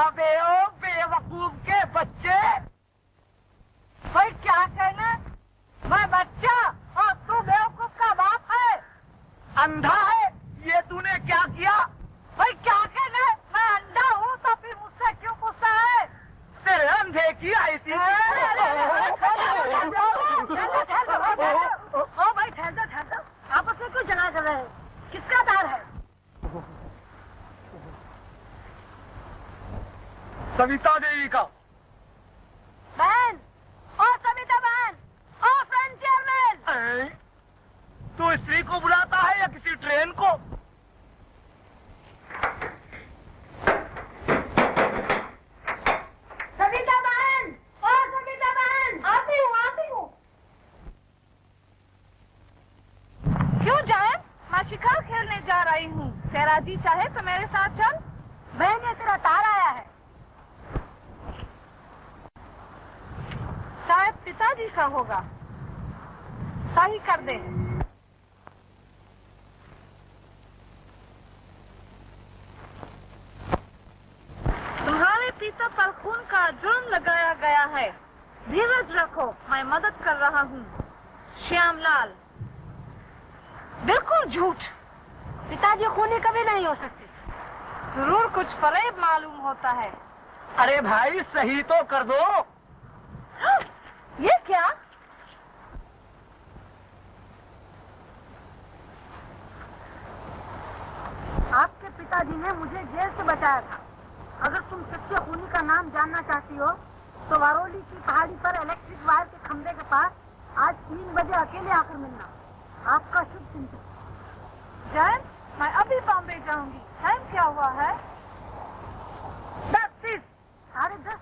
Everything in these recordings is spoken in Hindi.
अबे ओ बेवकूफ के बच्चे, भाई क्या कहना, मैं बच्चा और तू बेवकूफ का बाप है, अंधा है, ये तूने क्या किया? भाई क्या कहना, मैं अंधा हूँ तो फिर मुझसे क्यों पूछता है? तेरे अंधे की ऐसी ओ भाई ठहर जाओ, आपस में क्यों झगड़ा कर रहे हैं? किसका तार है? सविता देवी का। बहन, ओ सविता बहन, ओ फ्रेंड चेयरमैन। तू स्त्री को बुलाता है या किसी ट्रेन को? सविता बहन, आती हूँ क्यों जाए? मैं शिकार खेलने जा रही हूँ, तेरा जी चाहे तो मेरे साथ चल। बहन ये तेरा तार आया है, शायद पिताजी का होगा, सही कर दे। तुम्हारे पिता पर खून का जुर्म लगाया गया है, धीरज रखो, मैं मदद कर रहा हूँ। श्यामलाल बिल्कुल झूठ, पिताजी खूनी कभी नहीं हो सकते। जरूर कुछ फरेब मालूम होता है। अरे भाई सही तो कर दो। ये क्या? आपके पिताजी ने मुझे जेल से बचाया था। अगर तुम सच्चे खूनी का नाम जानना चाहती हो तो वारोली की पहाड़ी पर इलेक्ट्रिक वायर के खंभे के पास आज 3 बजे अकेले आकर मिलना। आपका शुभ चिंतन। जैन मैं अभी बॉम्बे जाऊंगी। टाइम क्या हुआ है? 10:30। अरे 10,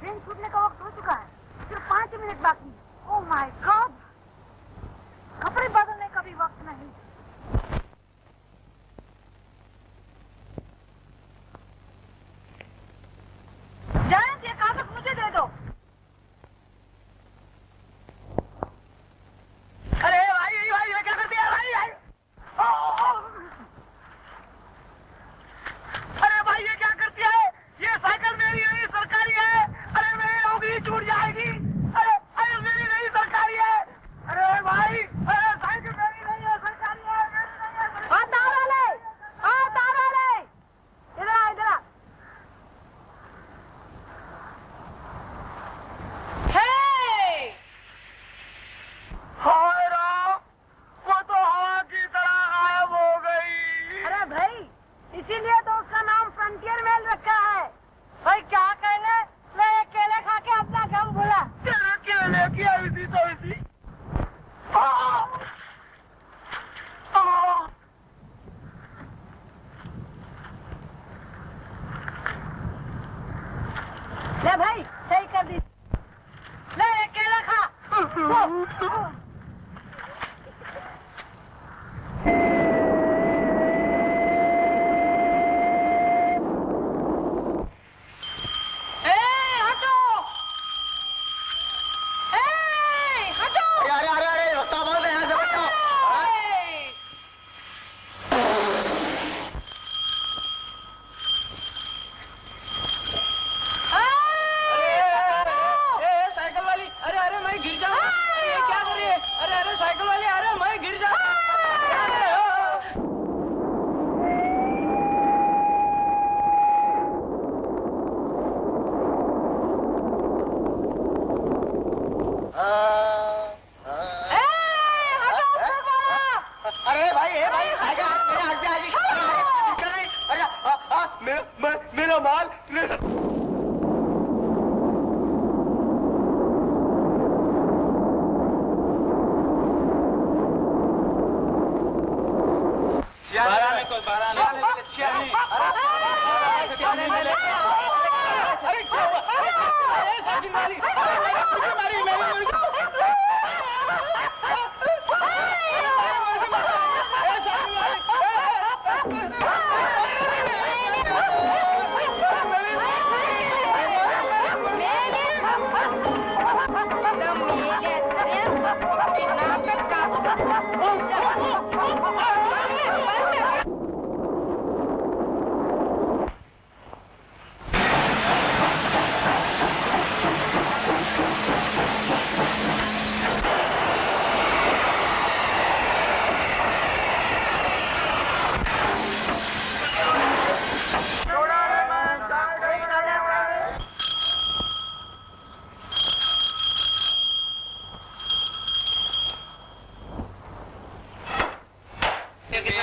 ट्रेन छूटने का वक्त हो चुका है, सिर्फ 5 मिनट बाकी। ओ माय गॉड, कपड़े बदलने का भी वक्त नहीं। जयंत ये कागज मुझे दे दो। अरे भाई भाई ये क्या कर दिया भाई? अरे भाई ये क्या कर दिया है? ये साइकिल मेरी है, ये सरकारी है। अरे मेरी होगी छूट जाएगी। अरे अरे मेरी नहीं सरकारी है। अरे भाई अरे साइकिल मेरी नहीं है, सरकारी है, मेरी नहीं है। तारा ले इधर आ। हे हाय राम, वो तो हवा की तरह गायब हो गई। अरे भाई इसीलिए तो उसका नाम फ्रंटियर मेल रखा है। भाई क्या कहने, मैं एक केले खा के अपना गम भूला। तेरे केले की अविधि तो इसी। ले भाई सही कर दी, ले एक केला खा। I'm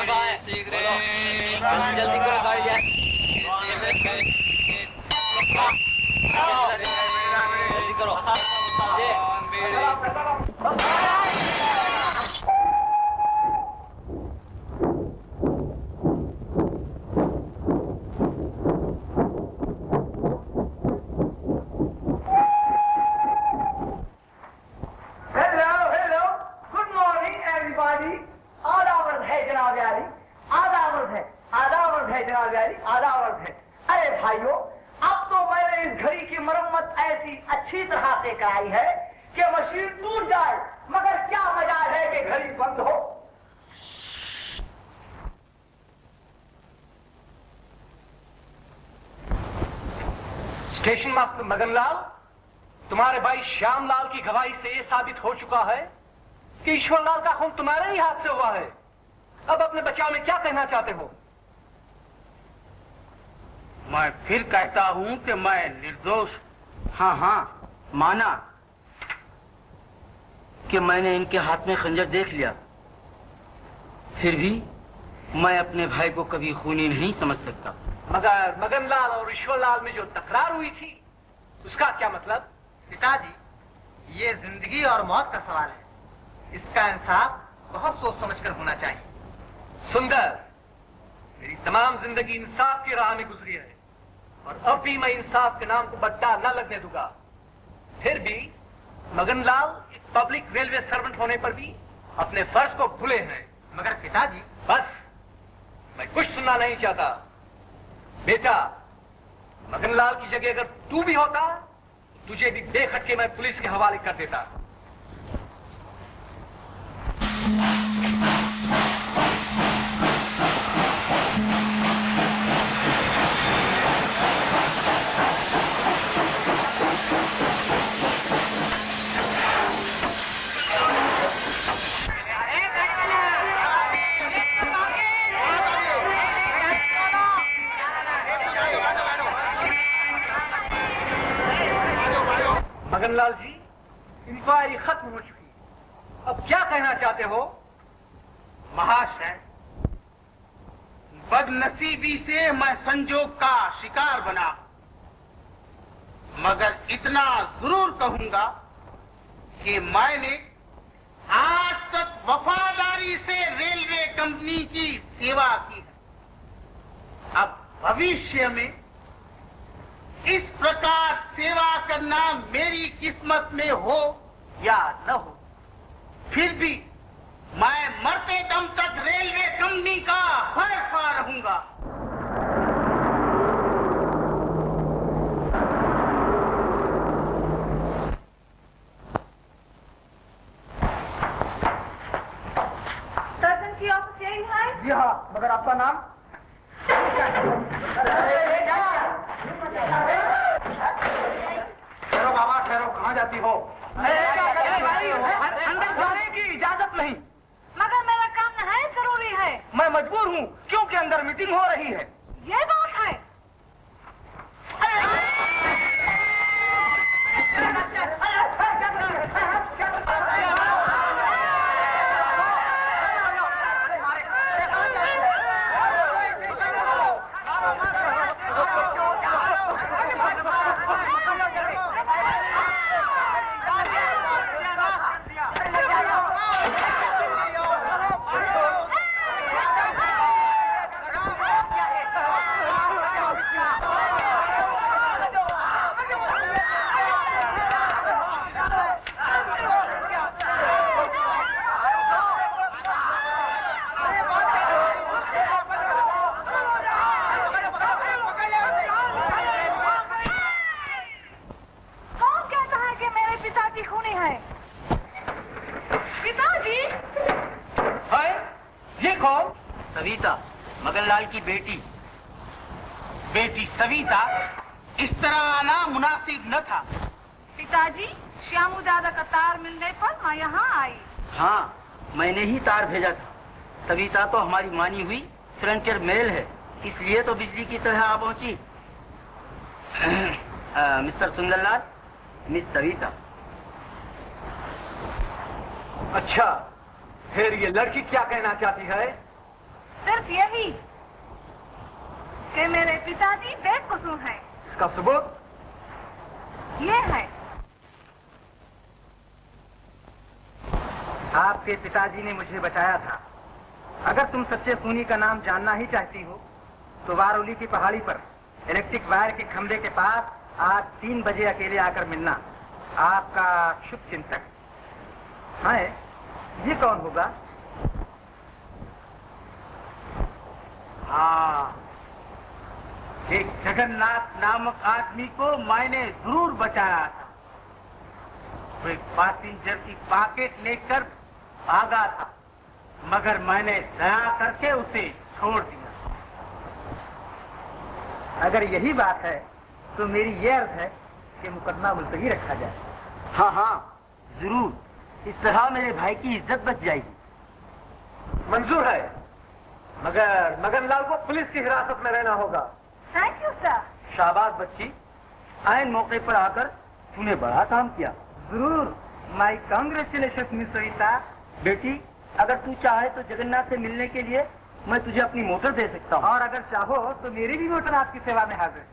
जल्दी करो गाड़ी जाए। जल्दी करो स्टेशन मास्टर मगनलाल, तुम्हारे भाई श्यामलाल की गवाही से यह साबित हो चुका है कि ईश्वरलाल का खून तुम्हारे ही हाथ से हुआ है। अब अपने बचाव में क्या कहना चाहते हो? मैं फिर कहता हूं कि मैं निर्दोष। हाँ हाँ, माना कि मैंने इनके हाथ में खंजर देख लिया, फिर भी मैं अपने भाई को कभी खूनी नहीं समझ सकता। मगर मगनलाल और ईश्वरलाल में जो तकरार हुई थी उसका क्या मतलब? पिताजी, ये जिंदगी और मौत का सवाल है, इसका इंसाफ बहुत सोच समझकर होना चाहिए। सुंदर, मेरी तमाम जिंदगी इंसाफ की राह में गुजरी है और अब भी मैं इंसाफ के नाम को बट्टा न लगने दूंगा। फिर भी मगनलाल एक पब्लिक रेलवे सर्वेंट होने पर भी अपने फर्ज को भूले हैं। मगर पिताजी। बस, मैं कुछ सुनना नहीं चाहता। बेटा, मगनलाल की जगह अगर तू भी होता, तुझे भी बेखटके मैं पुलिस के हवाले कर देता। मगनलाल जी, इंक्वायरी खत्म हो चुकी है। अब क्या कहना चाहते हो? महाशय, बदनसीबी से मैं संजोग का शिकार बना, मगर इतना जरूर कहूंगा कि मैंने आज तक वफादारी से रेलवे कंपनी की सेवा की है। अब भविष्य में इस प्रकार सेवा करना मेरी किस्मत में हो या न हो, फिर भी मैं मरते दम तक रेलवे कंपनी का खैरख्वाह रहूंगा। सर्जन की ऑफिस यही है? जी हाँ, मगर आपका नाम? ठहरो बाबा, ठहरो, कहाँ जाती हो? भाई, अंदर जाने की इजाजत नहीं। मगर मेरा काम नहायत जरूरी है। मैं मजबूर हूँ क्योंकि अंदर मीटिंग हो रही है। ये बात है। मगनलाल की बेटी सविता, इस तरह आना मुनासिब न था। पिताजी, श्यामू दादा का तार मिलने पर मैं यहाँ आई। हाँ, मैंने ही तार भेजा था। सविता तो हमारी मानी हुई फ्रंटियर मेल है, इसलिए तो बिजली की तरह आ पहुँची। Mister Sundarlal, miss Savita. अच्छा, फिर ये लड़की क्या कहना चाहती है? कि मेरे पिताजी बेकसूर हैं। इसका सबूत ये है। आपके पिताजी ने मुझे बचाया था। अगर तुम सच्चे खूनी का नाम जानना ही चाहती हो तो वारोली की पहाड़ी पर इलेक्ट्रिक वायर के खंभे के पास आज 3 बजे अकेले आकर मिलना। आपका शुभ चिंतक। हाँ, ये कौन होगा? हाँ, एक जगन्नाथ नामक आदमी को मैंने जरूर बचाया था। वो एक पैसेंजर की पाकेट लेकर भागा था, मगर मैंने दया करके उसे छोड़ दिया। अगर यही बात है तो मेरी ये अर्ज है कि मुकदमा मुलतवी रखा जाए। हाँ हाँ जरूर, इस तरह मेरे भाई की इज्जत बच जाएगी। मंजूर है, मगर मगनलाल को पुलिस की हिरासत में रहना होगा। Thank you sir. शाबाश बच्ची, आयन मौके पर आकर तूने बड़ा काम किया। जरूर, माई कांग्रेचुलेशन मिस सविता। बेटी, अगर तू चाहे तो जगन्नाथ से मिलने के लिए मैं तुझे अपनी मोटर दे सकता हूँ, और अगर चाहो तो मेरी भी मोटर आपकी सेवा में हाजिर।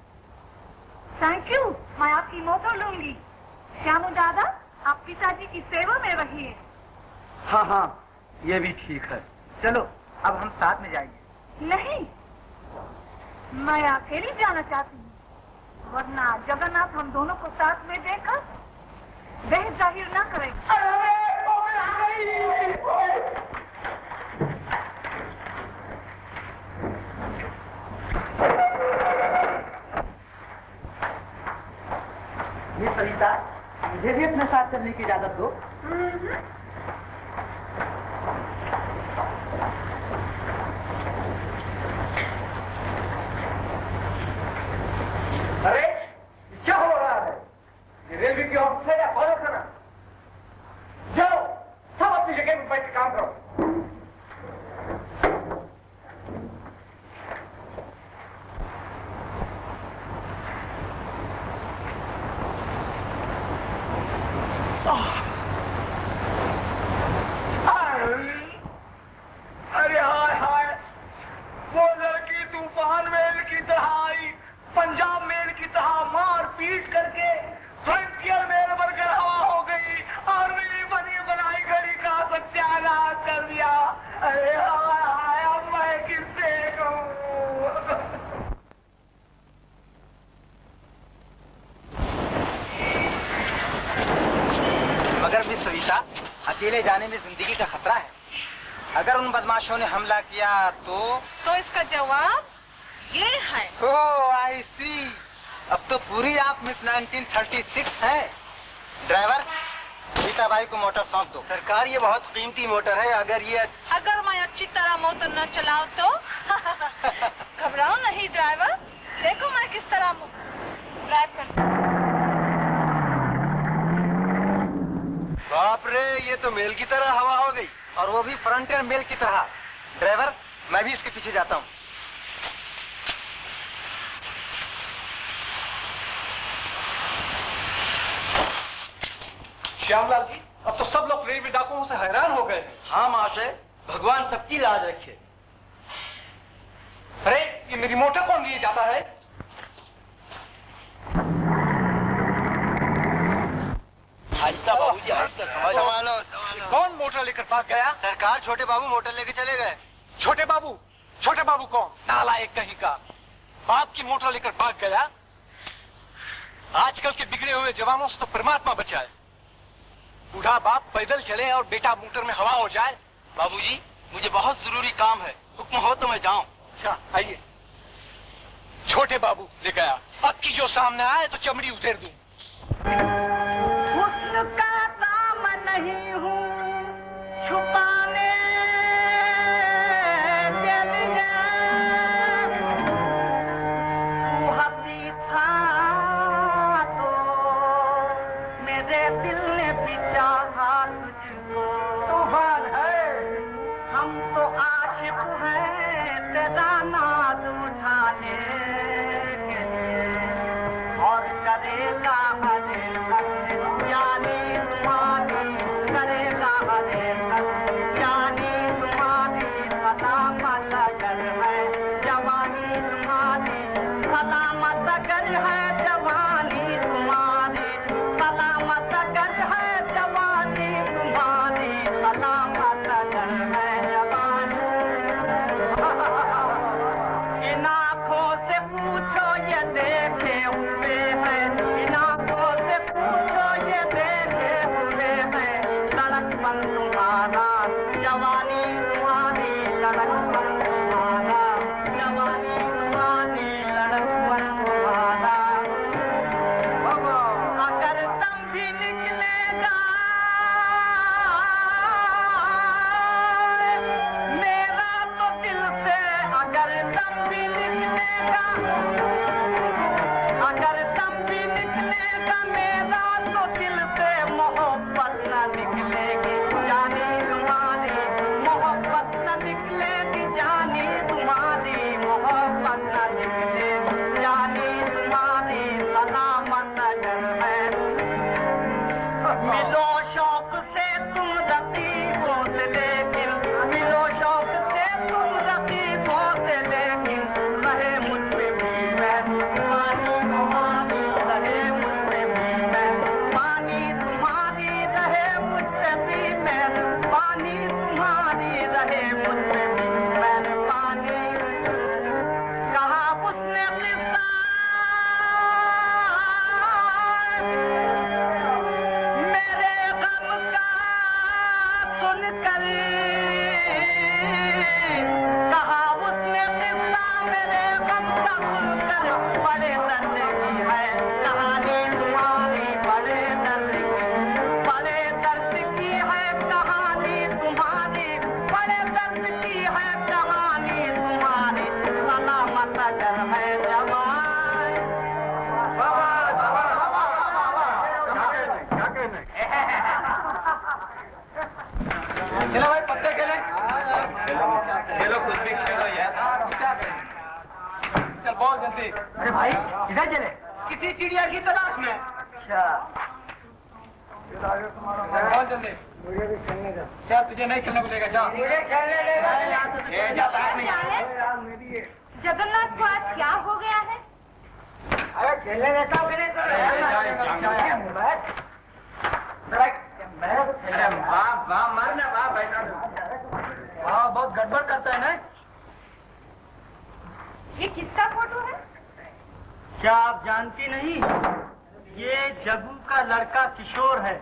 थैंक यू, मैं आपकी मोटर लूंगी। श्यामू दादा, आप पिताजी की सेवा में रहिए। हाँ हाँ, ये भी ठीक है। चलो अब हम साथ में जाएंगे। नहीं, मैं अकेली जाना चाहती हूँ, वरना जगन्नाथ हम दोनों को साथ में देखकर बेहद जाहिर न करेंगे। ये सविता, मुझे भी अपने साथ चलने की इजाजत दो। अरे क्या हो रहा है? ये रेलवे की ऑफिस है या फॉलो करना? जाओ, सब अपनी जगह पर बैठ के काम करो। ने हमला किया तो इसका जवाब ये है। ओह आई सी, अब तो पूरी आप मिस 1936 है। ड्राइवर, सीता भाई को मोटर सौंप दो। सरकार, ये बहुत कीमती मोटर है, अगर मैं अच्छी तरह मोटर न चलाऊं तो घबराओ नहीं ड्राइवर, देखो मैं किस तरह ड्राइव करता हूं। बाप रे, ये तो मेल की तरह हवा हो गई, और वो भी फ्रंटियर मेल की तरह। ड्राइवर, मैं भी इसके पीछे जाता हूँ। श्यामलाल जी, अब तो सब लोग रेलवे डाकुओं से हैरान हो गए। हाँ महाशय, भगवान सबकी लाज रखे। अरे ये मेरी मोटर कौन लिए जाता है? कौन मोटर लेकर भाग गया? सरकार, छोटे बाबू मोटर लेके चले गए। छोटे बाबू? छोटे बाबू कौन? ताला एक कहीं का, बाप की मोटर लेकर भाग गया। आजकल के बिगड़े हुए जवानों से तो परमात्मा बचाए। बूढ़ा बाप पैदल चले और बेटा मोटर में हवा हो जाए। बाबूजी, मुझे बहुत जरूरी काम है, हुक्म हो तो मैं जाऊं। अच्छा आइए। छोटे बाबू ले गया, अब की जो सामने आए तो चमड़ी उधेर दूं। उसका दाम नहीं हूँ छुपाने चल जा, हसी था तो मेरे दिल ने भी चाहा तुझको। तूफान है, हम तो आशिक हैं तेरा नाद उठाने के लिए, और करेगा जवानी तुम्हारी अगर तब भी निकलेगा मेरा तो दिल से मोहब्बत न निकलेगी जानी तुम्हारी मोहब्बत न निकलेगी जानी तुम्हारी मोहब्बत न निकलेगी जानी तुम्हारी सलामत नजर है। मिलो शौक से तुम रतीबों से लेकिन मिलो शौक से तुम रतीबों से लेकिन रहे मुझ पे भी अरे भाई इधर चले किसी चिड़िया की तलाश में। अच्छा बहुत जल्दी मुझे भी खेलने दो। क्या तुझे नहीं खेलने को देगा? मुझे खेलने देगा ये जाता नहीं। जगन्नाथ को आज क्या हो गया है? अरे खेलने देता हूँ वाह बहुत गड़बड़ करता है ना। ये किसका फोटो है? क्या आप जानती नहीं? ये जग्गू का लड़का किशोर है।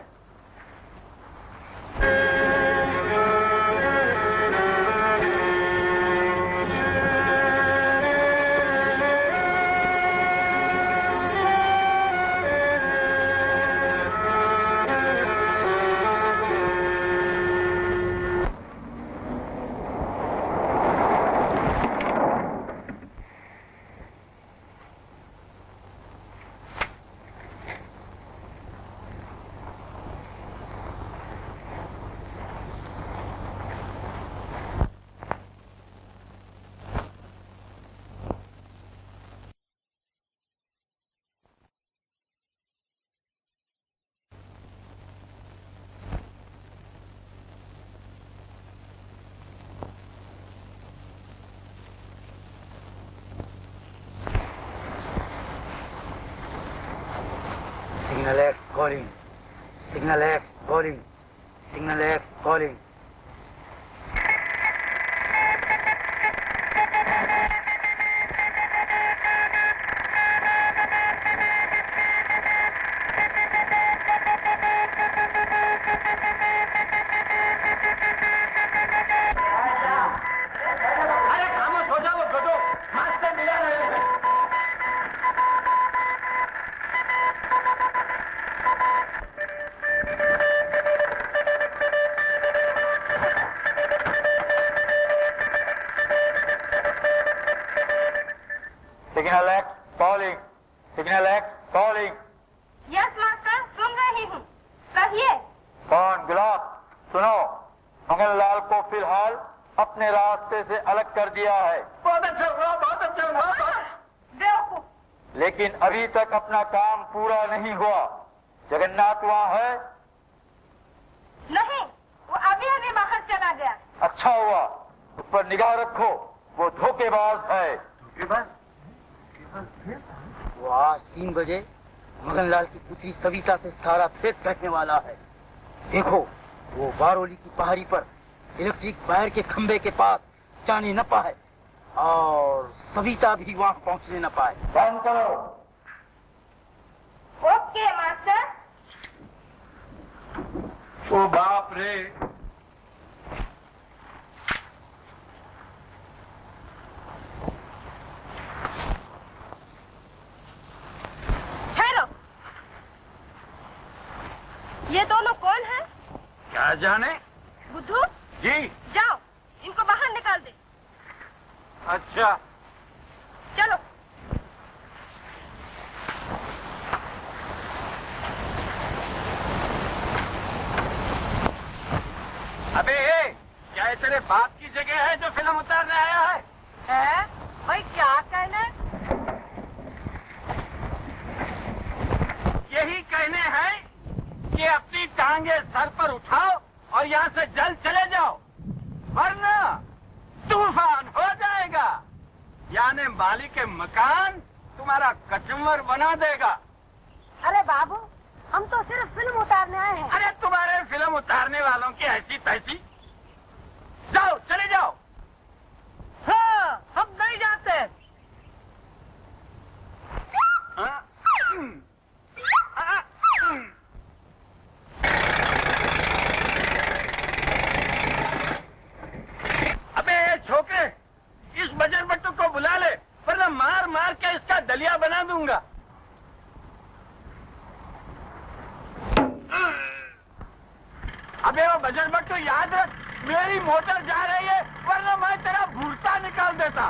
Signal X calling. Signal X calling. Yes, master, सुन रही हूँ। कहिए। कौन गुलाब? सुनो, मंगललाल को फिलहाल अपने रास्ते से अलग कर दिया है। बहुत अच्छा हुआ। देखो। लेकिन अभी तक अपना काम पूरा नहीं हुआ। जगन्नाथ वहाँ है? नहीं, वो अभी बाहर चला गया। अच्छा हुआ, उस पर निगाह रखो, वो धोखेबाज है। वो आज 3 बजे मगनलाल की पुत्री सविता से सारा पेट बैठने वाला है। देखो वो बारोली की पहाड़ी पर इलेक्ट्रिक वायर के खंभे के पास जाने न पाए और सविता भी वहाँ पहुँचने न पाए। बंद करो। Okay master. ओ बाप रे ये दोनों कौन हैं? क्या जाने? बुद्धू जी जाओ इनको बाहर निकाल दे। अच्छा चलो। अबे क्या ये तेरे बाप की जगह है जो फिल्म उतारने आया है? है? भाई क्या कहने? यही कहने हैं कि अपनी टांगे सर पर उठाओ और यहाँ से जल्द चले जाओ, वरना तूफान हो जाएगा, यानी मालिक के मकान तुम्हारा कचुम्बर बना देगा। अरे बाबू, हम तो सिर्फ फिल्म उतारने आए हैं। अरे तुम्हारे फिल्म उतारने वालों की ऐसी तैसी, जाओ चले जाओ। हाँ, हम नहीं जाते। हाँ? अबे छोके, इस बजर बट्टू को बुला ले, वरना मार मार के इसका दलिया बना दूंगा। अबे वो बजर बट्टू याद रख, मेरी मोटर जा रही है, वरना मैं तेरा भूसा निकाल देता।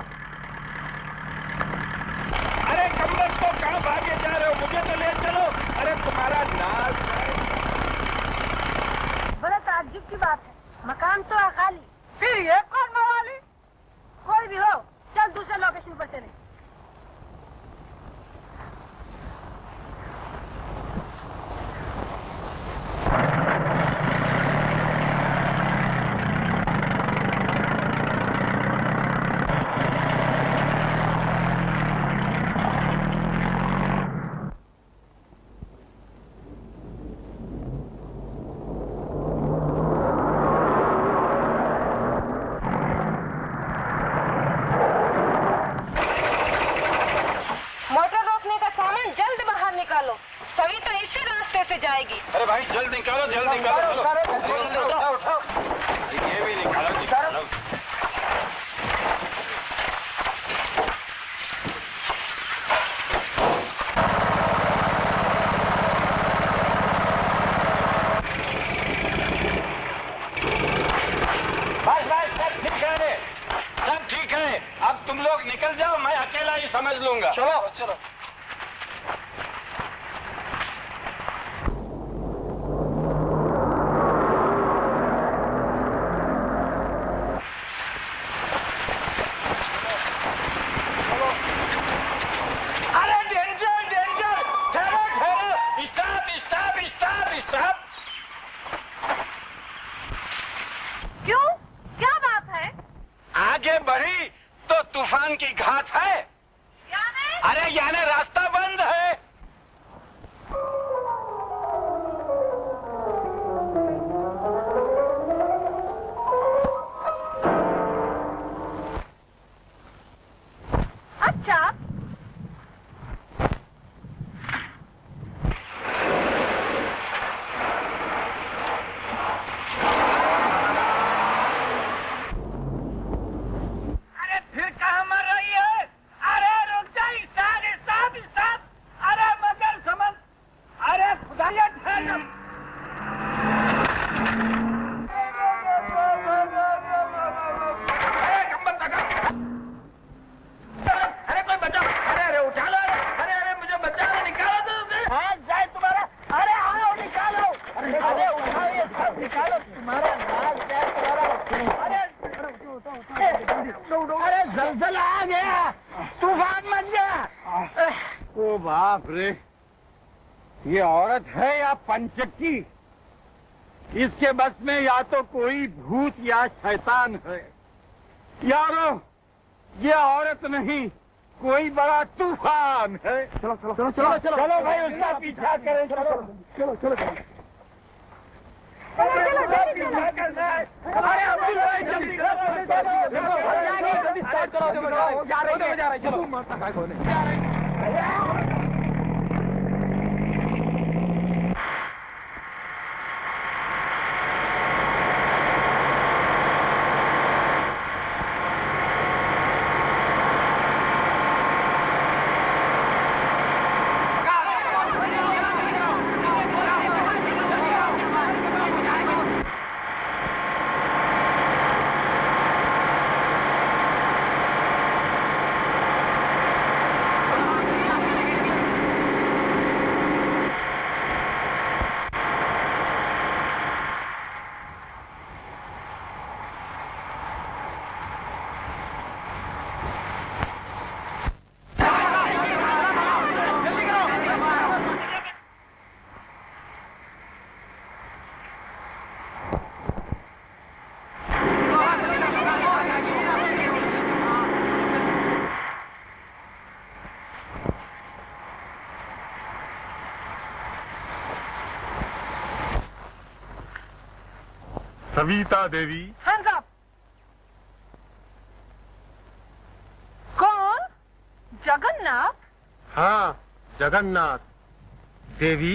अरे कंबर को कहाँ भागे जा रहे हो, मुझे तो ले चलो। अरे तुम्हारा नाज बड़ा ताज्जुब की बात है, मकान तो है खाली, फिर ये कौन मवाली? कोई भी हो, चल दूसरे लोकेशन पर चले। पंचक्की, इसके बस में या तो कोई भूत या शैतान है। यारो, ये औरत नहीं कोई बड़ा तूफान है। चलो चलो चलो चलो चलो चलो भाई, उसका पीछा करें। चलो चलो चलो पीछा करना है। अरे अब्दुल भाई जल्दी करो, जा रहे चलो। सविता देवी। Hands up. कौन? जगन्नाथ? हाँ, जगन्नाथ। देवी,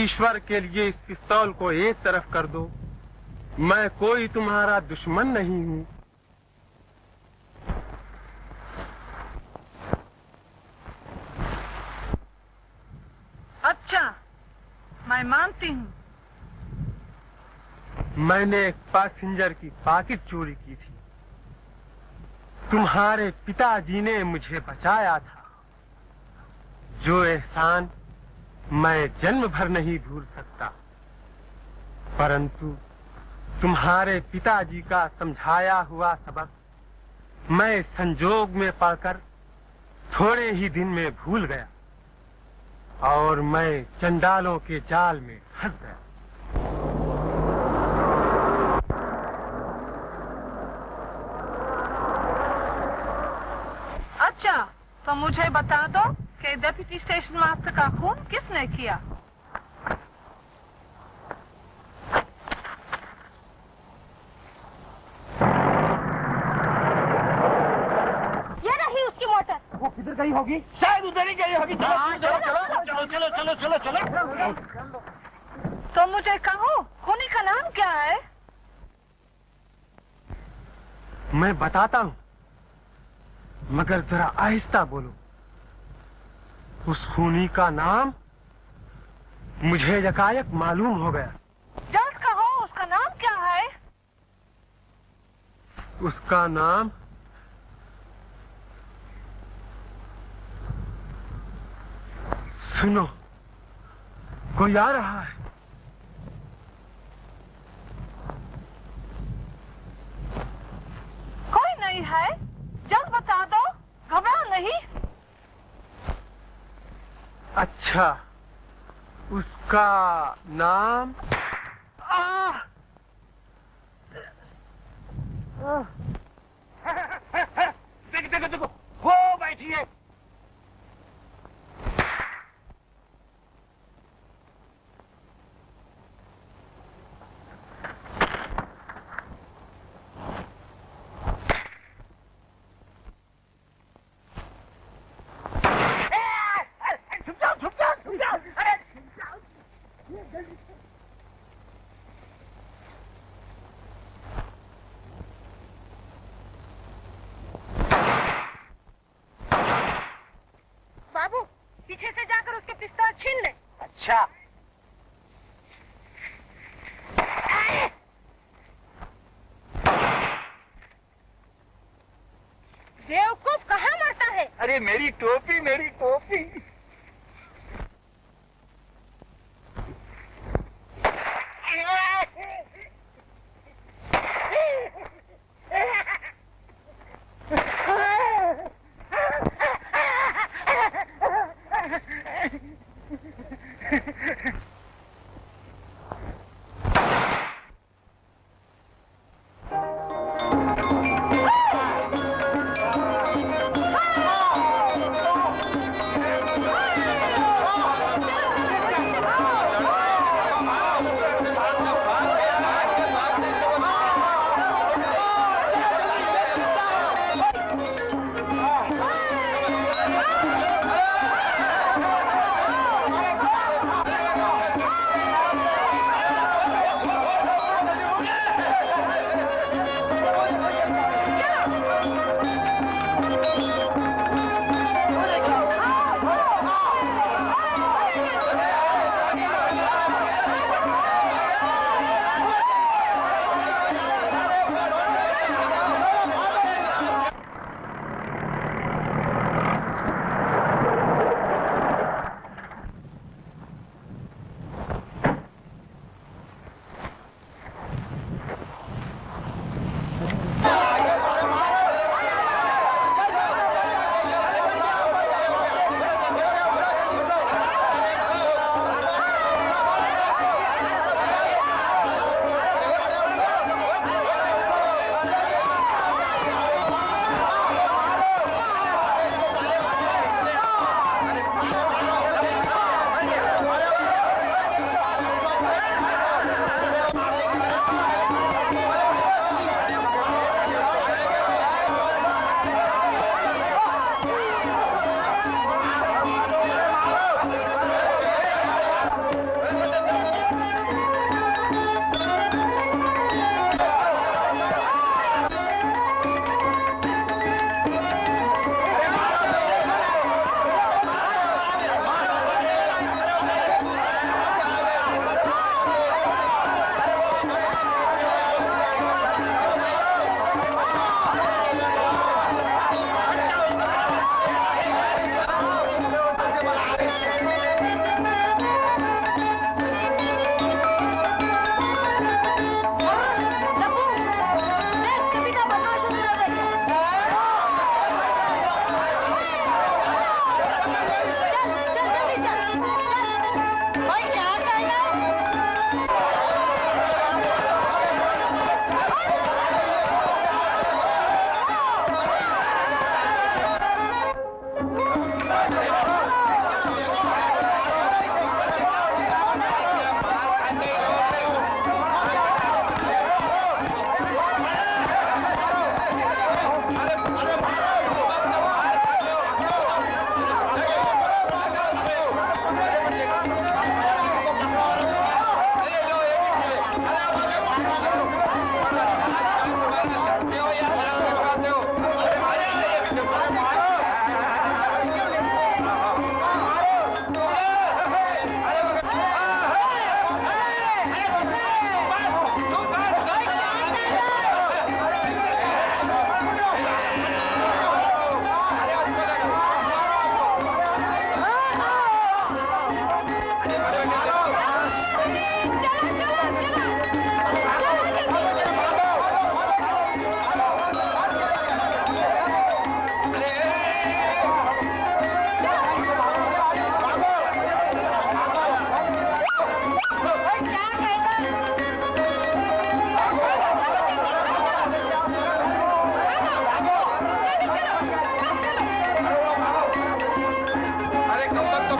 ईश्वर के लिए इस पिस्तौल को एक तरफ कर दो। मैं कोई तुम्हारा दुश्मन नहीं हूँ। अच्छा, मैं मानती हूँ। मैंने एक पैसेंजर की पाकिट चोरी की थी। तुम्हारे पिताजी ने मुझे बचाया था, जो एहसान मैं जन्म भर नहीं भूल सकता। परंतु तुम्हारे पिताजी का समझाया हुआ सबक मैं संजोग में पाकर थोड़े ही दिन में भूल गया और मैं चंडालों के जाल में फंस गया। अच्छा, तो मुझे बता दो कि डेप्यूटी स्टेशन मास्टर का खून किसने किया? ये रही उसकी मोटर। वो किधर गई होगी? शायद उधर ही गई होगी। चलो चलो चलो चलो चलो चलो चलो चलो। तो मुझे कहो, खूनी का नाम क्या है? मैं बताता हूँ, मगर जरा आहिस्ता बोलो। उस खूनी का नाम मुझे यकायक मालूम हो गया। जल्द कहो, उसका नाम क्या है? उसका नाम सुनो, कोई आ रहा है। कोई नहीं है, जल्द बता दो, घबराओ नहीं। अच्छा, उसका नाम देखो देखो देखो, वो बैठी है। बेवकूफ कहाँ मरता है? अरे मेरी टोपी, मेरी टोपी।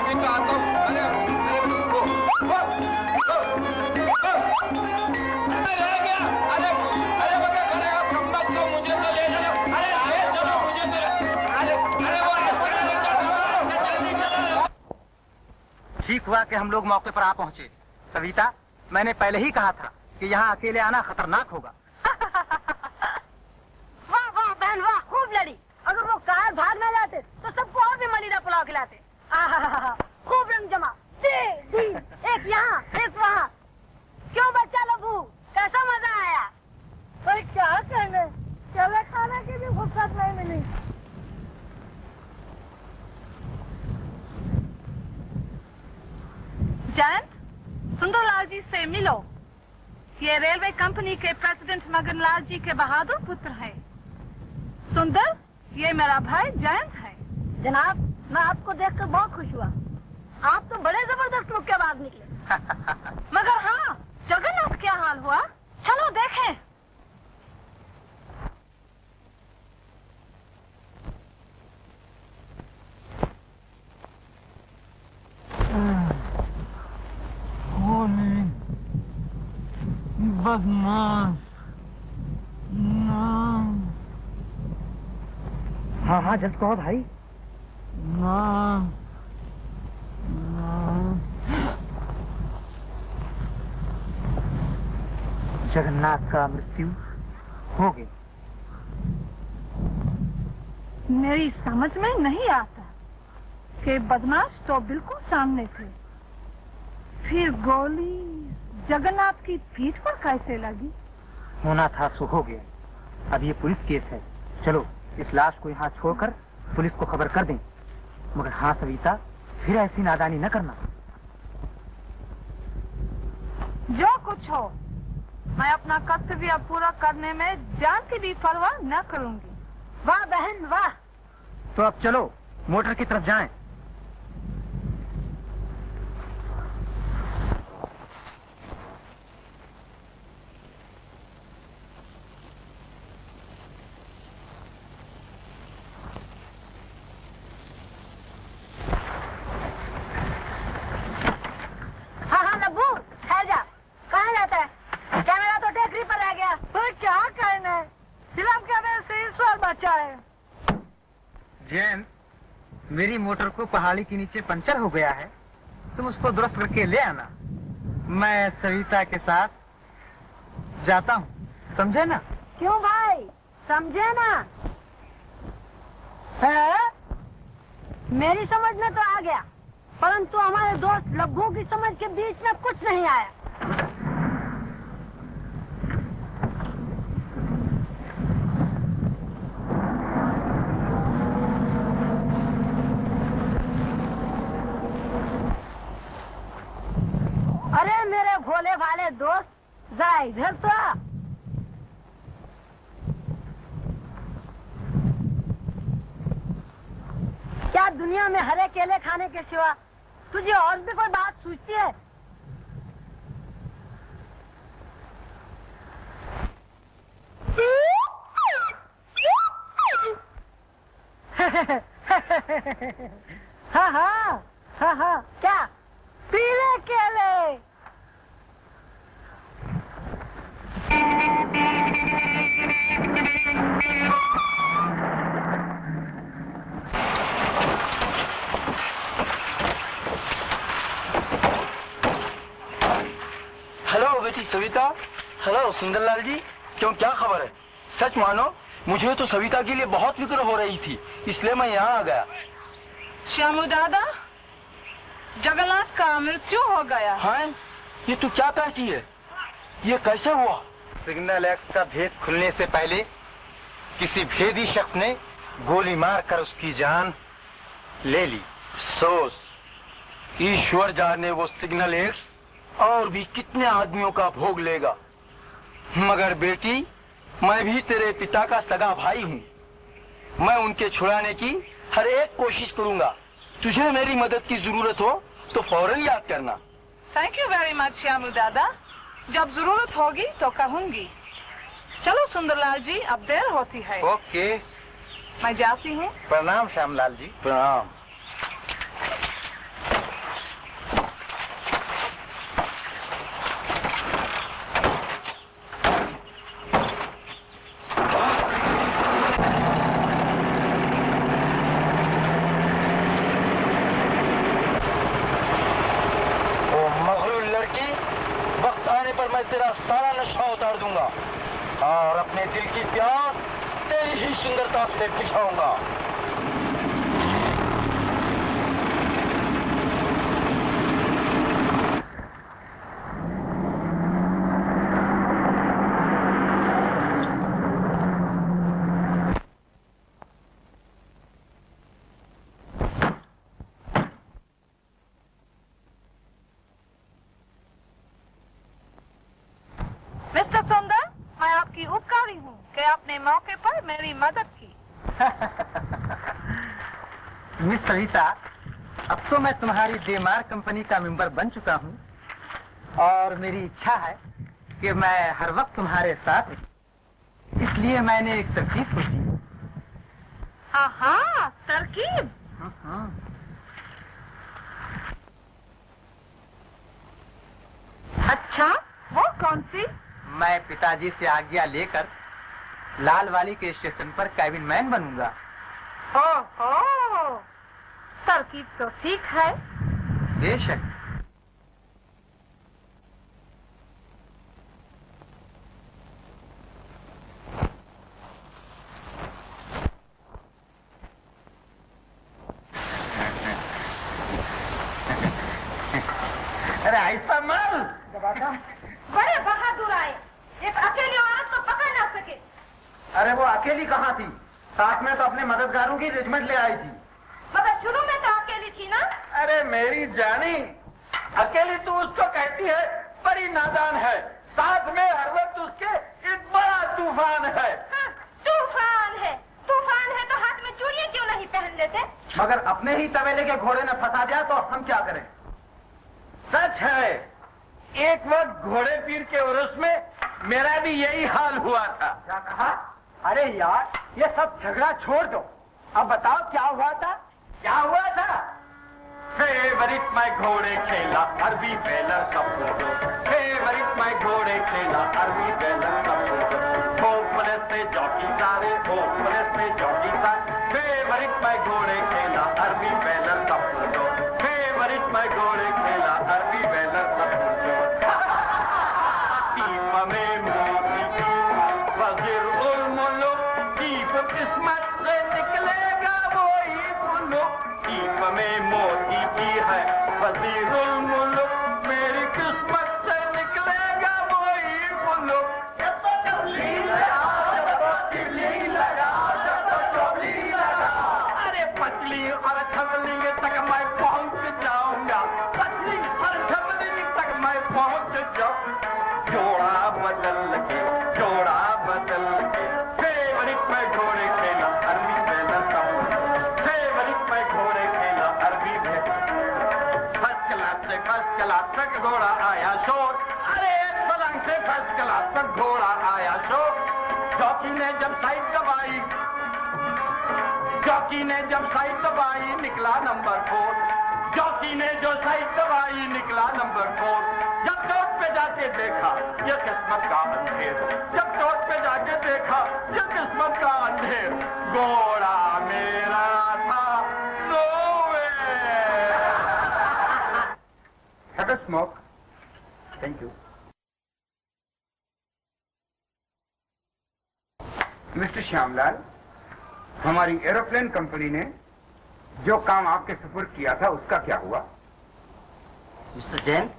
ठीक हुआ कि हम लोग मौके पर आ पहुँचे। सविता, मैंने पहले ही कहा था कि यहाँ अकेले आना खतरनाक होगा। वाह वाह बहन वाह, खूब लड़ी। अगर वो कार भाग में जाते तो सबको और भी मलीदा पुलाव खिलाते। खूब रंग जमा, एक यहाँ एक वहाँ। क्यों बच्चा लबू, कैसा मजा आया? पर क्या करने, चले खाने की भी फुर्सत नहीं मिली। जयंत, सुंदरलाल जी से मिलो। ये रेलवे कंपनी के प्रेसिडेंट मगनलाल जी के बहादुर पुत्र हैं। सुंदर, ये मेरा भाई जयंत है। जनाब, मैं आपको देखकर बहुत खुश हुआ। आप तो बड़े जबरदस्त मुक्केबाज निकले। मगर हाँ, जगन्नाथ क्या हाल हुआ, चलो देखें। बदमाश। हाँ हाँ, जस्ट कहो भाई। जगन्नाथ का मृत्यु हो गई। मेरी समझ में नहीं आता कि बदमाश तो बिल्कुल सामने थे, फिर गोली जगन्नाथ की पीठ पर कैसे लगी? होना था सो हो गया। अब ये पुलिस केस है, चलो इस लाश को यहाँ छोड़कर पुलिस को खबर कर दें। मगर हाँ सविता, फिर ऐसी नादानी न करना। जो कुछ हो, मैं अपना कर्तव्य पूरा करने में जान की भी परवाह न करूंगी। वाह बहन वाह। तो अब चलो मोटर की तरफ जाएं। मोटर को पहाड़ी के नीचे पंचर हो गया है, तुम उसको दुरुस्त करके ले आना। मैं सविता के साथ जाता हूँ, समझे ना? क्यों भाई, समझे ना? है? मेरी समझ में तो आ गया, परंतु हमारे दोस्त लब्बू की समझ के बीच में कुछ नहीं आया। दोस्त जा इधर तो। क्या दुनिया में हरे केले खाने के सिवा तुझे और भी कोई बात सूझती है? हाँ हाँ हाँ हाँ, क्या पीले केले? हेलो बेटी सविता। हेलो सुंदरलाल जी, क्यों क्या खबर है? सच मानो, मुझे तो सविता के लिए बहुत फिक्र हो रही थी, इसलिए मैं यहाँ आ गया। श्यामू दादा, जगन्नाथ का मृत्यु हो गया। हाँ, ये तू क्या कहती है? ये कैसे हुआ? सिग्नल एक्स का भेद खुलने से पहले किसी भेदी शख्स ने गोली मारकर उसकी जान ले ली। अफसोस, ईश्वर जाने वो सिग्नल एक्स और भी कितने आदमियों का भोग लेगा। मगर बेटी, मैं भी तेरे पिता का सगा भाई हूँ। मैं उनके छुड़ाने की हर एक कोशिश करूँगा। तुझे मेरी मदद की जरूरत हो तो फौरन याद करना। Thank you very much Shyamu दादा, जब जरूरत होगी तो कहूंगी। चलो सुंदरलाल जी, अब देर होती है। ओके, मैं जाती हूँ। प्रणाम श्यामलाल जी। प्रणाम। मैं तेरा सारा नशा उतार दूंगा और अपने दिल की प्यास तेरी ही सुंदरता से बुझाऊंगा। मौके पर मेरी मदद की। मिस सविता, अब तो मैं तुम्हारी डेमार कंपनी का मेंबर बन चुका हूँ और मेरी इच्छा है कि मैं हर वक्त तुम्हारे साथ, इसलिए मैंने एक तरकीब सोची। हाँ हाँ, तरकीब। हाँ। अच्छा, वो कौन सी? मैं पिताजी से आज्ञा लेकर लाल वाली के स्टेशन पर कैबिन मैन बनूंगा। ओहो, तरकीब तो ठीक है। बेशक। अरे ऐसा माल बड़े बहादुर आए, एक अकेली औरत तो पकड़ ना सके। अरे वो अकेली कहाँ थी, साथ में तो अपने मददगारों की रेजिमेंट ले आई थी। मगर शुरू में तो अकेली थी ना। अरे मेरी जानी, अकेली तू उसको कहती है, बड़ी नादान है। साथ में हर वक्त उसके एक बड़ा तूफान है। हाँ, तूफान है तो हाथ में चूड़ियाँ क्यों नहीं पहन लेते? मगर अपने ही तबेले के घोड़े ने फंसा दिया तो हम क्या करें। सच है, एक वक्त घोड़े पीर के उर्स में मेरा भी यही हाल हुआ था। क्या कहा? अरे यार, ये सब झगड़ा छोड़ दो, अब बताओ क्या हुआ था। क्या हुआ था? फेवरेट मैं घोड़े खेला अरबी बैलर का फोटो, फेवरेट मैं घोड़े खेला अरबी बैलर का फोटो, खोपड़े से जॉकी सारे, खोपड़े से जॉकी सारे, फेवरेट मैं घोड़े खेला अरबी बैलर का फोटो, फेवरेट मैं घोड़े खेला अरबी बैलर का फोटो। किस्मत से निकलेगा वो ही मुल्क, कीप में मोती की है वजीरुल मुल्क, मेरी किस्मत से निकलेगा वो ही मुल्क। अरे पतली और खबली तक मैं पहुंच जाऊंगा, पतली और खबली तक मैं पहुंच जाऊंगा। जोड़ा बदल लगे, जोड़ा बदल लगे, फेवरेट मैं घोड़े खेला अरबी बैलर का फोटो, फेवरेट मैं घोड़े खेला अरबी बैलर का फोटो। फर्स्ट क्लास तक घोड़ा आया शोर, अरे एक पलंग से फर्स्ट क्लास तक घोड़ा आया शोर। जॉकी ने जब साइड दबाई निकला नंबर 4, जॉकी ने जो साइड दबाई निकला नंबर 4। जब चोट पे जाके देखा ये किस्मत का अंधेर, जब चोट पे जाके देखा ये किस्मत का अंधेर। घोड़ा मेरा था नोवे। Smoke, thank you. Mister Shyamlal, हमारी एरोप्लेन कंपनी ने जो काम आपके सुपुर्द किया था उसका क्या हुआ? मिस्टर जैन,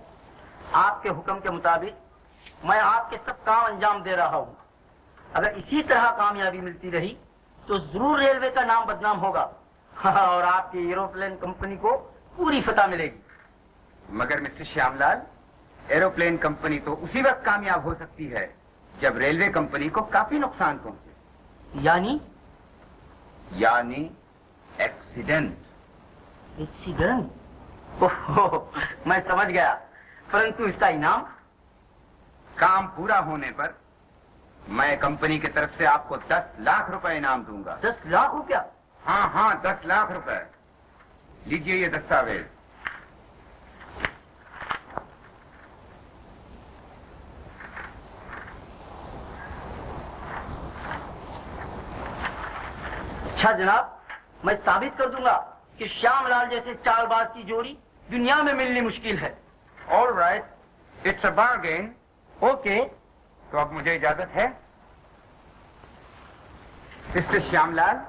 आपके हुक्म के मुताबिक मैं आपके सब काम अंजाम दे रहा हूँ। अगर इसी तरह कामयाबी मिलती रही तो जरूर रेलवे का नाम बदनाम होगा और आपकी एरोप्लेन कंपनी को पूरी फतह मिलेगी। मगर मिस्टर श्यामलाल, एरोप्लेन कंपनी तो उसी वक्त कामयाब हो सकती है जब रेलवे कंपनी को काफी नुकसान पहुंचे। यानी एक्सीडेंट। ओहो, मैं समझ गया। परंतु इसका इनाम? काम पूरा होने पर मैं कंपनी की तरफ से आपको 10 लाख रुपए इनाम दूंगा। 10 लाख हो क्या? हाँ, 10 लाख रुपए। लीजिए ये दस्तावेज। अच्छा जनाब, मैं साबित कर दूंगा कि श्यामलाल जैसे चालबाज की जोड़ी दुनिया में मिलनी मुश्किल है। All right, it's a bargain okay, तो अब मुझे इजाजत है। मिस्टर श्यामलाल,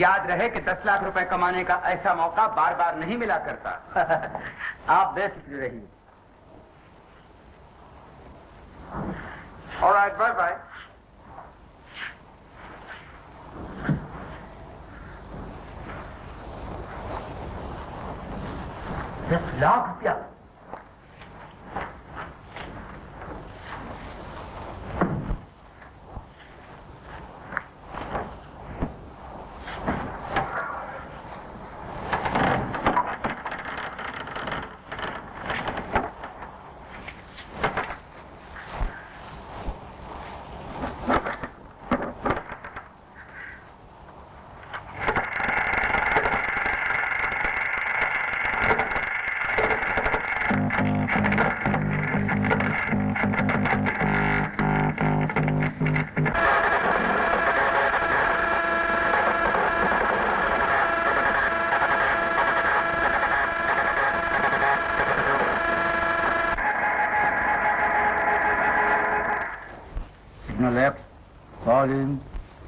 याद रहे कि 10 लाख रुपए कमाने का ऐसा मौका बार बार नहीं मिला करता। आप बेफिक्र रहिए। Alright, bye bye. ₹10 lakh?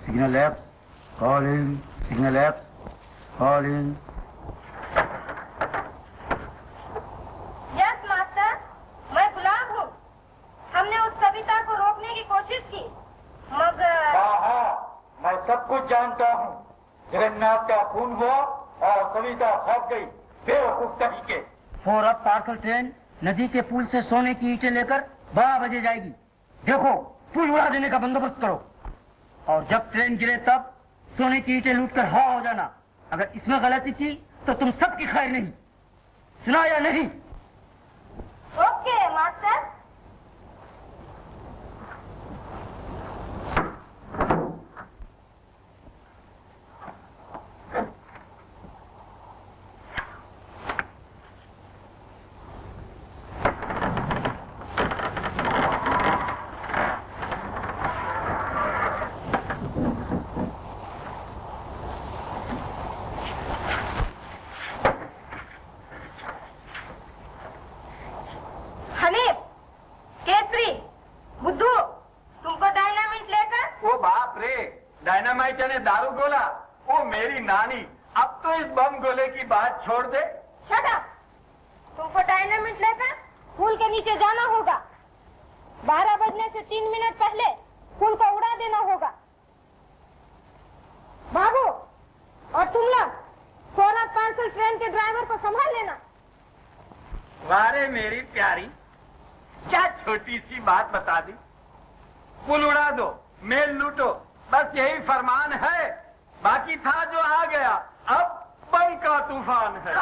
Signal left, call in. Yes, master. मैं गुलाम हूँ। हमने उस सविता को रोकने की कोशिश की, मगर मैं सब कुछ जानता हूँ। जगन्नाथ का खून हुआ और सविता भाग गई बेवकूफ तरीके। 4 अप पार्सल ट्रेन नदी के पुल से सोने की ईंटें लेकर 12 बजे जाएगी। देखो, पुल उड़ा देने का बंदोबस्त करो, और जब ट्रेन गिरे तब सोने की ईंटें लूट कर हो जाना। अगर इसमें गलती की तो तुम सबकी खैर नहीं। सुना या नहीं? Okay master. दारू गोला, वो मेरी नानी। अब तो इस बम गोले की बात छोड़ दे। Shut up! तुमको डायनामाइट लेकर पुल के नीचे जाना होगा। 12 बजने से 3 मिनट पहले पुल को उड़ा देना होगा। बाबू, और तुम लोग 4 अप पार्सल ट्रेन के ड्राइवर को संभाल लेना। वारे मेरी प्यारी, क्या छोटी सी बात बता दी। पुल उड़ा दो, मेल लूटो, बस यही फरमान है। बाकी था जो आ गया, अब बम का तूफान है।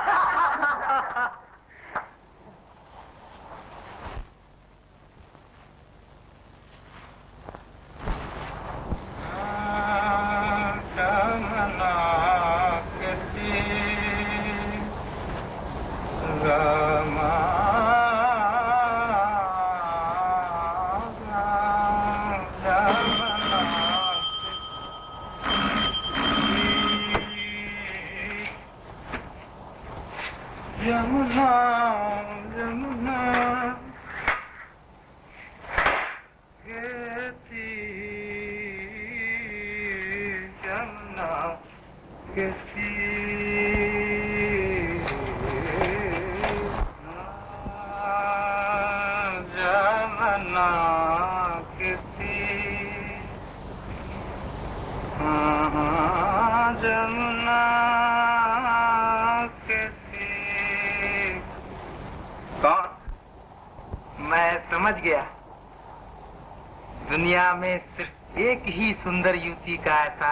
सुंदर युवती का ऐसा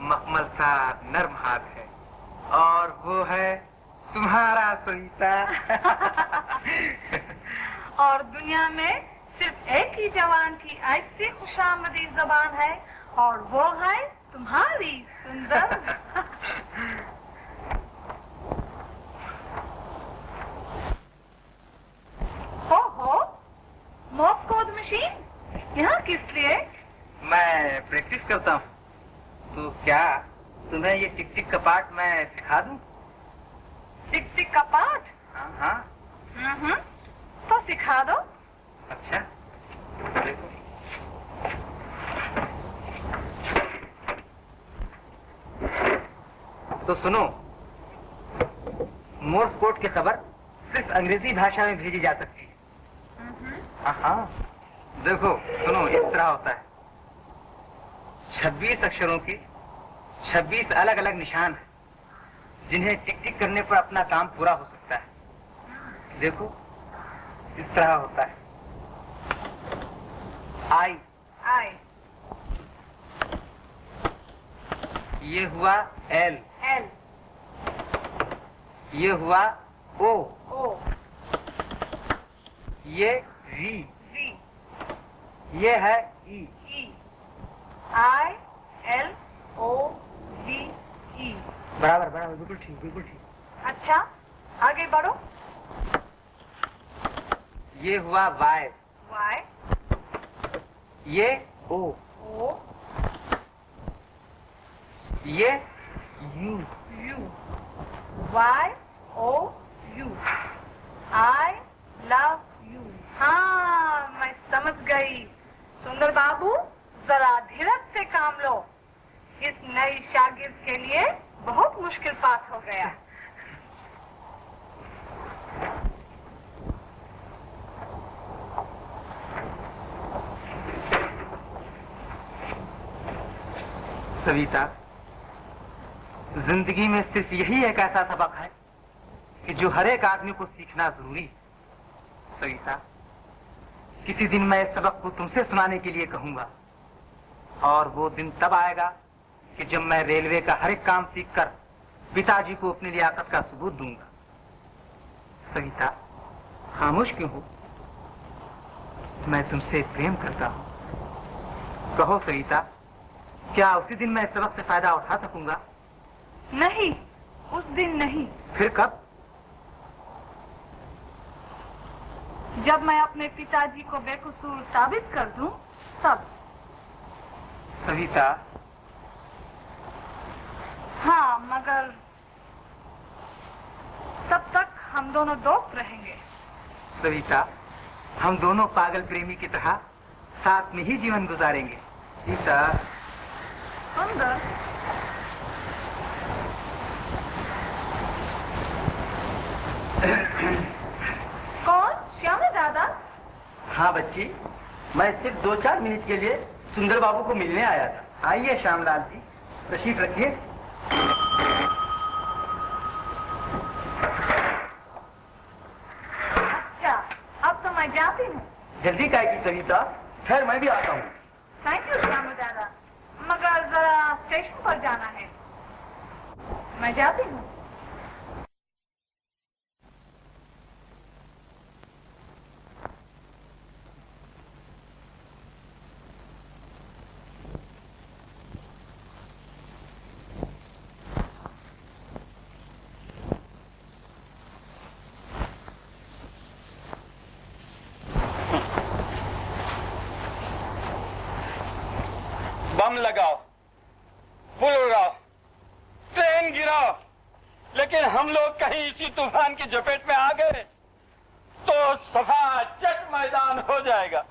मखमल सा नर्म हाथ है, और वो है तुम्हारा सविता। और दुनिया में सिर्फ एक ही जवान की ऐसी खुशामदी जबान है, और वो है तुम्हारी सुंदर। हो मॉस्कोद मशीन यहाँ किस लिए? मैं प्रैक्टिस करता हूँ। तो क्या तुम्हें ये टिक टिक का पार्ट मैं सिखा दूँ? टिक टिक का पार्ट? हाँ। तो सिखा दो। अच्छा, तो सुनो, मोर्स कोड की खबर सिर्फ अंग्रेजी भाषा में भेजी जा सकती है। हाँ, देखो सुनो, इस तरह होता है, 26 अक्षरों की 26 अलग अलग निशान है, जिन्हें टिक टिक करने पर अपना काम पूरा हो सकता है। देखो इस तरह होता है, आई आई, ये हुआ एल एल, ये हुआ ओ ओ, ये वी वी, ये है ई ई। I L O V E, बराबर बराबर, बिल्कुल ठीक बिल्कुल ठीक। अच्छा आगे बढ़ो, ये हुआ वाई वाई, ये ओ ओ, ये you you, Y O U, I love you. हाँ मैं समझ गई। सुंदर बाबू जरा धीरज से काम लो, इस नई शागिर्द के लिए बहुत मुश्किल पास हो गया। सविता, जिंदगी में सिर्फ यही एक ऐसा सबक है कि जो हर एक आदमी को सीखना जरूरी है। सविता, किसी दिन मैं इस सबक को तुमसे सुनाने के लिए कहूंगा, और वो दिन तब आएगा कि जब मैं रेलवे का हर एक काम सीखकर पिताजी को अपनी लियाकत का सबूत दूंगा। सविता, खामोश क्यों हो? मैं तुमसे प्रेम करता हूँ। कहो सविता, क्या उसी दिन मैं इस सबक से फायदा उठा सकूंगा? नहीं, उस दिन नहीं। फिर कब? जब मैं अपने पिताजी को बेकसूर साबित कर दूं, तब। सविता। हाँ, मगर तब तक हम दोनों दोस्त रहेंगे। सविता, हम दोनों पागल प्रेमी की तरह साथ में ही जीवन गुजारेंगे। सीता। सुंदर। कौन? श्यामा दादा? हाँ बच्ची, मैं सिर्फ 2-4 मिनट के लिए सुंदर बाबू को मिलने आया था। आइए श्यामलाल जी, तशरीफ रखिए। अच्छा, अब तो मैं जाती हूँ। जल्दी काहे की सविता, खैर मैं भी आता हूँ। थैंक यू श्यामा दादा, मगर जरा स्टेशन पर जाना है, मैं जाती हूँ। बम लगाओ, पुल उड़ाओ, ट्रेन गिराओ, लेकिन हम लोग कहीं इसी तूफान की चपेट में आ गए तो सफा चट मैदान हो जाएगा।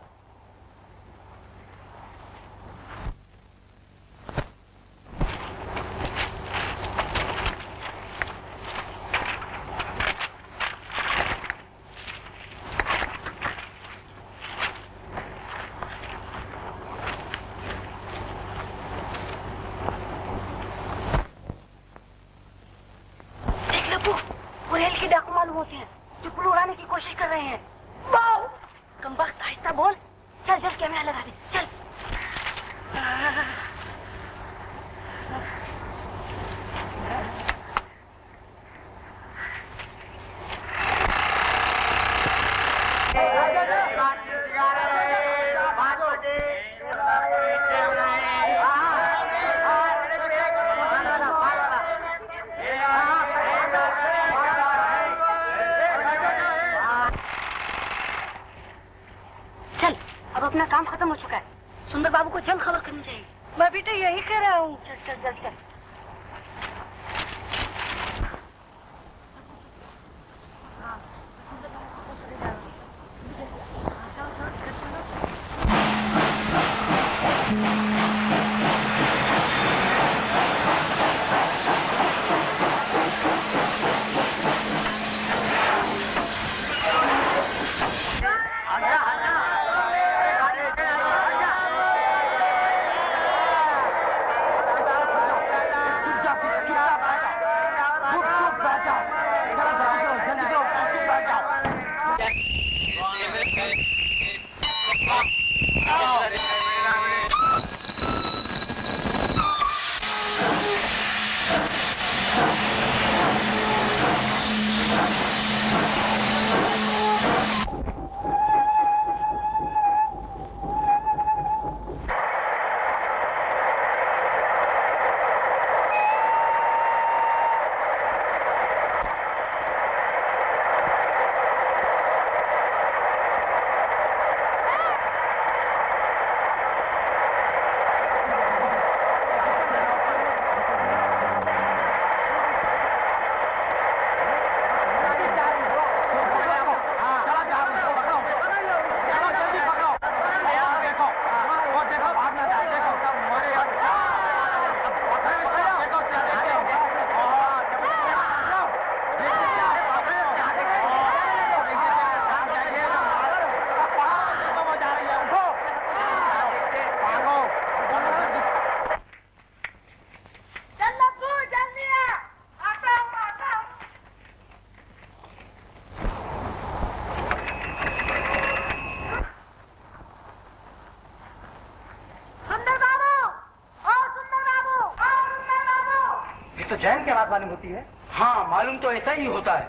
जैन के बाद मालूम होती है। हाँ, मालूम तो ऐसा ही होता है।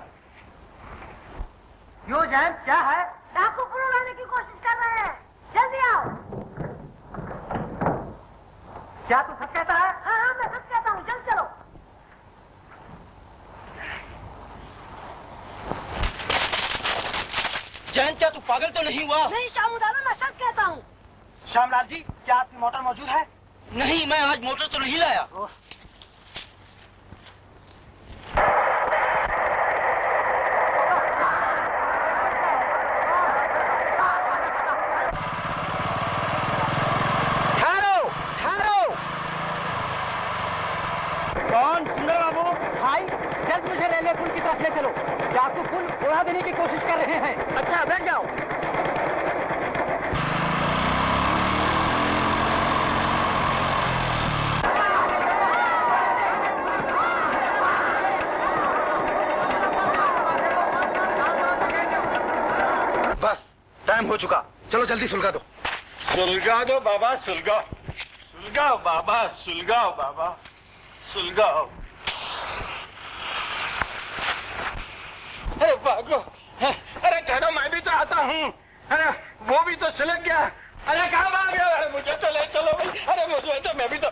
यो जैन क्या है? डाकू पुरुषाने की कोशिश कर रहे हैं। जल्दी आओ। क्या तू सच कहता है? हाँ हाँ, मैं सच कहता हूँ। जल्द चलो। जैन, क्या तू पागल तो नहीं हुआ? नहीं शामू दादा, मैं सच कहता हूँ। श्यामलाल जी, क्या आपकी मोटर मौजूद है? नहीं, मैं आज मोटर तो नहीं लाया। हो चुका, चलो जल्दी सुलगा दो। सुलगा दो बाबा, सुलगा, सुलगाओ बाबा, सुलगाओ बाबा, सुलगाओ। अरे भागो, अरे ठहरो, मैं भी तो आता हूँ। अरे वो भी तो सुलग गया। अरे कहाँ भाग गया? अरे मुझे तो ले चलो भाई। अरे मुझे तो, मैं भी तो।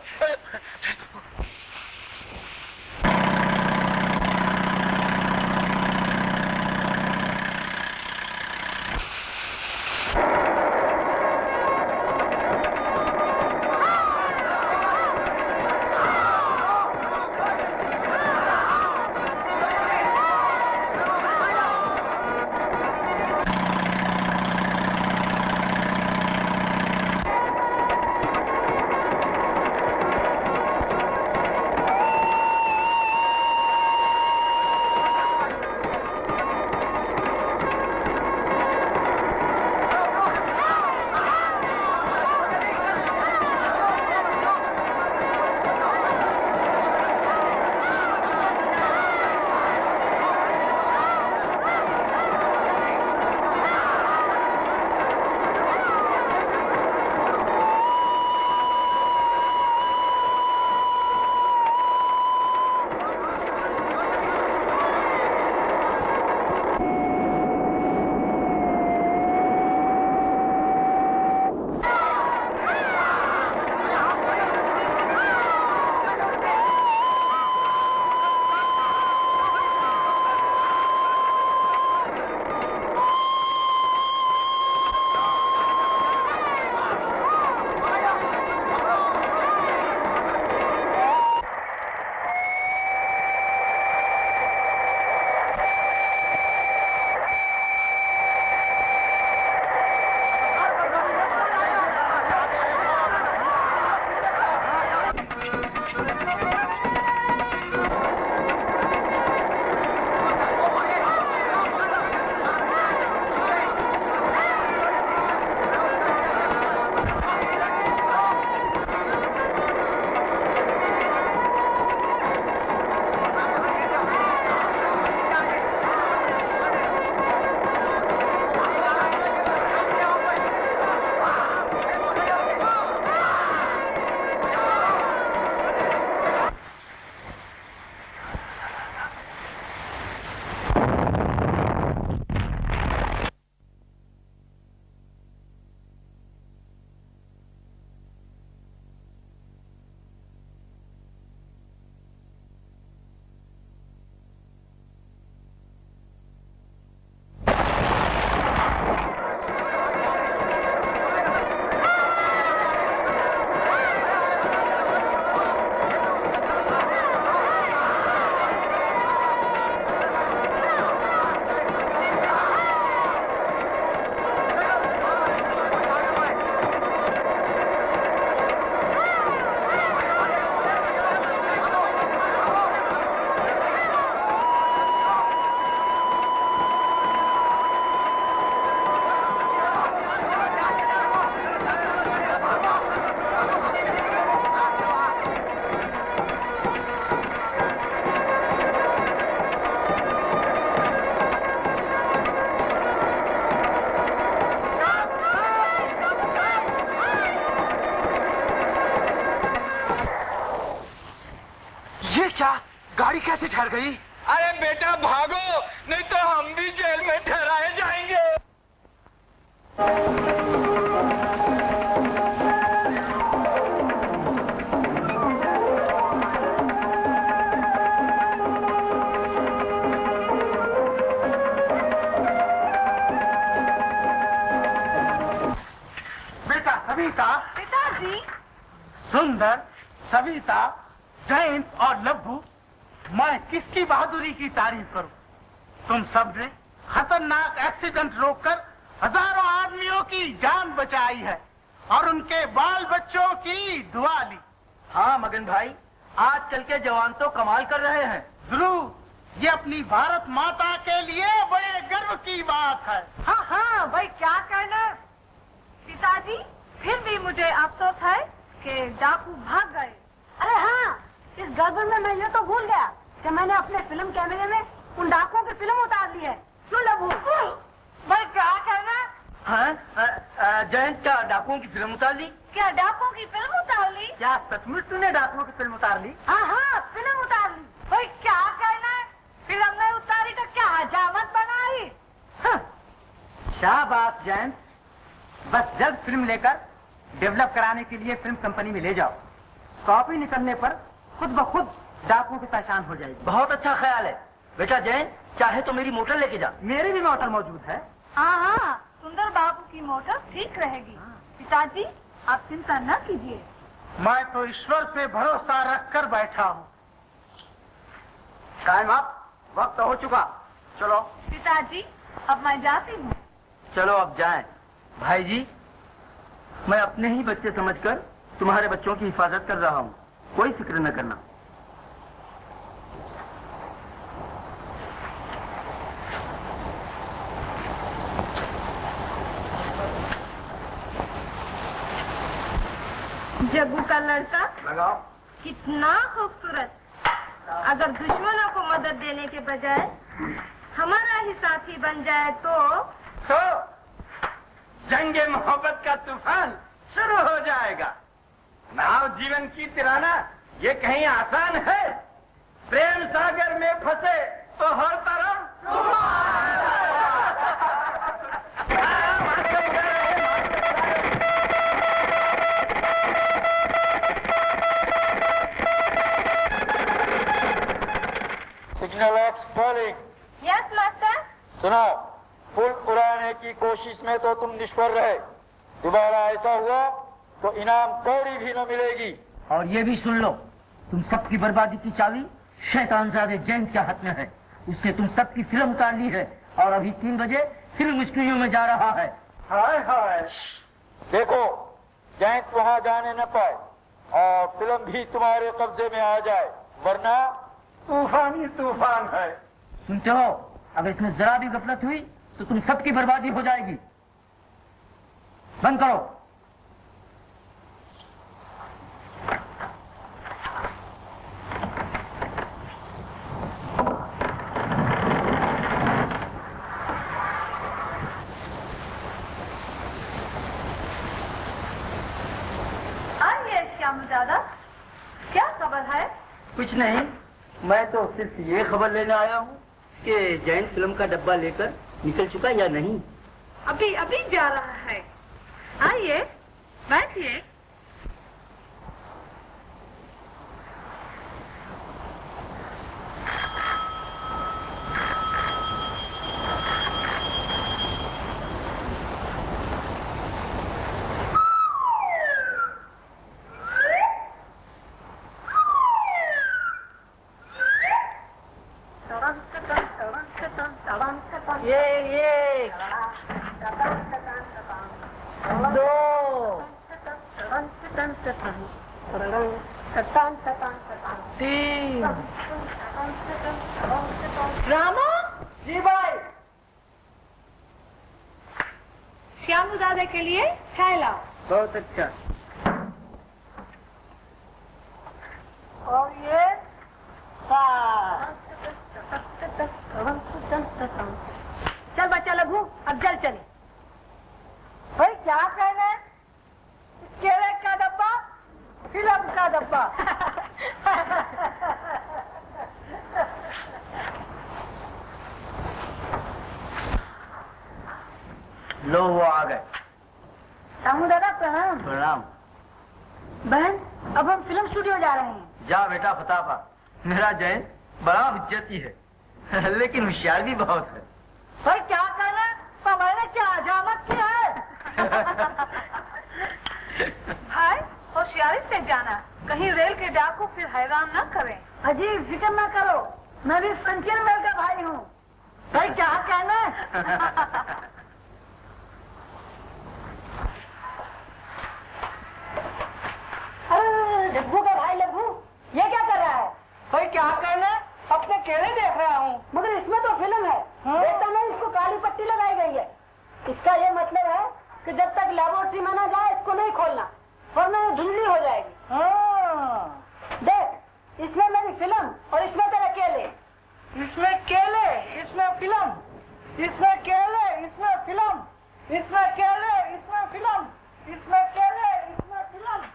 गई? अरे बेटा भागो, नहीं तो हम भी जेल में ठहराए जाएंगे। पिताजी, सुंदर, सविता, जैन और लब्बू, मैं किसकी बहादुरी की तारीफ करूं? तुम सब ने खतरनाक एक्सीडेंट रोककर हजारों आदमियों की जान बचाई है और उनके बाल बच्चों की दुआ ली। हाँ मगन भाई, आजकल के जवान तो कमाल कर रहे हैं। जरूर, ये अपनी भारत माता के लिए बड़े गर्व की बात है। हाँ हाँ भाई, क्या कहना। पिताजी, फिर भी मुझे अफसोस है कि डाकू भाग गए। अरे हाँ, इस गड़बड़ में मैं ये तो भूल गया कि मैंने अपने फिल्म कैमरे में उन डाकुओं की फिल्म उतार ली है। क्यों लबू भाई, क्या कहना। हाँ, जयंत क्या डाकुओं की फिल्म उतार ली? क्या डाकुओं की फिल्म उतार ली? क्या सचमुच तूने डाकुओं की फिल्म उतार ली? हाँ हाँ, फिल्म उतार ली भाई, क्या कहना। फिल्म में उतारी तो क्या हजामत बनाई। शाबाश जयंत, बस जल्द फिल्म लेकर डेवलप कराने के लिए फिल्म कंपनी में ले जाओ। कॉपी निकलने पर खुद ब खुद डाकुओं की पहचान हो जाएगी। बहुत अच्छा ख्याल है बेटा जैन, चाहे तो मेरी मोटर लेके जा। मेरी भी मोटर मौजूद है। हाँ हाँ, सुंदर बाबू की मोटर ठीक रहेगी। पिताजी, आप चिंता न कीजिए। मैं तो ईश्वर पे भरोसा रखकर बैठा हूँ। टाइम आप, वक्त हो चुका। चलो पिताजी, अब मैं जाती हूँ। चलो अब जाए। भाई जी, मैं अपने ही बच्चे समझकर तुम्हारे बच्चों की हिफाजत कर रहा हूँ, कोई फिक्र न करना। जग्गू का लड़का लगाओ, कितना खूबसूरत। अगर दुश्मनों को मदद देने के बजाय हमारा ही साथी बन जाए तो जंगे मोहब्बत का तूफान शुरू हो जाएगा। नाव जीवन की तिराना ये कहीं आसान है? प्रेम सागर में फंसे तो हर तरफ सिग्नल ऑफ स्पॉलिंग। Yes master. सुनो, पुल उड़ाने की कोशिश में तो तुम निष्फल रहे, दोबारा ऐसा हुआ तो इनाम कौड़ी भी न मिलेगी। और ये भी सुन लो, तुम सबकी बर्बादी की चाबी शैतानजादे जैन के हाथ में है। उससे तुम सबकी फिल्म उतार ली है और अभी 3 बजे फिल्म स्टूडियो में जा रहा है। हाय हाय, देखो जैन वहाँ जाने न पाए और फिल्म भी तुम्हारे कब्जे में आ जाए, वरना तूफानी तूफान है। सुनते हो, अगर इसमें जरा भी गफलत हुई तो तुम सबकी बर्बादी हो जाएगी। बंद करो। आइए श्याम दादा, क्या खबर है? कुछ नहीं, मैं तो सिर्फ ये खबर लेने आया हूँ कि जैन फिल्म का डब्बा लेकर निकल चुका या नहीं। अभी अभी जा रहा है, आइए बैठिए। लो वो आ गए। साहू दादा प्रणाम। प्रणाम। बहन अब हम फिल्म स्टूडियो जा रहे हैं। जा बेटा फताफा, मेरा जैन बड़ा इज्जती है लेकिन होशियार भी बहुत है। भाई क्या कर रहा है, पवाड़ा क्या हजामत की है। हाय होशियारी से जाना, कहीं रेल के डाकू फिर हैरान न करें। अजी फिक्र न करो, मैं भी संकीर्ण मेल का भाई हूँ। भाई क्या कहना है। लब्बू का भाई लब्बू ये क्या कर रहा है। भाई क्या करना है, अपने केले देख रहा हूँ। मगर इसमें तो फिल्म है, देखता नहीं इसको काली पट्टी लगाई गई है। इसका ये मतलब है कि जब तक लेबोरेटरी में ना जाए इसको नहीं खोलना, वरना ये धुंधली हो जाएगी। देख इसमें मेरी फिल्म और इसमें तेरा केले। इसमें केले इसमें फिल्म, इसमें केले इसमें फिल्म, इसमें केले इसमें फिल्म, इसमें केले इसमें फिल्म।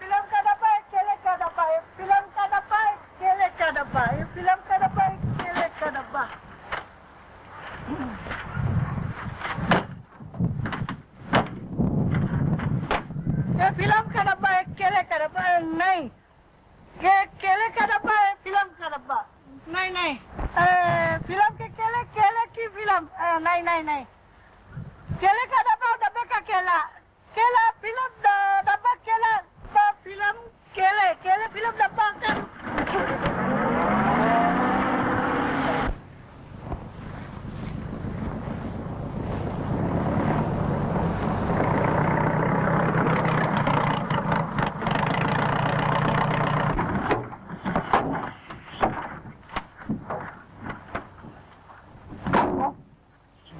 फिल्म का डब्बा है, केले का डब्बा है, फिल्म का डब्बा है, केले का डब्बा है, फिल्म का डब्बा है, केले का डब्बा। ये फिल्म का डब्बा है, केले का डब्बा नहीं। ये केले का डब्बा है, फिल्म का डब्बा नहीं। फिल्म के केले, केले की फिल्म नहीं। केले का डब्बा, डब्बे का केला, केला फिल्म डब्बा, केला फिल्म, केले केले फिल्म डब्बा।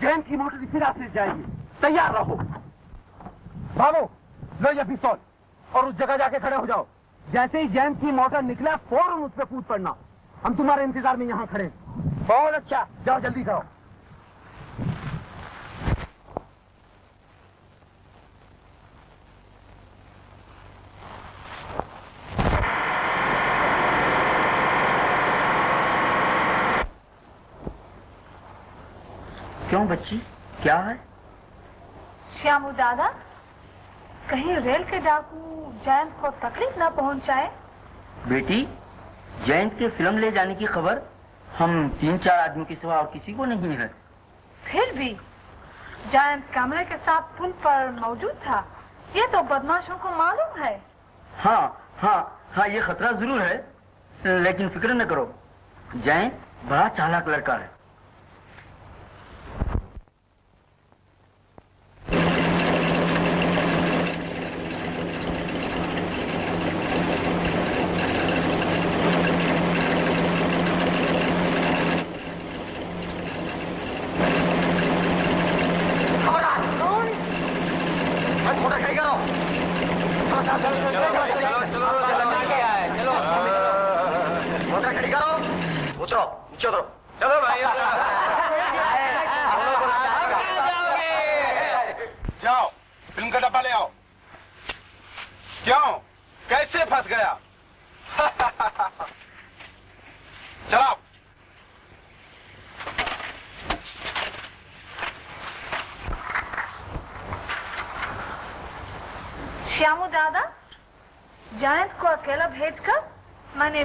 जैन की मोटर इसी रास्ते जाएगी, तैयार रहो। भागो, लो ये पिस्तौल और उस जगह जाके खड़े हो जाओ। जैसे ही जैन की मोटर निकला फौरन उस पर कूद पड़ना। हम तुम्हारे इंतजार में यहाँ खड़े। बहुत अच्छा, जाओ जल्दी करो। क्यों बच्ची क्या है। श्यामू दादा कहीं रेल के डाकू जयंत को तकलीफ न पहुंचाए। बेटी जयंत के फिल्म ले जाने की खबर हम 3-4 आदमी के सिवा और किसी को नहीं है। फिर भी जयंत कैमरे के साथ पुल पर मौजूद था, ये तो बदमाशों को मालूम है। हाँ, ये खतरा जरूर है लेकिन फिक्र न करो, जयंत बड़ा चालाक लड़का है।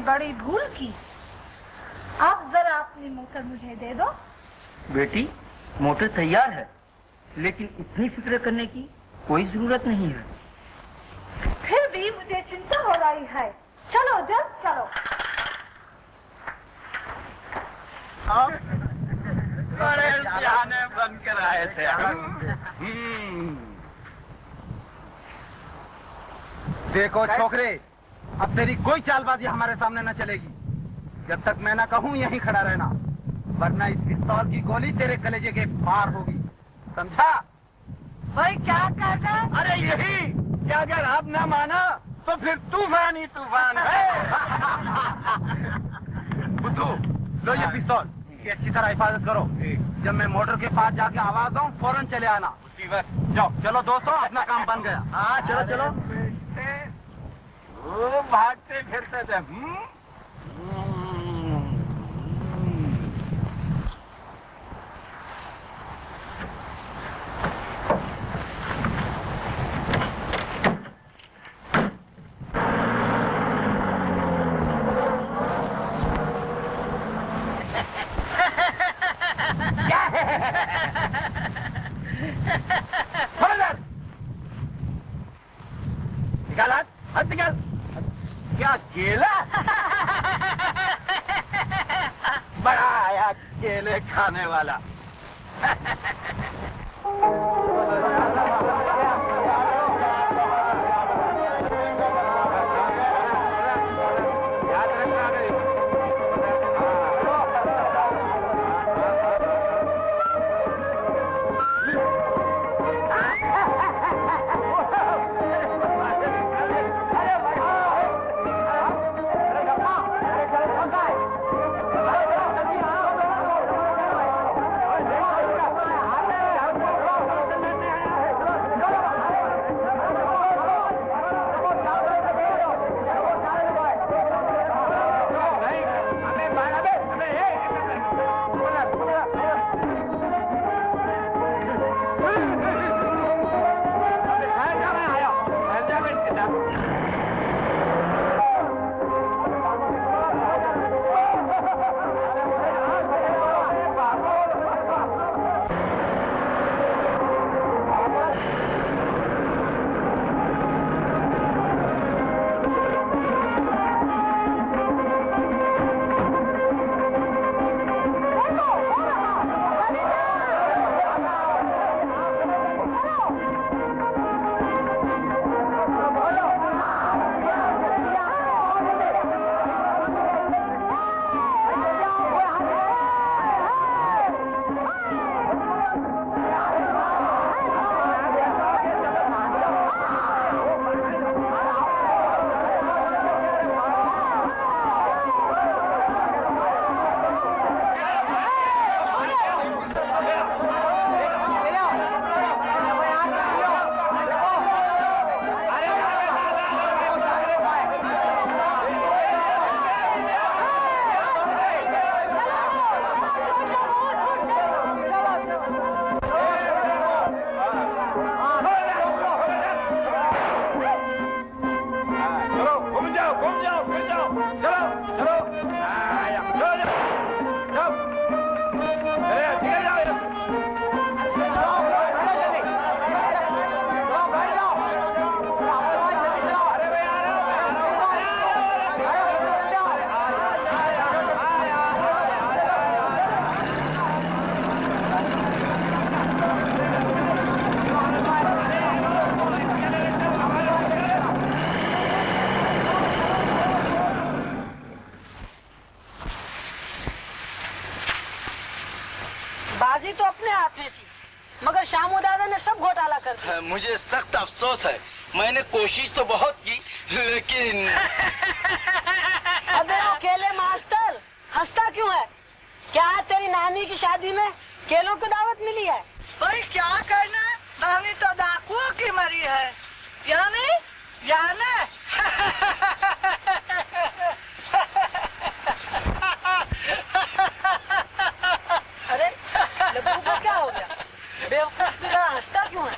बड़ी भूल की, आप जरा अपनी मोटर मुझे दे दो। बेटी मोटर तैयार है लेकिन इतनी फिक्र करने की कोई जरूरत नहीं है। फिर भी मुझे चिंता हो रही है, चलो जल्द चलो। हम बड़े जाने बनकर आए थे। देखो छोकरे अब तेरी कोई चालबाजी हमारे सामने न चलेगी, जब तक मैं ना कहूँ यहीं खड़ा रहना, वरना इस पिस्तौल की गोली तेरे कलेजे के पार होगी, समझा। भाई क्या कहता। अरे यही कि अगर आप ना माना तो फिर तूफान ही तूफान है। बुद्धू लो ये पिस्तौल की अच्छी तरह हिफाजत करो, जब मैं मोटर के पास जाके आवाज दूँ फौरन चले आना। जाओ चलो दोस्तों अपना काम बन गया। हाँ चलो चलो। भागते फिरते थे। है खाने वाला। मुझे सख्त अफसोस है, मैंने कोशिश तो बहुत की लेकिन। अबे अकेले मास्टर हंसता क्यों है? क्या तेरी नानी की शादी में केलों को दावत मिली है? भाई क्या करना, नानी तो डाकुओं की मरी है। यानी याना अरे लब्बू को क्या हो गया? बेवकूफ की तरह हंसता क्यों है?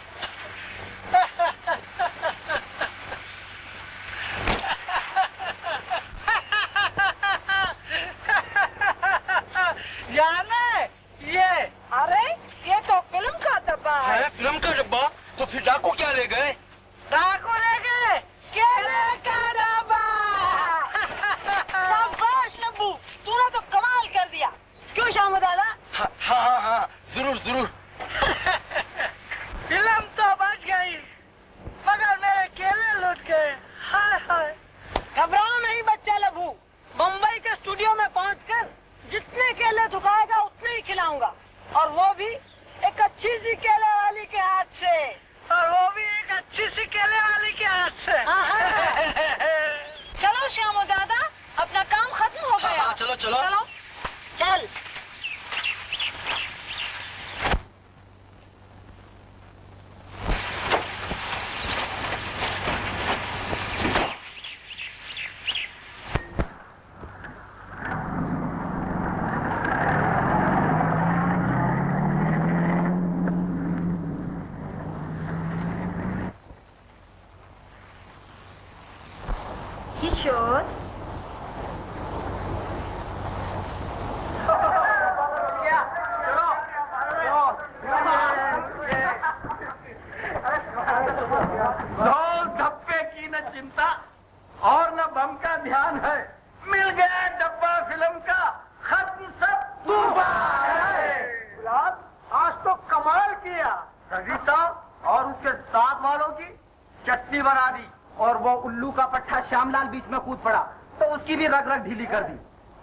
श्यामलाल बीच में कूद पड़ा तो उसकी भी रग रग ढीली कर दी।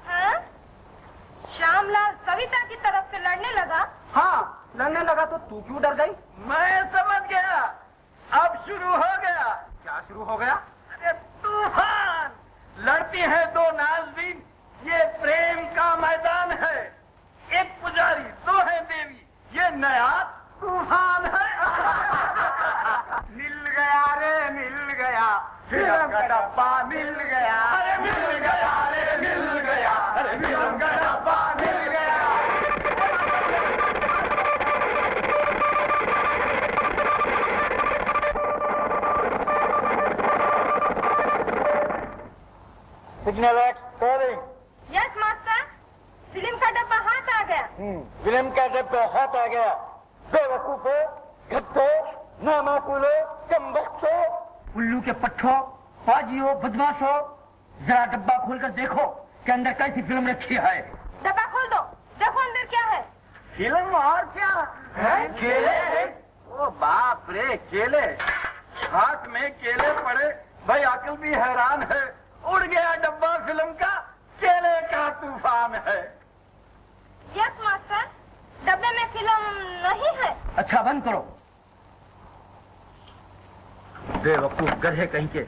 हाँ? श्यामलाल सविता की तरफ से लड़ने लगा। हाँ लड़ने लगा तो तू क्यों डर गई? मैं समझ गया, अब शुरू हो गया। क्या शुरू हो गया? अरे तूफान, लड़ती है दो नाज़रीन, ये प्रेम का मैदान है। एक पुजारी, दो है देवी, ये नया तूफान है। मिल गया रे मिल गया, फिल्म का डब्बा मिल गया। अरे मिल गया रे मिल गया, अरे फिल्म का डब्बा मिल गया। Signal calling. Yes master, film का डब्बा हाथ आ गया। फिल्म का डब्बा हाथ आ गया। बेवकूफो, गद्दो, नामाकुलो, कमबख्तो, उल्लू के पट्ठो, पाजियो, बदमाशो, जरा डब्बा खोलकर देखो कि अंदर कैसी फिल्म रखी है। डब्बा खोल दो, देखो अंदर क्या है। फिल्म और क्या है? केले है। ओ बाप रे, केले, हाथ में केले पड़े। भाई आकल भी हैरान है, उड़ गया डब्बा फिल्म का, केले का तूफान है। यस मास्टर, डब्बे में फिल्म नहीं है। अच्छा बंद करो। बेवकूफ गधे कहीं के।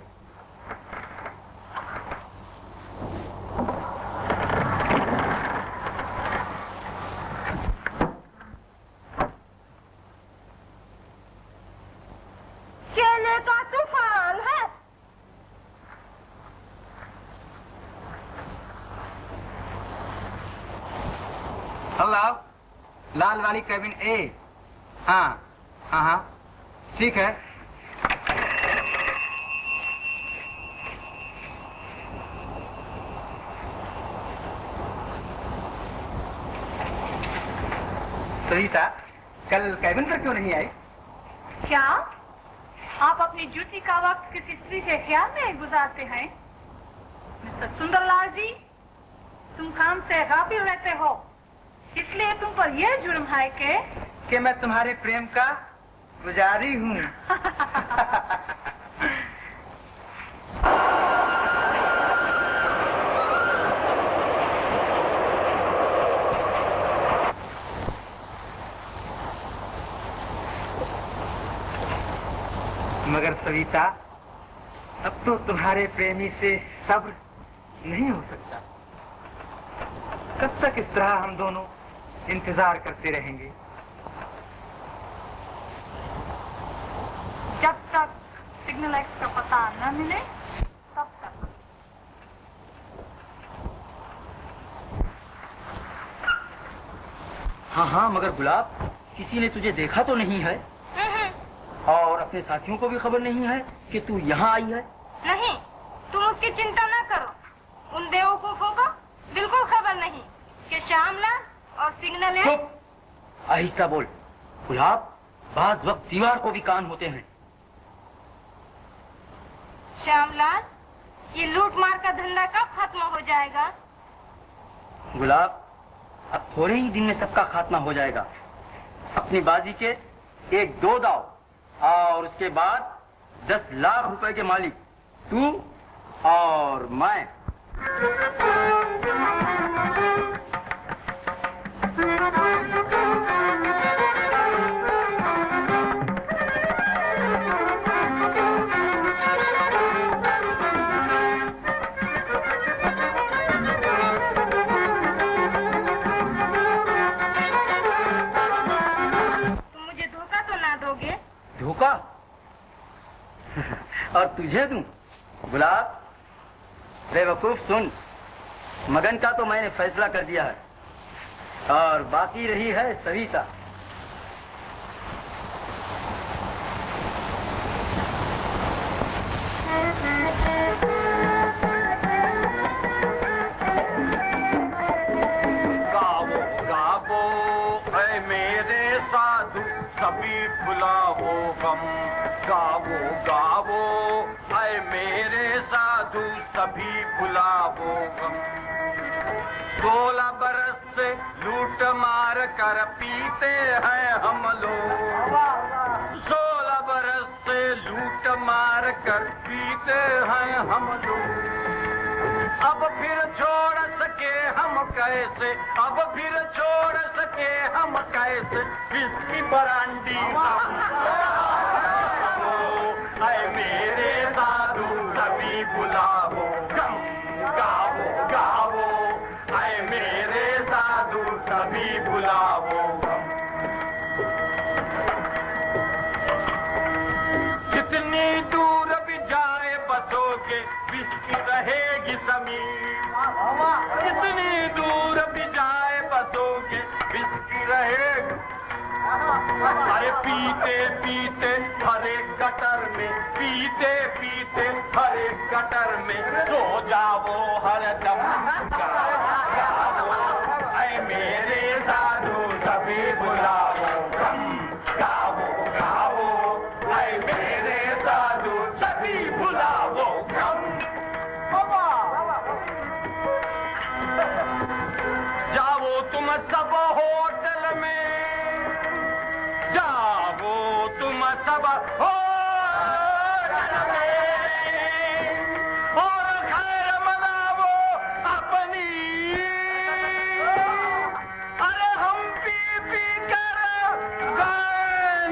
केले का तूफान है। हेलो, लाल वाली कैबिन ए। हाँ हाँ हाँ ठीक है। सरिता कल कैबिन पर क्यों नहीं आई? क्या आप अपनी ड्यूटी का वक्त किसी स्त्री के ख्याल में गुजारते हैं? मिस्टर सुंदरलाल जी, तुम काम से गाफिल रहते हो, इसलिए तुम पर यह जुर्म है कि मैं तुम्हारे प्रेम का गुजारी हूँ। मगर सविता, अब तो तुम्हारे प्रेमी से सब्र नहीं हो सकता। कब तक इस तरह हम दोनों इंतजार करते रहेंगे? जब तक सिग्नल एक्स का पता न मिले तब तक। हाँ हाँ, मगर गुलाब, किसी ने तुझे देखा तो नहीं है? और अपने साथियों को भी खबर नहीं है कि तू यहाँ आई है? नहीं, तुम उसकी चिंता न करो। उन बेवकूफों को बिल्कुल खबर नहीं कि श्यामलाल और सिग्नल है। आहिस्ता बोल गुलाब, बाज वक्त दीवार को भी कान होते हैं। श्यामलाल, ये लूट मार का धंधा कब खत्म हो जाएगा? गुलाब, अब थोड़े ही दिन में सबका खात्मा हो जाएगा। अपनी बाजी के 1-2 दाव और उसके बाद 10 लाख रुपए के मालिक तू और मैं। धोखा और तुझे दूं? गुलाब बेवकूफ सुन, मगन का तो मैंने फैसला कर दिया है और बाकी रही है सविता। गावो गावो ऐ मेरे साधु, सभी भुलाओ गम। गावो गावो ऐ मेरे साधु, सभी भुलाओ गम। 16 बरस से लूट मार कर पीते हैं हम लोग। 16 बरस से लूट मार प्यार कर पीते हैं हम लोग, अब फिर छोड़ सके हम कैसे, अब फिर छोड़ सके हम कैसे इसकी बरांडी। आए मेरे दारू सभी बुलाओ, गम गाओ गाओ, आए मेरे दारू सभी बुलाओ। कितनी दूर भी जाए बसों के बिस्की रहेगी समीर, कितनी दूर भी जाए बसों के बिस्की रहेगी। अरे पीते पीते हरे गटर में, पीते पीते हरे गटर में सो जाओ हर दम गाओ। ऐ मेरे दारू सभी बुलाओ, गम गाओ गाओ, ऐ मेरे दारू सभी बुलाओ गम। जाओ तुम सब होटल में, जाओ तुम सब होटल में और खैर मनाओ अपनी। अरे हम पी कर गायनाचे,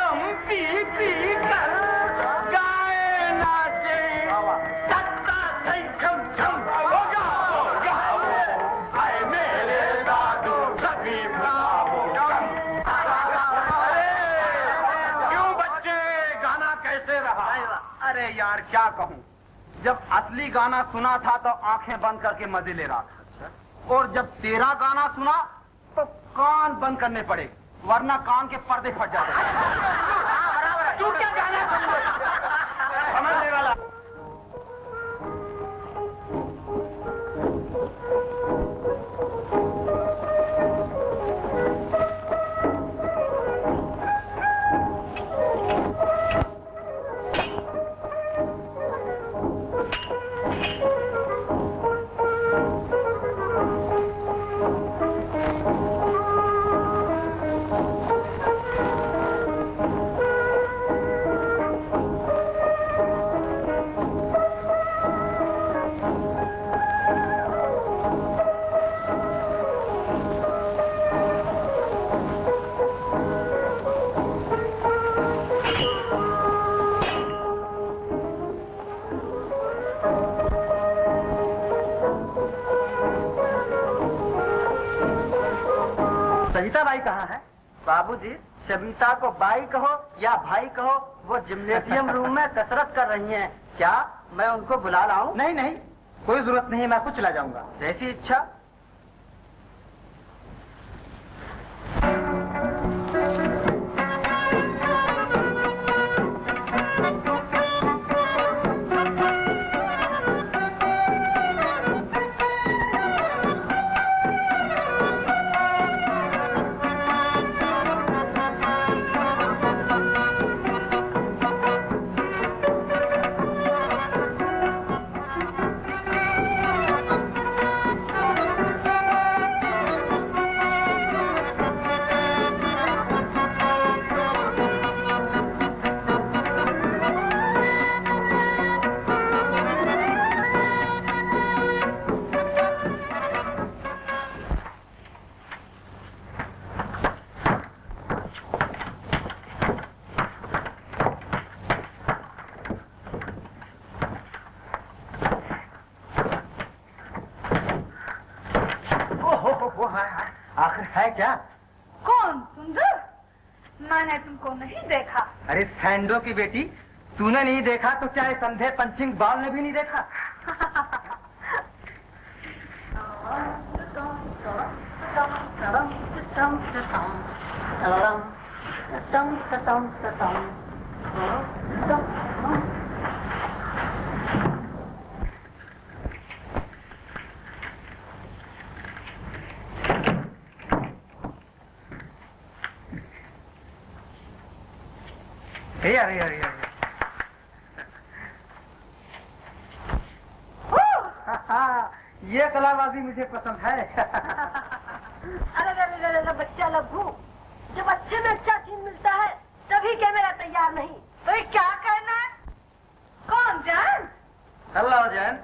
हम पी कर गायनाचे सत्ता से झम झम गाओ गाओ। आए मेरे दादू सभी अरे यार क्या कहूँ, जब असली गाना सुना था तो आंखें बंद करके मजे ले रहा था, और जब तेरा गाना सुना तो कान बंद करने पड़े वरना कान के पर्दे फट जाते। तू क्या गाना सुन समझने वाला। बाबूजी सविता को बाई कहो या भाई कहो, वो जिम्नेशियम रूम में कसरत कर रही हैं। क्या मैं उनको बुला लाऊं? नहीं नहीं कोई जरूरत नहीं, मैं खुद चला जाऊंगा जैसी इच्छा। सैंडो की बेटी तूने नहीं देखा तो क्या इस अंधे पंचिंग बॉल ने भी नहीं देखा। अरे अरे अरे ये कलाबाजी मुझे पसंद है। अरे अरे अरे बच्चा लभू, जब अच्छे में अच्छा सीन मिलता है तब अभी कैमरा तैयार नहीं तो क्या करना? कौन जान? अल्लाह जान।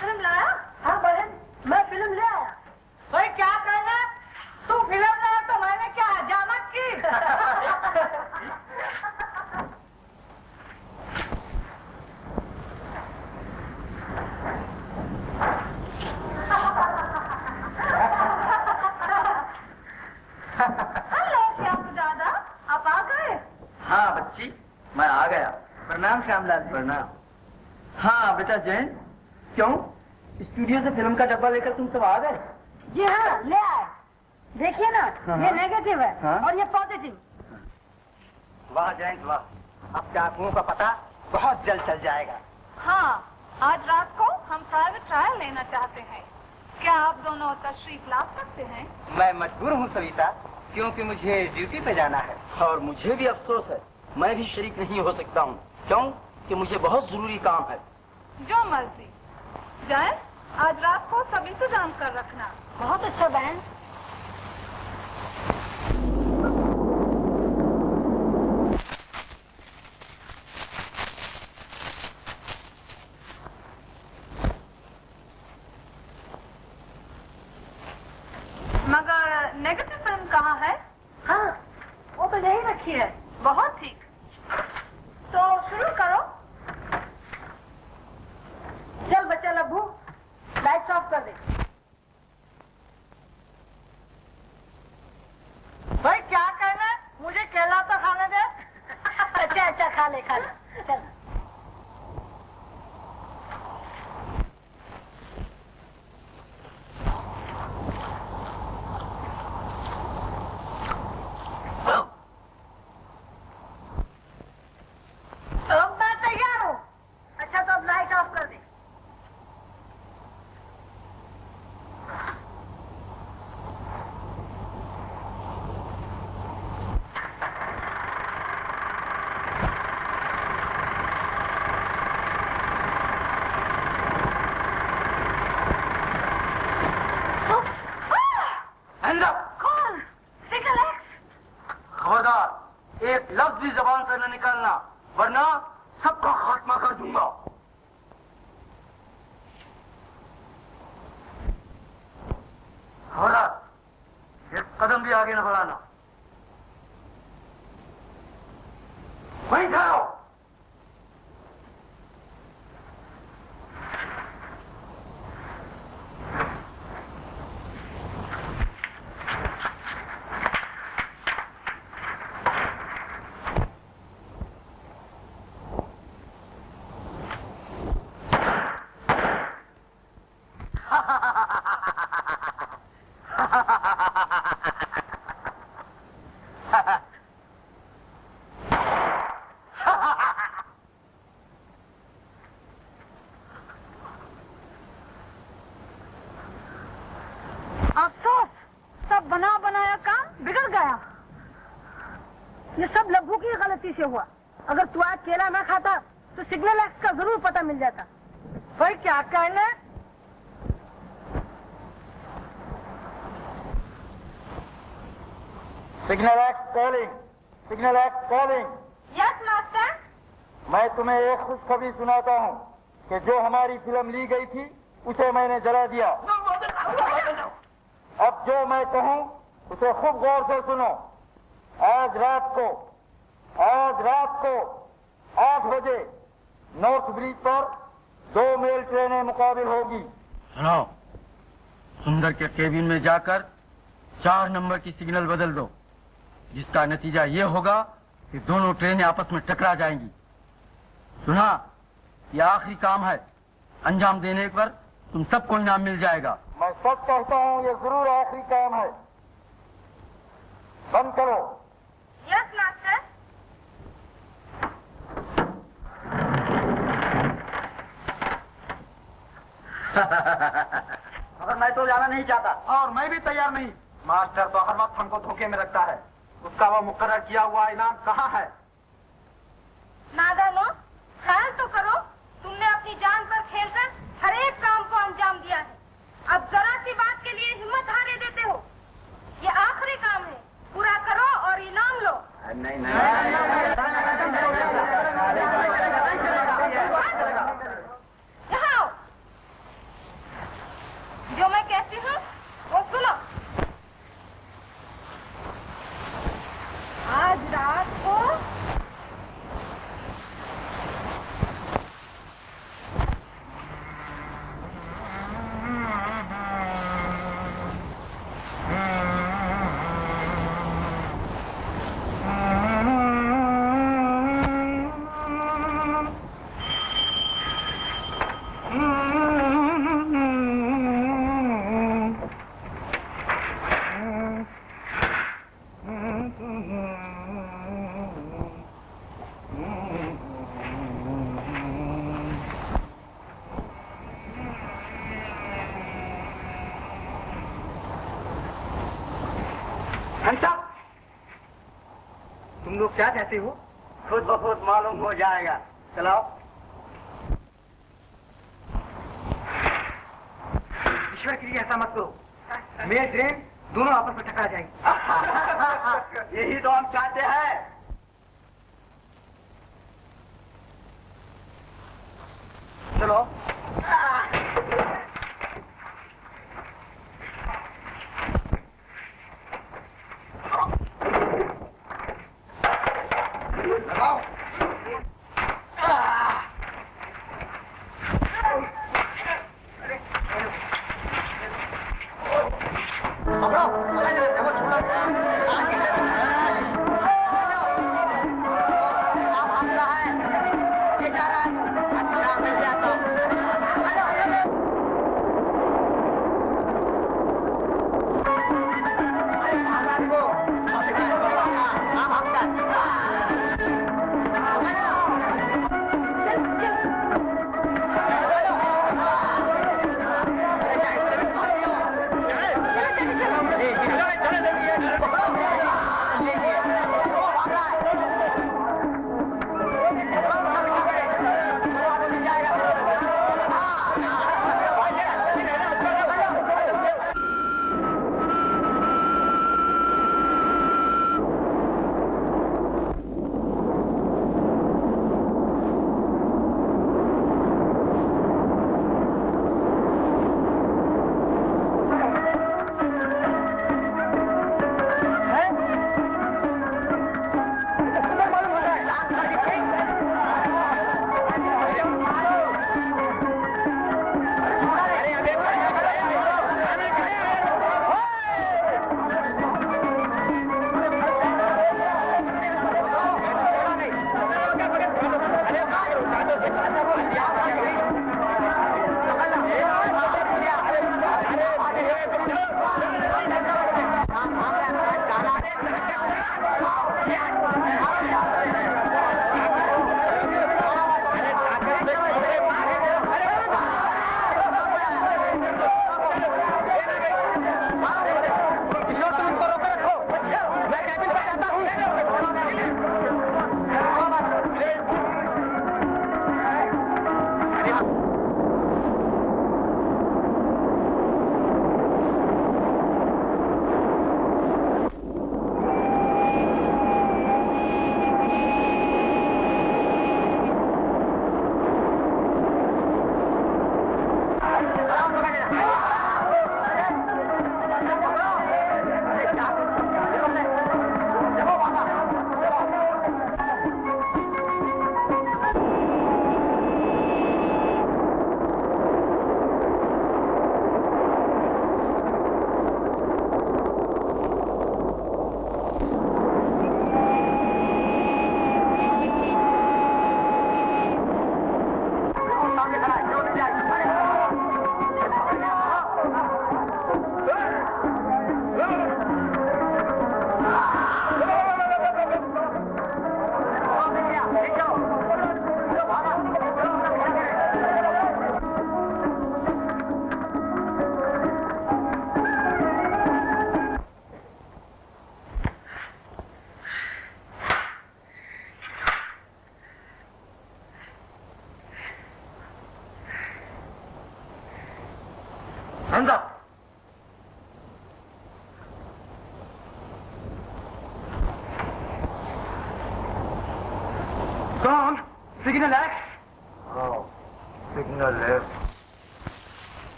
फिल्म लाया? हाँ बहन, मैं फिल्म ले आया। भाई क्या करना? तुम फिल्म लाया तो मैंने क्या हजामत की? हेलो श्यामजादा, आप आ गए? हाँ बच्ची, मैं आ गया। प्रणाम श्यामलाल। प्रणाम। हाँ बेटा जैन, क्यों स्टूडियो से फिल्म का डब्बा लेकर तुम सब आ गए? जी हाँ, ले आए। देखिए ना, ये नेगेटिव है और ये पॉजिटिव। वाह जैन वाह, अब डाकुओं का पता बहुत जल्द चल जाएगा। हाँ, आज रात को हम प्राइवेट ट्रायल लेना चाहते हैं। क्या आप दोनों तशरीफ ला सकते हैं? मैं मजबूर हूँ सविता, क्योंकि मुझे ड्यूटी पे जाना है। और मुझे भी अफसोस है, मैं भी शरीक नहीं हो सकता हूँ, क्यों कि मुझे बहुत जरूरी काम है। जो मर्जी। जाए, आज रात को सब इंतजाम कर रखना। बहुत अच्छा बहन। बहुत ठीक, तो शुरू करो। चल बच्चा लब्बू, लाइट ऑफ कर दे। भाई क्या करना? मुझे केला तो खाने दे। अच्छा अच्छा, खा ले चल। निकालना वरना सबका खात्मा कर दूंगा। थोड़ा एक कदम भी आगे न बढ़ाना। वहीं ठहरो। हुआ अगर तू आज केला ना खाता तो सिग्नल एक्स का जरूर पता मिल जाता। भाई क्या कहना? Signal X calling, signal X calling. Yes master. मैं तुम्हें एक खुशखबरी सुनाता हूँ कि जो हमारी फिल्म ली गई थी उसे मैंने जला दिया। अब जो मैं कहूँ उसे खूब गौर से सुनो। आज रात को 8 बजे नॉर्थ ब्रिज पर 2 मेल ट्रेनें मुकाबिल होगी। सुनो, सुंदर के केबिन में जाकर 4 नंबर की सिग्नल बदल दो, जिसका नतीजा ये होगा कि दोनों ट्रेनें आपस में टकरा जाएंगी। सुना, ये आखिरी काम है, अंजाम देने पर तुम सबको इनाम मिल जाएगा। मैं सब कहता हूँ ये जरूर आखिरी काम है। बंद करो। Yes master. अगर मैं तो जाना नहीं चाहता। और मैं भी तैयार नहीं। मास्टर तो हर वक्त हमको धोखे में रखता है। उसका वो मुकर्रर किया हुआ इनाम कहाँ है? नादानो, ख्याल तो करो। तुमने अपनी जान पर खेलकर हर एक काम को अंजाम दिया है। अब जरा सी बात के लिए हिम्मत हारे देते हो। ये आखिरी काम है, पूरा करो और इनाम लो। क्या कहती हो? खुद ब खुद मालूम हो जाएगा। चलाओ। ईश्वर के लिए ऐसा मत करो, मेरे ट्रेन दोनों आपस में टकरा जाएंगे। यही तो हम चाहते हैं। चलो।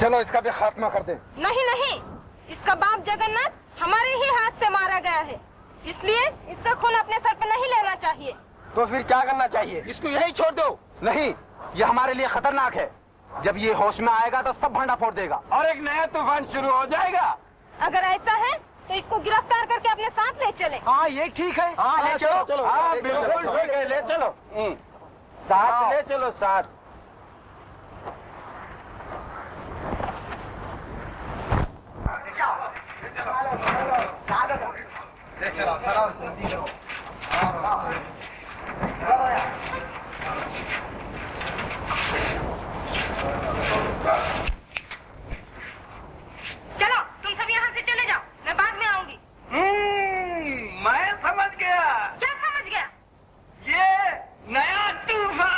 चलो इसका भी खात्मा कर दे। नहीं नहीं, इसका बाप जगन्नाथ हमारे ही हाथ से मारा गया है, इसलिए इसका खून अपने सर पे नहीं लेना चाहिए। तो फिर क्या करना चाहिए? इसको यही छोड़ दो। नहीं, ये हमारे लिए खतरनाक है। जब ये होश में आएगा तो सब भांडा फोड़ देगा और एक नया तूफान शुरू हो जाएगा। अगर ऐसा है तो इसको गिरफ्तार करके अपने साथ ले चले। हाँ ये ठीक है, ले चलो। हाँ बिल्कुल ठीक है, ले चलो साथ, ले चलो साथ। चलो तुम सब यहाँ से चले जाओ, मैं बाद में आऊंगी। मैं समझ गया। क्या समझ गया? ये नया तूफान।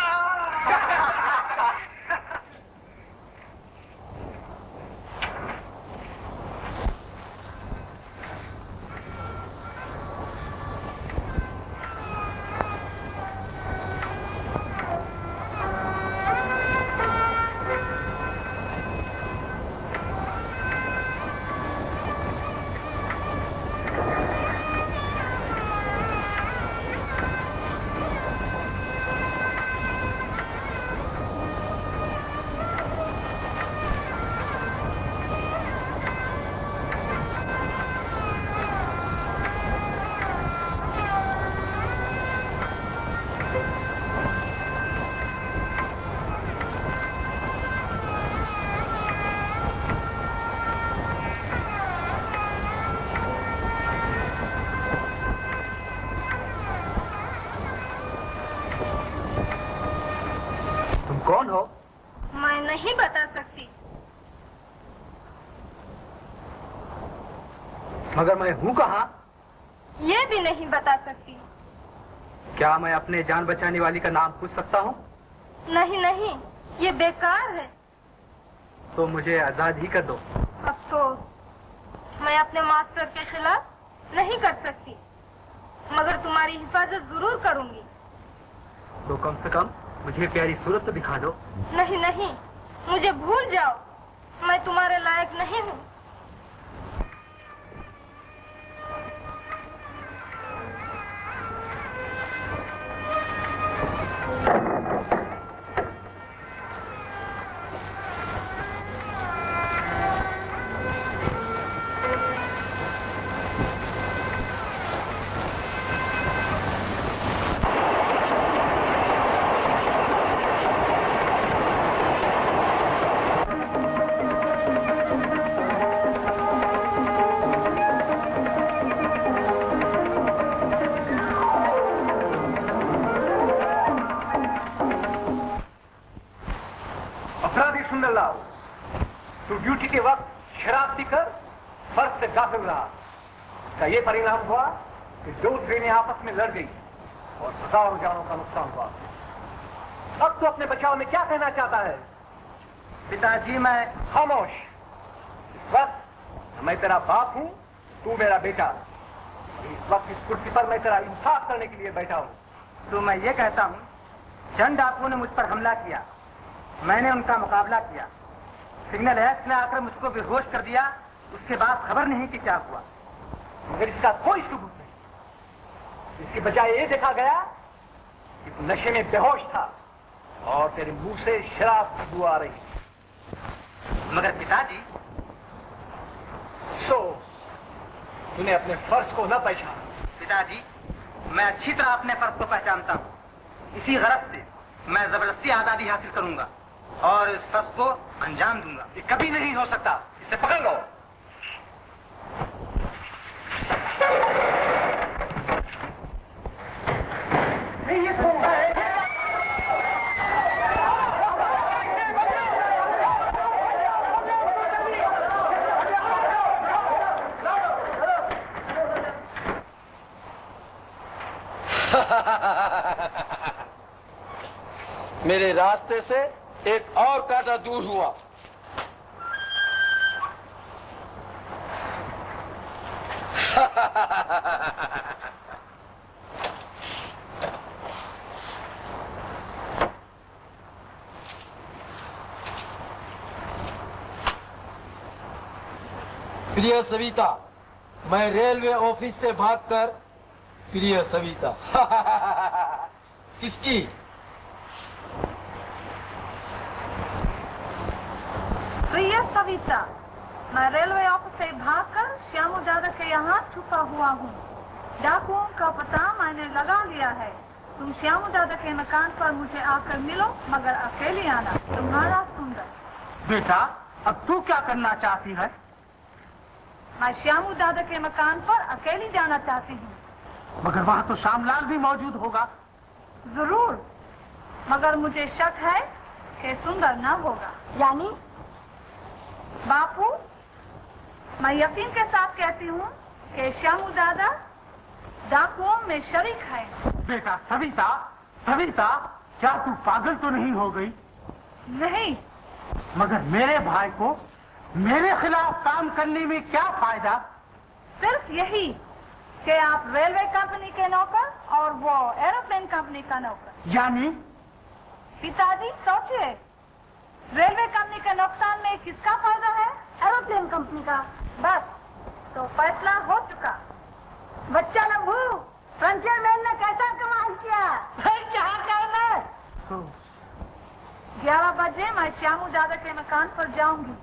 मगर मैं हूँ कहाँ? ये भी नहीं बता सकती। क्या मैं अपने जान बचाने वाली का नाम पूछ सकता हूँ? नहीं नहीं, ये बेकार है। तो मुझे आजाद ही कर दो। अफसोस, मैं अपने मास्टर के खिलाफ नहीं कर सकती, मगर तुम्हारी हिफाजत जरूर करूँगी। तो कम से कम मुझे प्यारी सूरत तो दिखा दो। नहीं नहीं, मुझे भूल जाओ, मैं तुम्हारे लायक नहीं हूँ। ये परिणाम हुआ कि दो ट्रेनें आपस में लड़ गई और हजारों जानों का नुकसान हुआ। अब तो अपने बचाव में क्या कहना चाहता है? पिताजी मैं खामोश। इस वक्त मैं तेरा बाप हूं, तू मेरा बेटा। इस वक्त इस कुर्सी पर मैं तेरा इंसाफ करने के लिए बैठा हूं। तो मैं ये कहता हूं, चंद डाकुओं ने मुझ पर हमला किया, मैंने उनका मुकाबला किया। सिग्नल एक्स ने आकर मुझको बेहोश कर दिया, उसके बाद खबर नहीं कि क्या हुआ, मगर इसका कोई सबूत नहीं। इसकी बजाय ये देखा गया कि तू नशे में बेहोश था और तेरे मुंह से शराब की बू आ रही। मगर पिताजी, तूने अपने फर्ज को न पहचाना। पिताजी, मैं अच्छी तरह अपने फर्ज को पहचानता हूं। इसी गरज से मैं जबरदस्ती आजादी हासिल करूंगा और इस फर्ज को अंजाम दूंगा। ये कभी नहीं हो सकता, इसे पकड़ लो। ये तो है। मेरे रास्ते से एक और कांटा दूर हुआ। प्रिय सविता, मैं रेलवे ऑफिस से भागकर, प्रिय सविता किसकी? प्रिय सविता, मैं रेलवे ऑफिस से भागकर श्यामू दादा के यहाँ छुपा हुआ हूँ। डाकुओं का पता मैंने लगा लिया है। तुम श्यामू दादा के मकान पर मुझे आकर मिलो, मगर अकेले आना। तुम्हारा सुंदर। बेटा, अब तू क्या करना चाहती है? मैं श्यामू दादा के मकान पर अकेली जाना चाहती हूँ। मगर वहाँ तो श्यामलाल भी मौजूद होगा। जरूर, मगर मुझे शक है कि सुंदर न होगा। यानी? बापू, मैं यकीन के साथ कहती हूँ कि श्यामू दादा डाकुओं में शरीक है। बेटा सविता, सविता, क्या तू पागल तो नहीं हो गई? नहीं। मगर मेरे भाई को मेरे खिलाफ काम करने में क्या फायदा? सिर्फ यही कि आप रेलवे कंपनी के नौकर और वो एरोप्लेन कंपनी का नौकर। यानी? पिताजी सोचिए, रेलवे कंपनी के नुकसान में किसका फायदा है? एरोप्लेन कंपनी का। बस, तो फैसला हो चुका। बच्चा लंबू, फ्रंटियर मैन ने कैसा कमाल किया? भाई क्या करना? 11 बजे मैं श्यामू दादा के मकान पर जाऊंगी।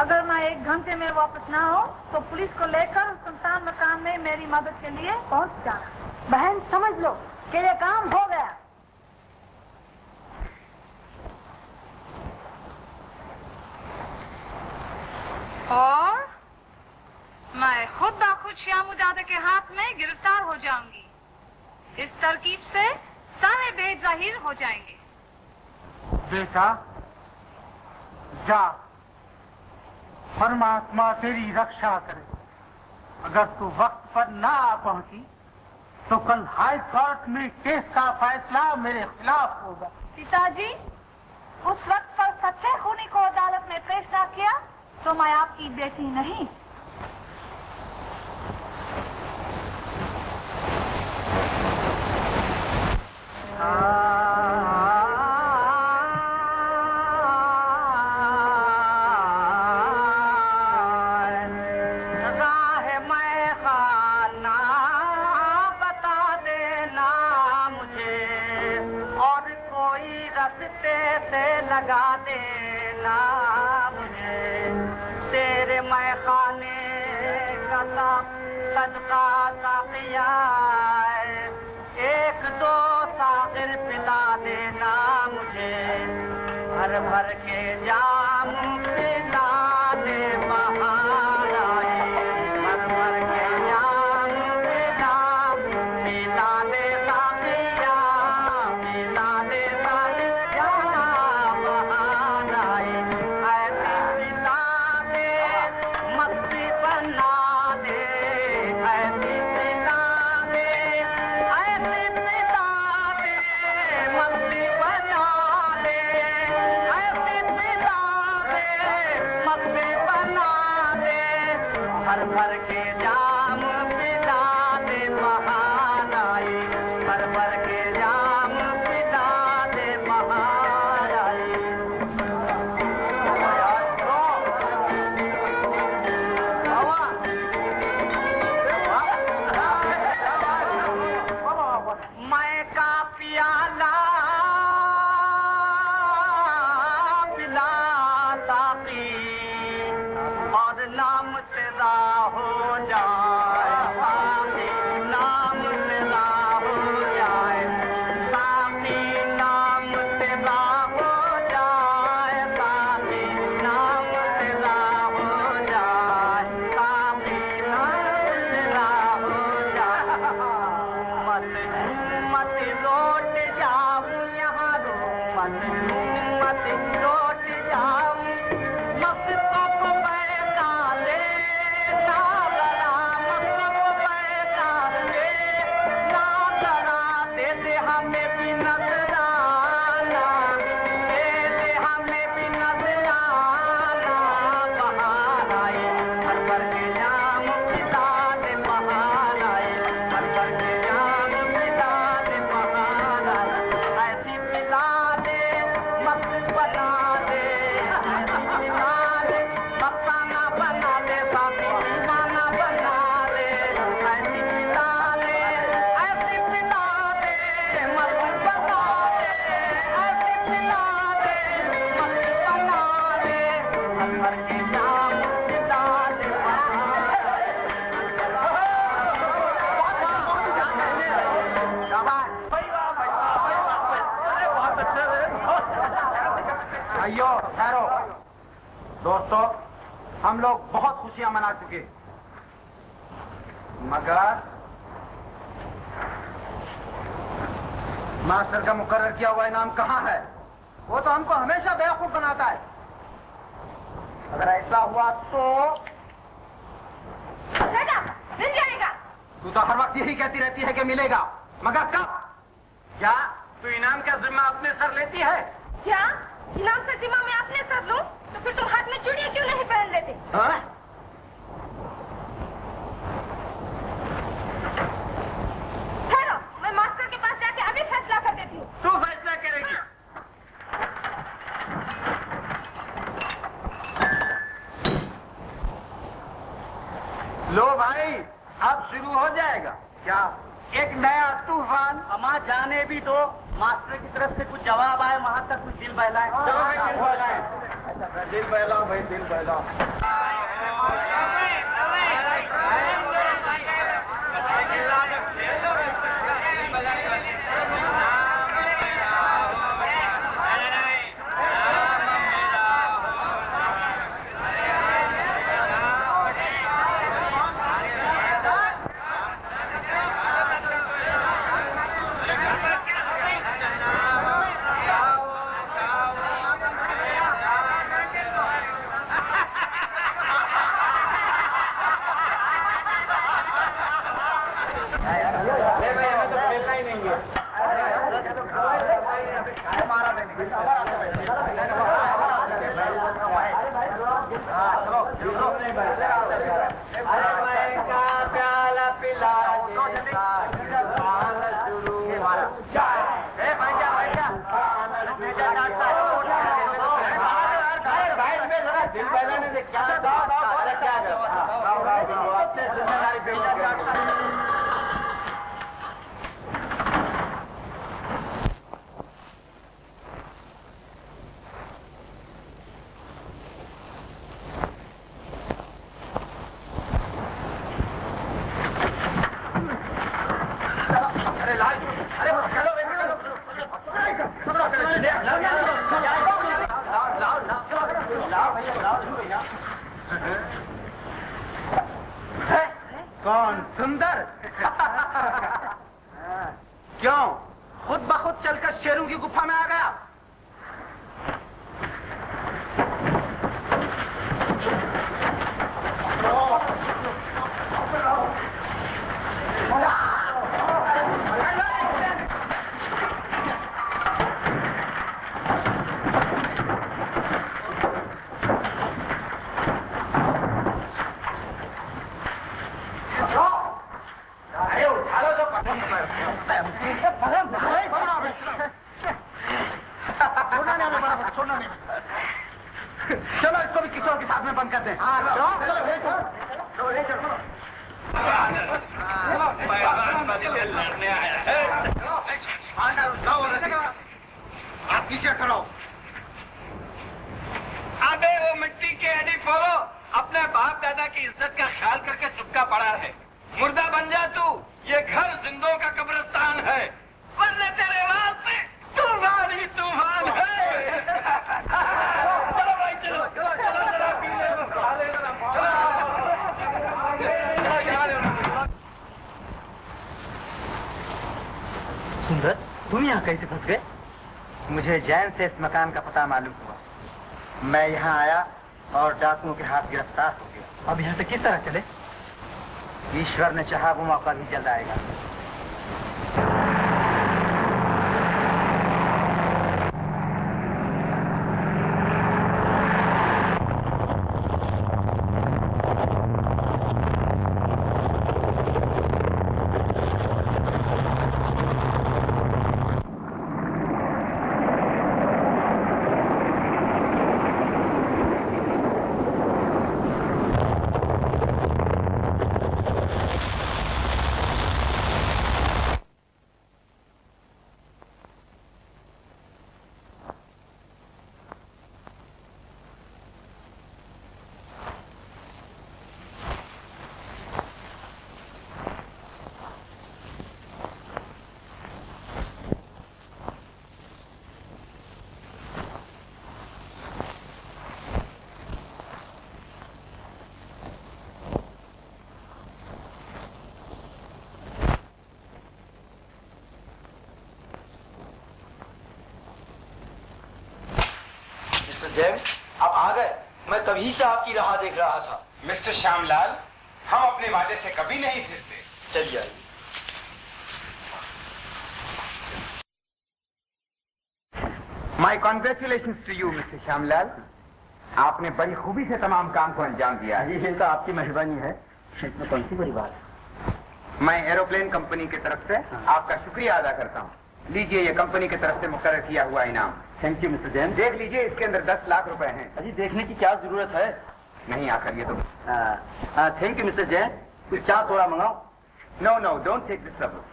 अगर मैं 1 घंटे में वापस ना हो तो पुलिस को लेकर सुनसान मकान में मेरी मदद के लिए पहुंच जाना। बहन, समझ लो कि ये काम हो गया। और मैं खुद बाखुद श्यामू दादा के हाथ में गिरफ्तार हो जाऊंगी। इस तरकीब से सारे बेजाहिर हो जाएंगे। बेटा जा, परमात्मा तेरी रक्षा करे। अगर तू वक्त पर ना आ पहुंची तो कल हाई कोर्ट में केस का फैसला मेरे खिलाफ होगा। पिताजी, उस वक्त पर सच्चे खूनी को अदालत में पेश ना किया तो मैं आपकी बेटी नहीं। दोस्तों, हम लोग बहुत खुशियां मना चुके, मगर मास्टर का मुकर्रर किया हुआ इनाम कहाँ है? वो तो हमको हमेशा बेवकूफ बनाता है। अगर ऐसा हुआ तो मिल जाएगा। तू तो हर वक्त यही कहती रहती है कि मिलेगा, मगर कब? क्या तू इनाम का जिम्मा अपने सर लेती है? क्या इनाम का जिम्मा मैं अपने सर लूं? तो फिर तुम हाथ में चूड़ियां क्यों नहीं पहन लेते? हाँ? ठहरो, मैं मास्टर के पास जाके अभी फैसला कर देती हूँ। तू फैसला करेगी? हाँ। लो भाई, अब शुरू हो जाएगा। क्या एक नया तूफान? अमा जाने भी तो मास्टर की तरफ से कुछ जवाब आए, वहां तक कुछ दिल बहलाए। चलो भाई, दिल बहलाए। अच्छा, दिल बहलाओ भाई, दिल बहलाओ। जैन से इस मकान का पता मालूम हुआ। मैं यहाँ आया और डाकुओं के हाथ गिरफ्तार हो गया। अब यहाँ से किस तरह चले? ईश्वर ने चाहा वो मौका भी जल्द आएगा। जैन, आप आ गए। मैं तभी से आपकी राह देख रहा था। मिस्टर श्यामलाल, हम अपने वादे से कभी नहीं फिरते। चलिए। My congratulations to you, Mr. Shyamlal. आपने बड़ी खूबी से तमाम काम को अंजाम दिया है। ये तो आपकी मेहरबानी है। इसमें कौन सी बड़ी बात है? मैं एरोप्लेन कंपनी की तरफ से आपका शुक्रिया अदा करता हूँ। लीजिए, ये कंपनी की तरफ से मुकर्रर किया हुआ इनाम। Thank you mister Jain. देख लीजिए, इसके अंदर 10 लाख रुपए हैं। अजी देखने की क्या जरूरत है? नहीं आकर ये तो। Thank you mister Jain. कुछ चार थोड़ा मंगाओ। No no, don't take this trouble.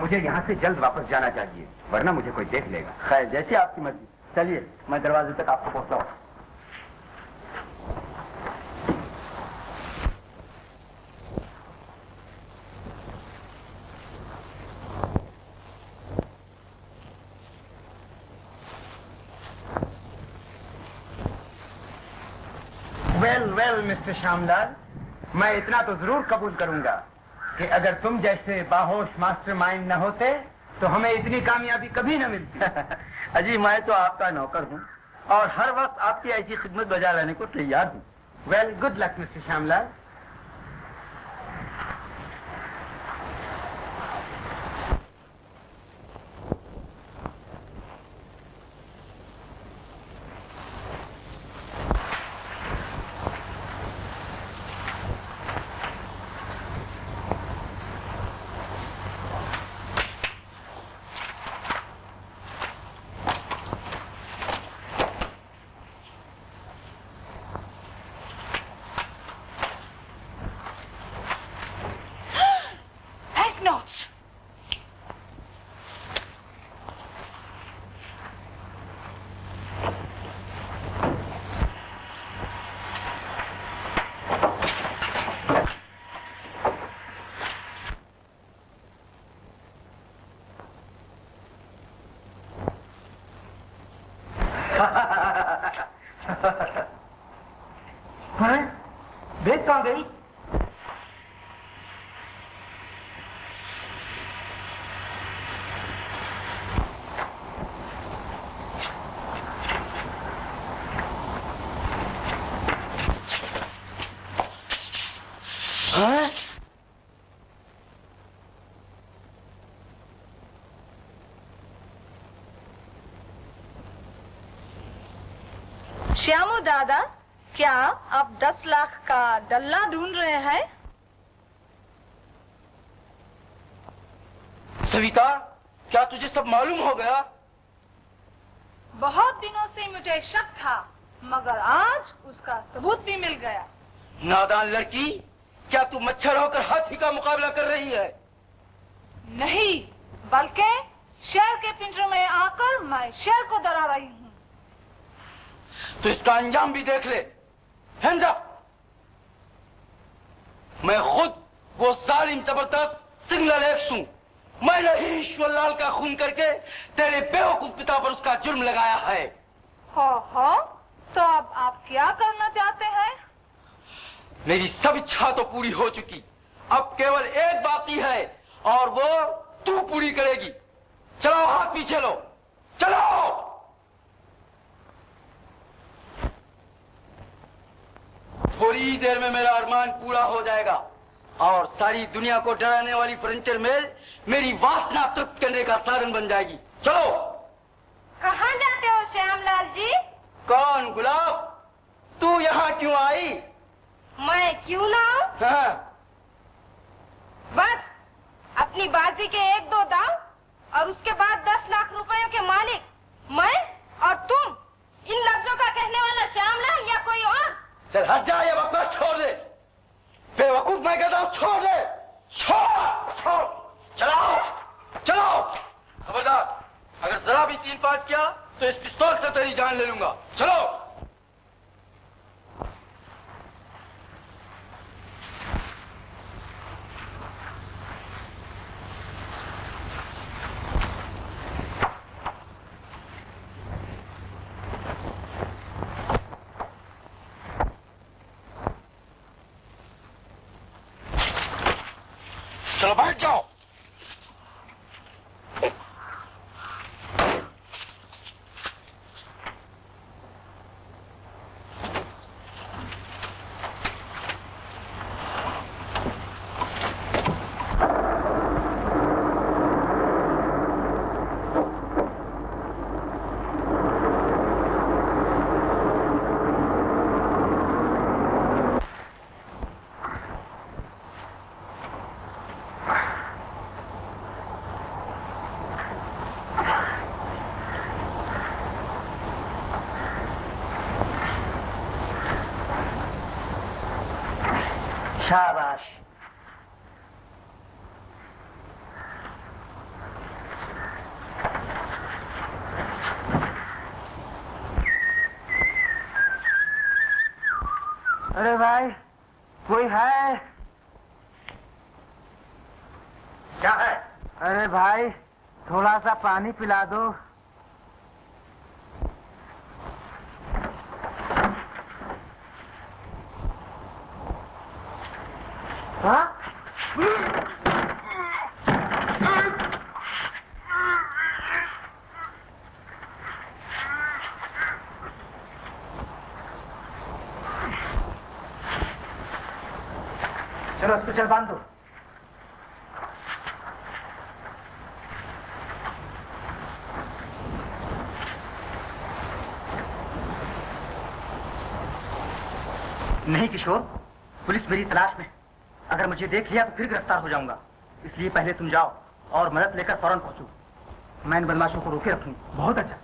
मुझे यहाँ से जल्द वापस जाना चाहिए, वरना मुझे कोई देख लेगा। खैर, जैसी आपकी मर्जी। चलिए, मैं दरवाजे तक आपको पहुँचता हूँ। वेल वेल मिस्टर श्यामलाल, मैं इतना तो जरूर कबूल करूंगा कि अगर तुम जैसे बाहोश मास्टरमाइंड न होते तो हमें इतनी कामयाबी कभी न मिलती। अजी, मैं तो आपका नौकर हूँ और हर वक्त आपकी ऐसी खिदमत बजाय रहने को तैयार हूँ। Well, good luck mister Shyamlal. Shyamu दादा, क्या आप 10 लाख का डल्ला ढूंढ रहे हैं? सविता, क्या तुझे सब मालूम हो गया? बहुत दिनों से मुझे शक था, मगर आज उसका सबूत भी मिल गया। नादान लड़की, क्या तू मच्छर होकर हाथी का मुकाबला कर रही है? नहीं, बल्कि शेर के पिंजरे में आकर मैं शेर को डरा रही हूँ। तो इसका अंजाम भी देख ले। हेंजा, मैं खुद वो जालिम जबरदस्त सिग्नल एक्स हूं। मैंने ही ईश्वरलाल का खून करके तेरे बेवकूफ पिता पर उसका जुर्म लगाया है। हो, तो अब आप क्या करना चाहते हैं? मेरी सब इच्छा तो पूरी हो चुकी, अब केवल एक बाकी है और वो तू पूरी करेगी। चलो, हाथ पीछे लो, चलो। थोड़ी देर में मेरा अरमान पूरा हो जाएगा और सारी दुनिया को डराने वाली फ्रंटियर मेल मेरी वासना तृप्त करने का साधन बन जाएगी। चलो। कहाँ जाते हो श्यामलाल जी? कौन गुलाब, तू यहाँ क्यों आई? मैं क्यों ना आऊं? हाँ। बस अपनी बाजी के 1-2 दाव और उसके बाद 10 लाख रुपयों के मालिक मैं और तुम। इन लफ्जों का कहने वाला श्यामलाल या कोई और? चल हट जा, ये बकवास छोड़ दे। बेवकूफ, मैं कहता हूँ छोड़ दे। छोड़। चलाओ चलाओ। खबरदार, अगर जरा भी 3-5 किया तो इस पिस्तौल से तेरी जान ले लूंगा। चलो। चलो बैठ जाओ। शाबाश। अरे भाई कोई है? क्या है? अरे भाई थोड़ा सा पानी पिला दो। चल बांध दो। नहीं किशोर, पुलिस मेरी तलाश में। अगर मुझे देख लिया तो फिर गिरफ्तार हो जाऊंगा, इसलिए पहले तुम जाओ और मदद लेकर फौरन पहुंचो। मैं इन बदमाशों को रोके रखूंगी। बहुत अच्छा।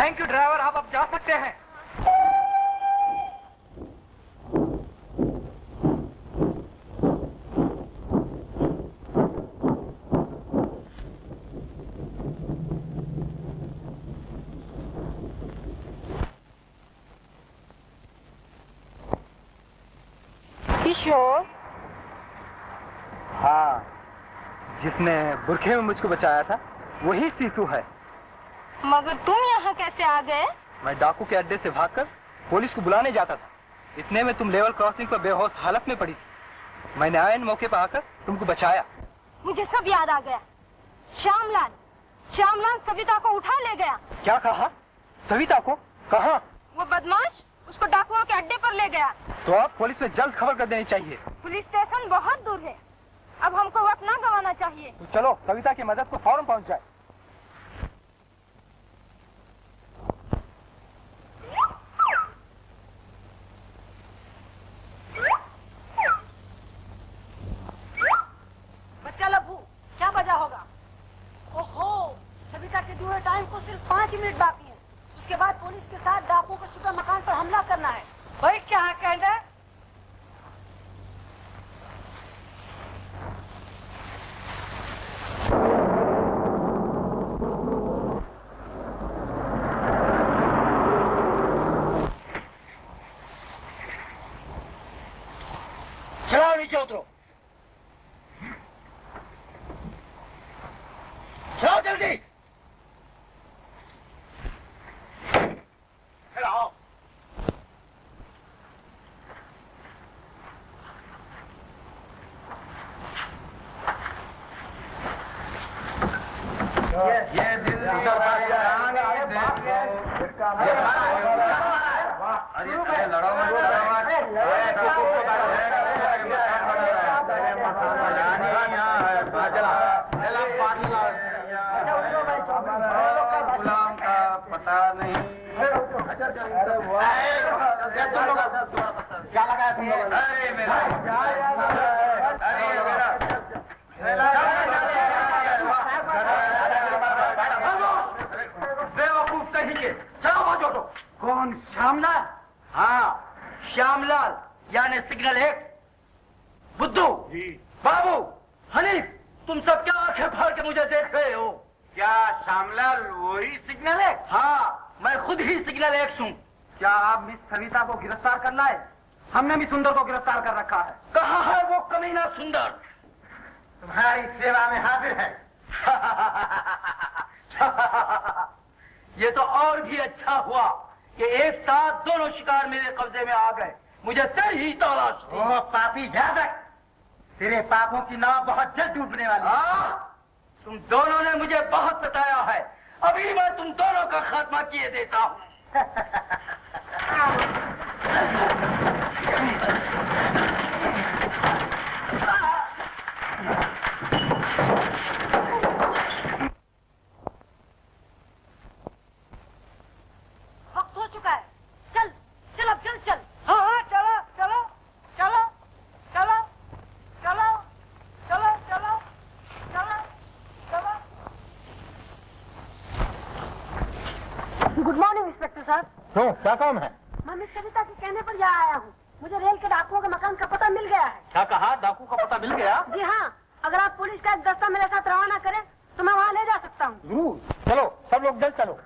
थैंक यू ड्राइवर, आप अब जा सकते हैं। खुश हो? हाँ, जिसने बुरखे में मुझको बचाया था वही सीतू है। मगर तुम यहाँ कैसे आ गए? मैं डाकू के अड्डे से भागकर पुलिस को बुलाने जाता था, इतने में तुम लेवल क्रॉसिंग पर बेहोश हालत में पड़ी थी। मैंने आयन मौके पर आकर तुमको बचाया। मुझे सब याद आ गया। श्यामलाल सविता को उठा ले गया। क्या कहा? सविता को? कहाँ? वो बदमाश उसको डाकुओं के अड्डे पर ले गया। तो आप पुलिस में जल्द खबर कर देनी चाहिए। पुलिस स्टेशन बहुत दूर है, अब हमको वक्त ना गंवाना चाहिए। तो चलो सविता की मदद को फौरन पहुँच जाए। बच्चा लब्बू, क्या बजा होगा? ओहो, सविता के दूर टाइम को सिर्फ 5 मिनट बाकी है। उसके बाद पुलिस के साथ डाकुओं को छुपा मकान पर हमला करना है। भाई क्या कहना है? क्या काम है? मैं मिस सविता के कहने पर यहाँ आया हूँ। मुझे रेल के डाकुओं के मकान का पता मिल गया है। क्या कहा? डाकू का पता मिल गया? जी हाँ, अगर आप पुलिस का एक दस्ता मेरे साथ रवाना करें तो मैं वहाँ ले जा सकता हूँ। जरूर, चलो सब लोग जल्द चलो।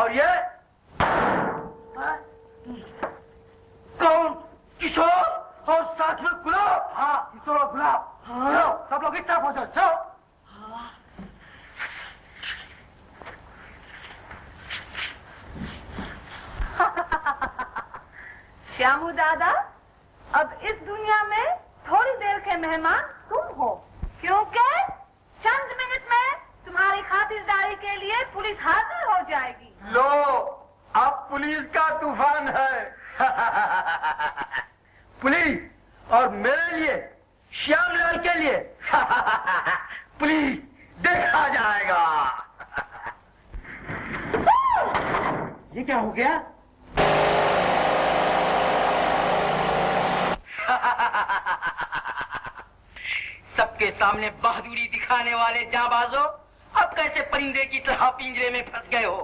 और ये कौन? किशोर और साथ में गुलाब। हाँ किशोर और गुलाब। चलो सब लोग इस तरफ हो जाओ। चलो श्यामू दादा, अब इस दुनिया में थोड़ी देर के मेहमान तुम हो, क्योंकि चंद मिनट में तुम्हारी खातिरदारी के लिए पुलिस हाजिर हो जाएगी। लो अब पुलिस का तूफान है। पुलिस और मेरे लिए, श्यामलाल के लिए पुलिस देखा जाएगा। ये क्या हो गया? सबके सामने बहादुरी दिखाने वाले जांबाजों अब कैसे परिंदे की तरह पिंजरे में फंस गए हो।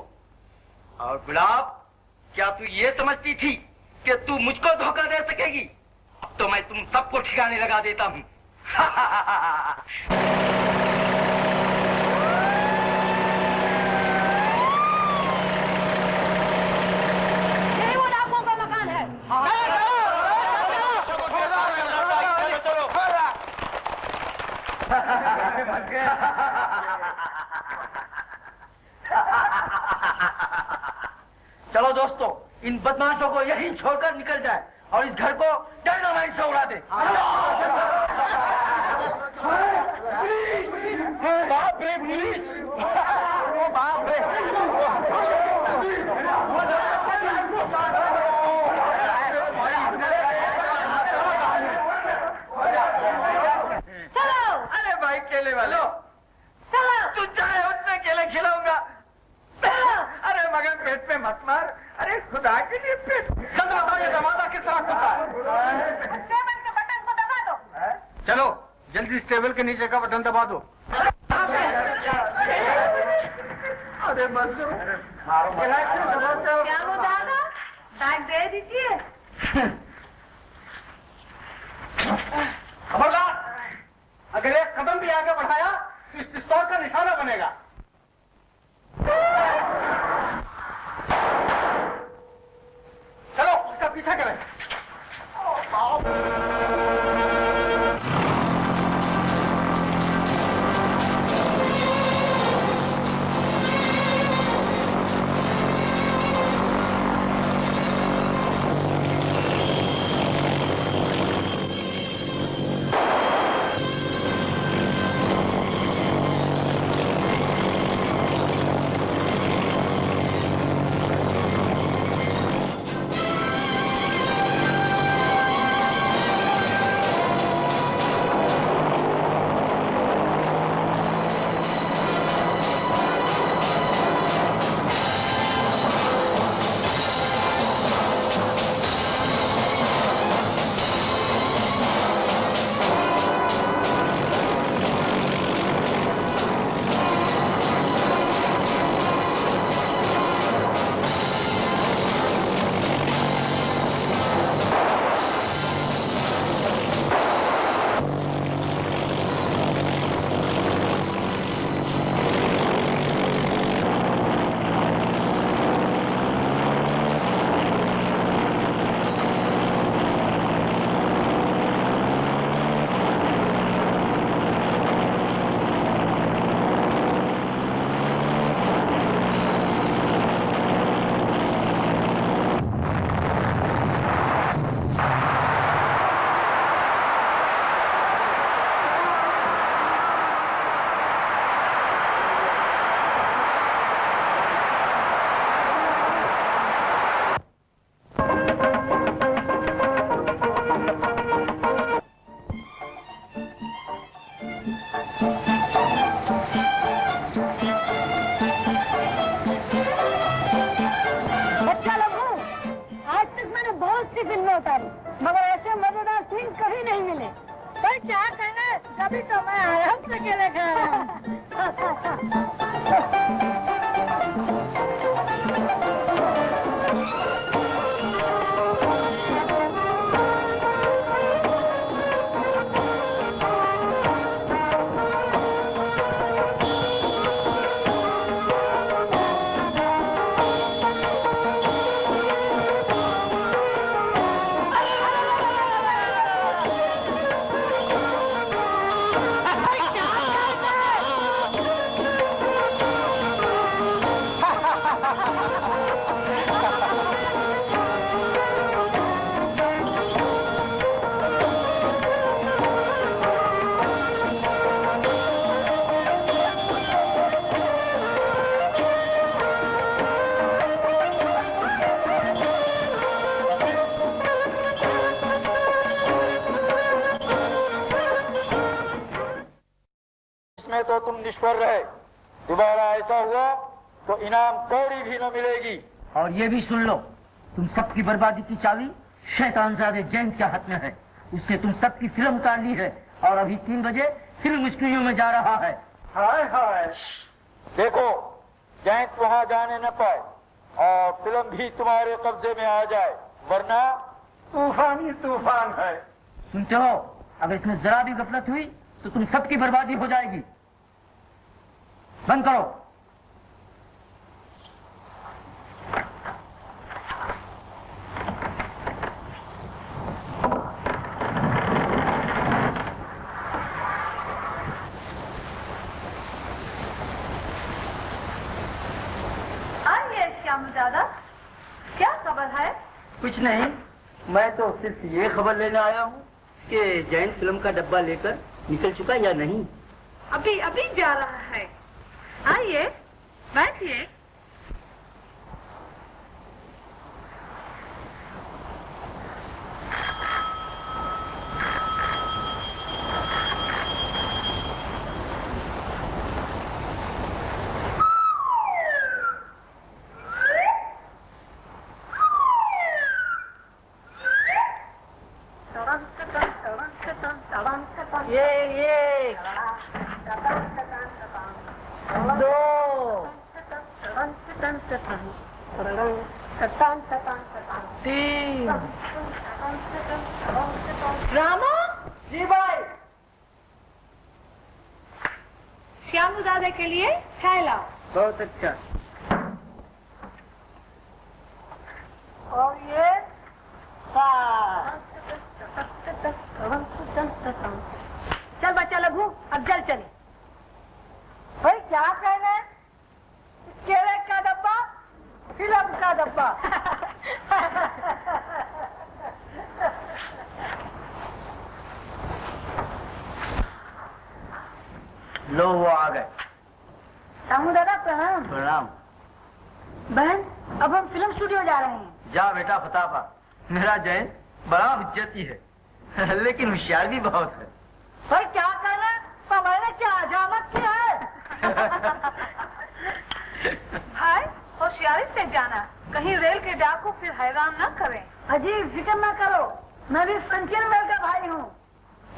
और गुलाब, क्या तू ये समझती थी कि तू मुझको धोखा दे सकेगी? अब तो मैं तुम सबको ठिकाने लगा देता हूँ। यही वो डाकुओं का मकान है। चलो दोस्तों, इन बदमाशों को यहीं छोड़कर निकल जाए और इस घर को डायनामाइट से उड़ा दे। बाप रे पुलिस, बाप रे। केले वालों, तू चाहे उतने केले खिलाऊंगा, अरे मगर पेट पे मत मार। अरे खुदा के लिए पेट बताओ, ये दबादा किस तरह खुदा है? टेबल के बटन को दबा दो। चलो जल्दी इस टेबल के नीचे का बटन दबा दो। अरे बस दादा, बैग दे दीजिए। अगर एक कदम भी आगे बढ़ाया तो इस पिस्तौल का निशाना बनेगा। चलो उसका पीछा करें। कर रहे, दोबारा ऐसा हुआ तो इनाम कौड़ी भी न मिलेगी। और ये भी सुन लो, तुम सबकी बर्बादी की चाबी शैतानजादे जैन के हाथ में है, उसने तुम सबकी फिल्म काट ली है और अभी 3 बजे फिल्म स्टूडियो में जा रहा है। हाय हाय, देखो जैंत वहाँ जाने न पाए और फिल्म भी तुम्हारे कब्जे में आ जाए, वरना तूफान ही तूफान है। सुनते हो, अगर इसमें जरा भी गफलत हुई तो तुम सबकी बर्बादी हो जाएगी। बंद करो। आइए श्याम दादा, क्या खबर है? कुछ नहीं, मैं तो सिर्फ ये खबर लेने आया हूँ कि जैन फिल्म का डब्बा लेकर निकल चुका या नहीं। अभी अभी जा रहा है, आइए बैठिए। अच्छा, और ये चल बच्चा लघु, अब जल चले। भाई क्या कहना है, केले का डब्बा फिल्म का डब्बा। लो वो आ गए। शामू दादा प्रणाम। प्रणाम बहन, अब हम फिल्म स्टूडियो जा रहे हैं। जा बेटा फताफा, मेरा जैन बड़ा इज्जती है लेकिन होशियार भी बहुत है। भाई क्या कहना, तुम्हारे क्या हजामत की है। भाई होशियारी से जाना, कहीं रेल के डाकू फिर हैरान ना करें। अजीब फिक्र ना करो, मैं भी संकीर्ण मेल का भाई हूँ।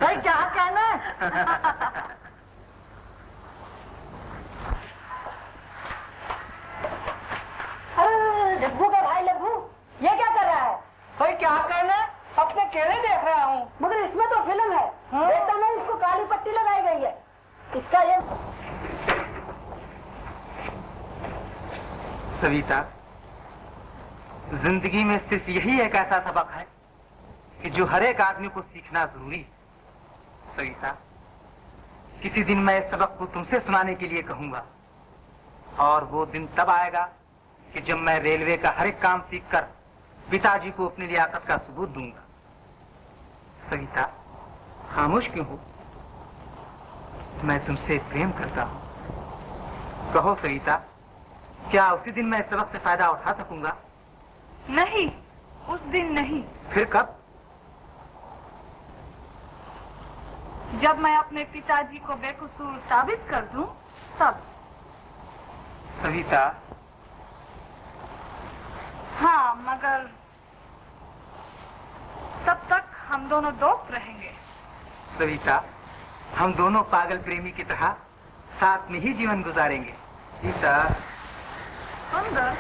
भाई क्या कहना। लघु का भाई, लघु ये क्या कर रहा है? भाई क्या करना, अपने केले देख रहा हूँ। मगर इसमें तो फिल्म है, देखता नहीं इसको काली पट्टी लगाई गई है। इसका ये सविता, जिंदगी में सिर्फ यही एक ऐसा सबक है कि जो हर एक आदमी को सीखना जरूरी है। सविता, किसी दिन मैं इस सबक को तुमसे सुनाने के लिए कहूंगा, और वो दिन तब आएगा कि जब मैं रेलवे का हर एक काम सीखकर पिताजी को अपनी लियाकत का सबूत दूंगा। सविता, खामोश क्यों हो? मैं तुमसे प्रेम करता हूँ। कहो सविता, क्या उसी दिन मैं इस सबक से फायदा उठा सकूंगा? नहीं, उस दिन नहीं। फिर कब? जब मैं अपने पिताजी को बेकसूर साबित कर दूं, तब। सविता, हाँ, मगर तब तक हम दोनों दोस्त रहेंगे। सविता, हम दोनों पागल प्रेमी की तरह साथ में ही जीवन गुजारेंगे। सीता, सुंदर,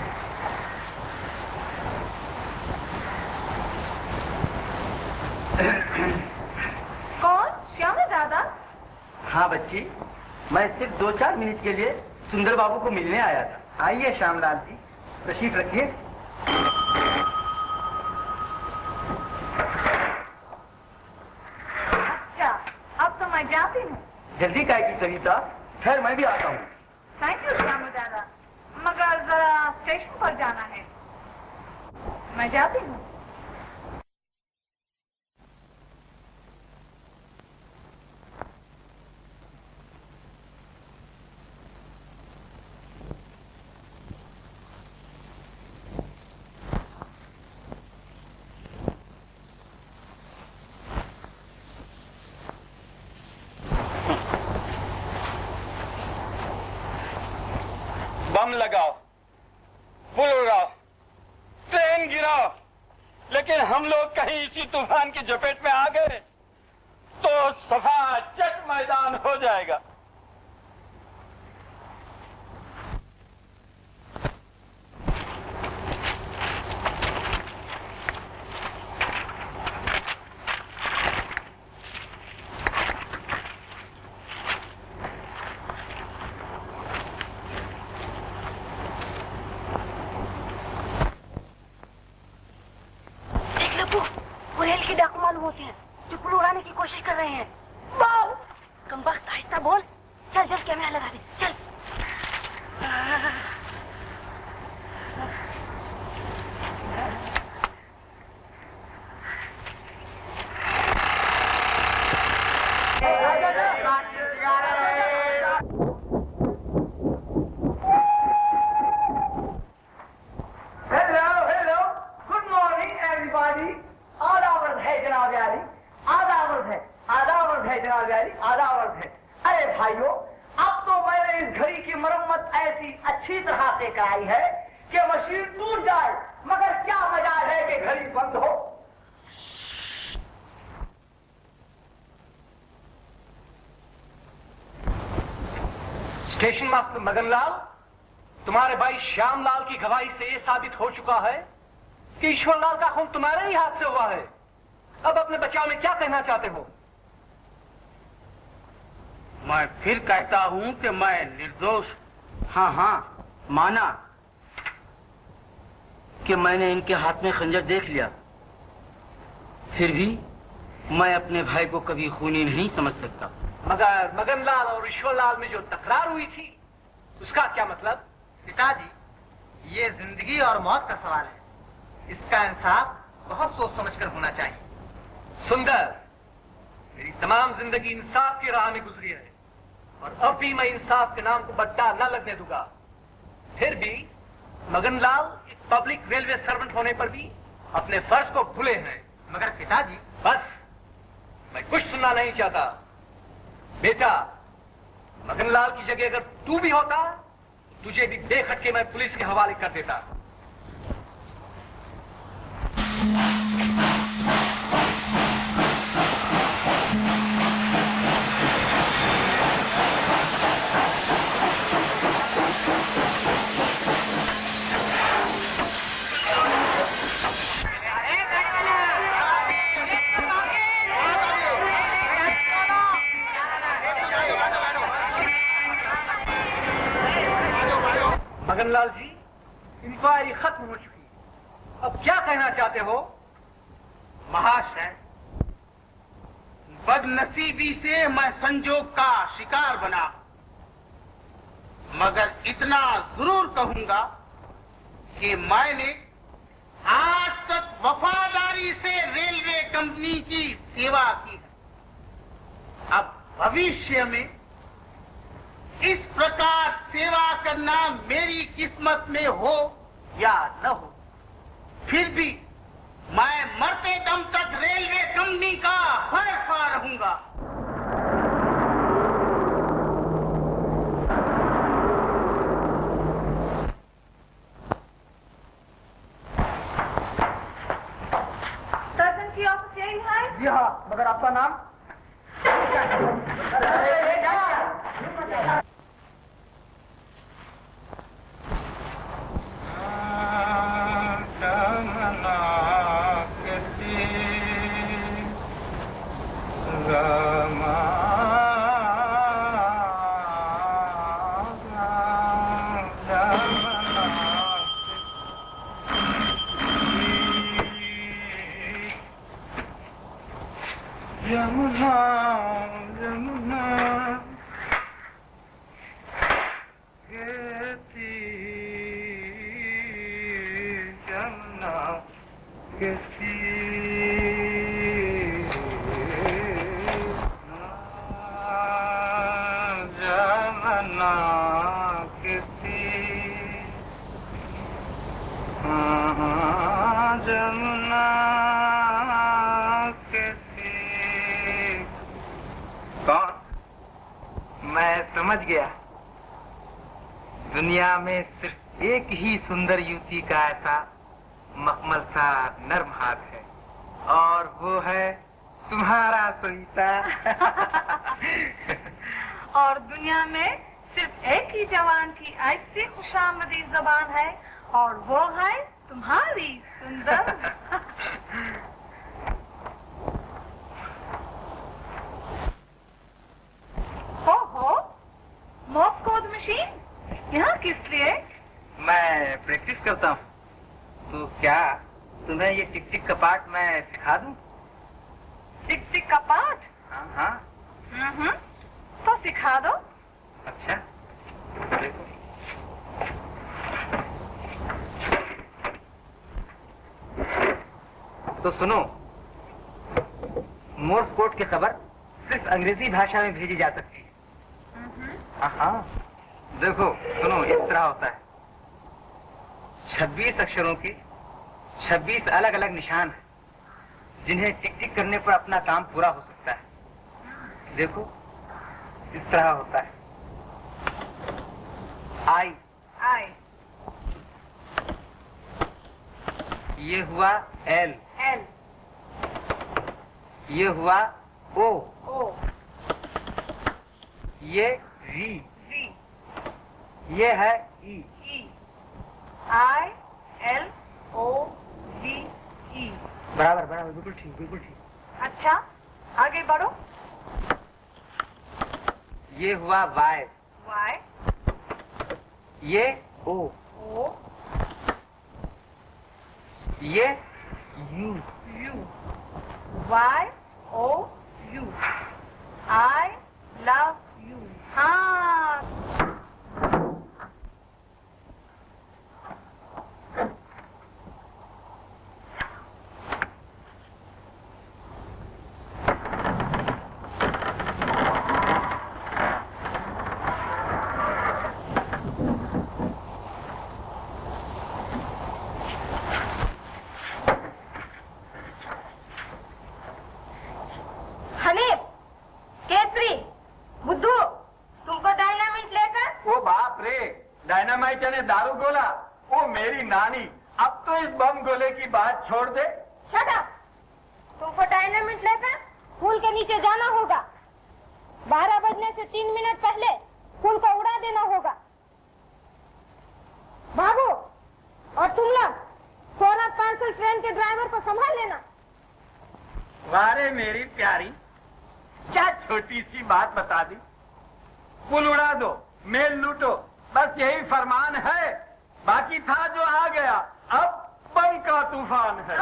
कौन? श्याम दादा? हाँ बच्ची, मैं सिर्फ 2-4 मिनट के लिए सुंदर बाबू को मिलने आया था। आइए श्यामलाल जी, तशरीफ रखिए। अच्छा, अब तो मैं जाती हूँ। जल्दी काहे की सविता, खैर मैं भी आता हूँ। थैंक यू श्यामू दादा, मगर जरा स्टेशन पर जाना है, मैं जाती हूँ। बम लगाओ, पुल उड़ाओ, ट्रेन गिराओ, लेकिन हम लोग कहीं इसी तूफान की चपेट में आ गए तो सफा चट मैदान हो जाएगा। स्टेशन मास्टर मगनलाल, तुम्हारे भाई श्यामलाल की गवाही से यह साबित हो चुका है कि ईश्वरलाल का खून तुम्हारे ही हाथ से हुआ है। अब अपने बचाव में क्या कहना चाहते हो? मैं फिर कहता हूं कि मैं निर्दोष, हाँ माना कि मैंने इनके हाथ में खंजर देख लिया, फिर भी मैं अपने भाई को कभी खूनी नहीं समझ सकता। मगर मगनलाल और ईश्वरलाल में जो तकरार हुई थी उसका क्या मतलब? पिताजी, ये जिंदगी और मौत का सवाल है, इसका इंसाफ बहुत सोच समझकर होना चाहिए। सुंदर, मेरी तमाम जिंदगी इंसाफ की राह में गुजरी है और अब भी मैं इंसाफ के नाम को बट्टा न लगने दूंगा। फिर भी मगनलाल एक पब्लिक रेलवे सर्वेंट होने पर भी अपने फर्ज को भूले हैं। मगर पिताजी, बस, मैं कुछ सुनना नहीं चाहता। बेटा, मगनलाल की जगह अगर तू भी होता तुझे भी बेखटके मैं पुलिस के हवाले कर देता। मगनलाल जी, इंक्वायरी खत्म हो चुकी है, अब क्या कहना चाहते हो? महाशय, बदनसीबी से मैं संजोग का शिकार बना, मगर इतना जरूर कहूंगा कि मैंने आज तक वफादारी से रेलवे कंपनी की सेवा की है। अब भविष्य में इस प्रकार सेवा करना मेरी किस्मत में हो या न हो, फिर भी मैं मरते दम तक रेलवे कंपनी का हरफा रहूंगा। सर्जन की ऑफिस यही है? जी हाँ, मगर आपका नाम? दुनिया में सिर्फ एक ही सुंदर युवती का ऐसा मखमल सा नर्म हाथ है और वो है तुम्हारा सुनीता। और दुनिया में सिर्फ एक ही जवान की ऐसी खुशामदी जबान है और वो है तुम्हारी सुंदर। हो मॉप कोड मशीन यहाँ किस लिए? मैं प्रैक्टिस करता हूँ। तो क्या तुम्हें ये टिक टिक का पार्ट मैं सिखा दूं? टिक टिक का पार्ट? हाँ। तो सिखा दो। अच्छा देखो। तो सुनो, मोर्स कोड की खबर सिर्फ अंग्रेजी भाषा में भेजी जा सकती है। हाँ देखो सुनो, इस तरह होता है 26 अक्षरों की 26 अलग अलग निशान है जिन्हें टिक टिक करने पर अपना काम पूरा हो सकता है। देखो इस तरह होता है आई आई, ये हुआ एल एल, ये हुआ ओ ओ, ये वी वी, ये है ई ई। I L O V E, बराबर बराबर, बिल्कुल ठीक बिल्कुल ठीक। अच्छा आगे बढ़ो। ये हुआ वाई वाई, ये ओ ओ, ये you you. Y O U, I love you. हाँ दारू गोला, वो मेरी नानी। अब तो इस बम गोले की बात छोड़ दे। तुमको डायनामाइट लेकर पुल के नीचे जाना होगा। 12 बजने से 3 मिनट पहले पुल को उड़ा देना होगा। बाबू और तुम लोग 16 पार्सल ट्रेन के ड्राइवर को संभाल लेना। वारे मेरी प्यारी, क्या छोटी सी बात बता दी। पुल उड़ा दो, मेल लूटो, बस यही फरमान है। बाकी था जो आ गया, अब बम का तूफान है।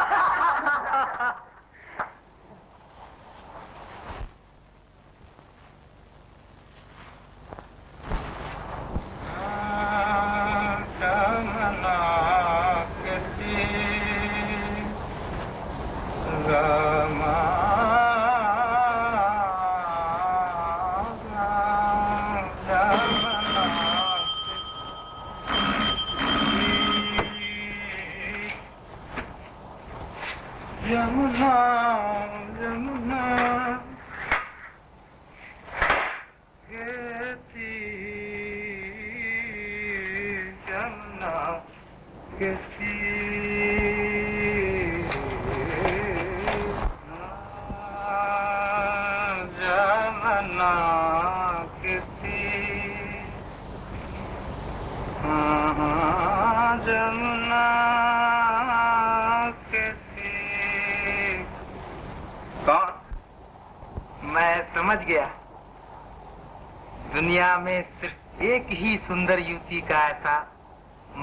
में सिर्फ एक ही सुंदर युवती का ऐसा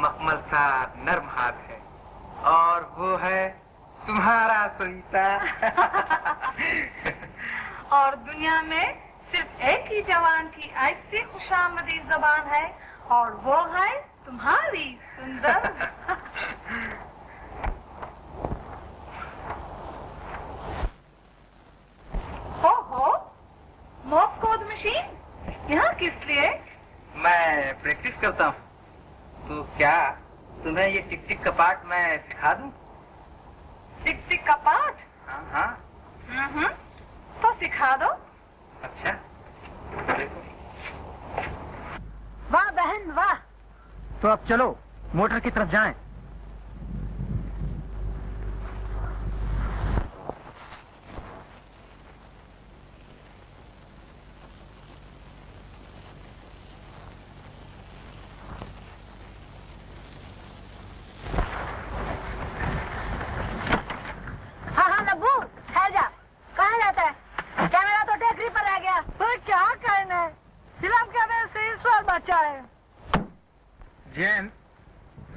मखमल सा नर्म हाथ है और वो है तुम्हारा सुनीता। और दुनिया में सिर्फ एक ही जवान की ऐसी खुशामदी जबान है और वो है तुम्हारी सुंदर। हो मॉप कोड मशीन यहाँ किस लिए? मैं प्रैक्टिस करता हूँ। तो क्या तुम्हें ये टिक टिक का पार्ट मैं सिखा दूं? टिक टिक का पार्ट? हाँ। तो सिखा दो। अच्छा देखो। वाह बहन वाह, तो अब चलो मोटर की तरफ जाएं।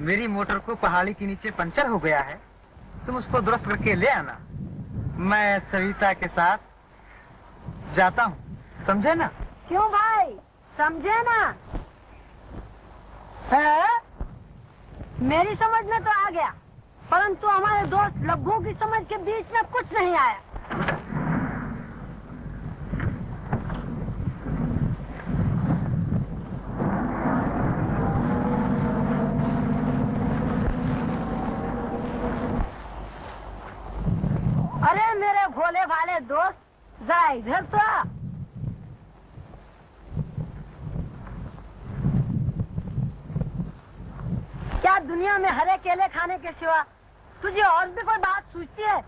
मेरी मोटर को पहाड़ी के नीचे पंचर हो गया है, तुम उसको दुरुस्त करके ले आना। मैं सविता के साथ जाता हूँ, समझे ना? क्यों भाई, समझे ना? है? मेरी समझ में तो आ गया, परंतु हमारे दोस्त लब्बू की समझ के बीच में कुछ नहीं आया। दोस्त जा इधर तो। क्या दुनिया में हरे केले खाने के सिवा तुझे और भी कोई बात सूझती है?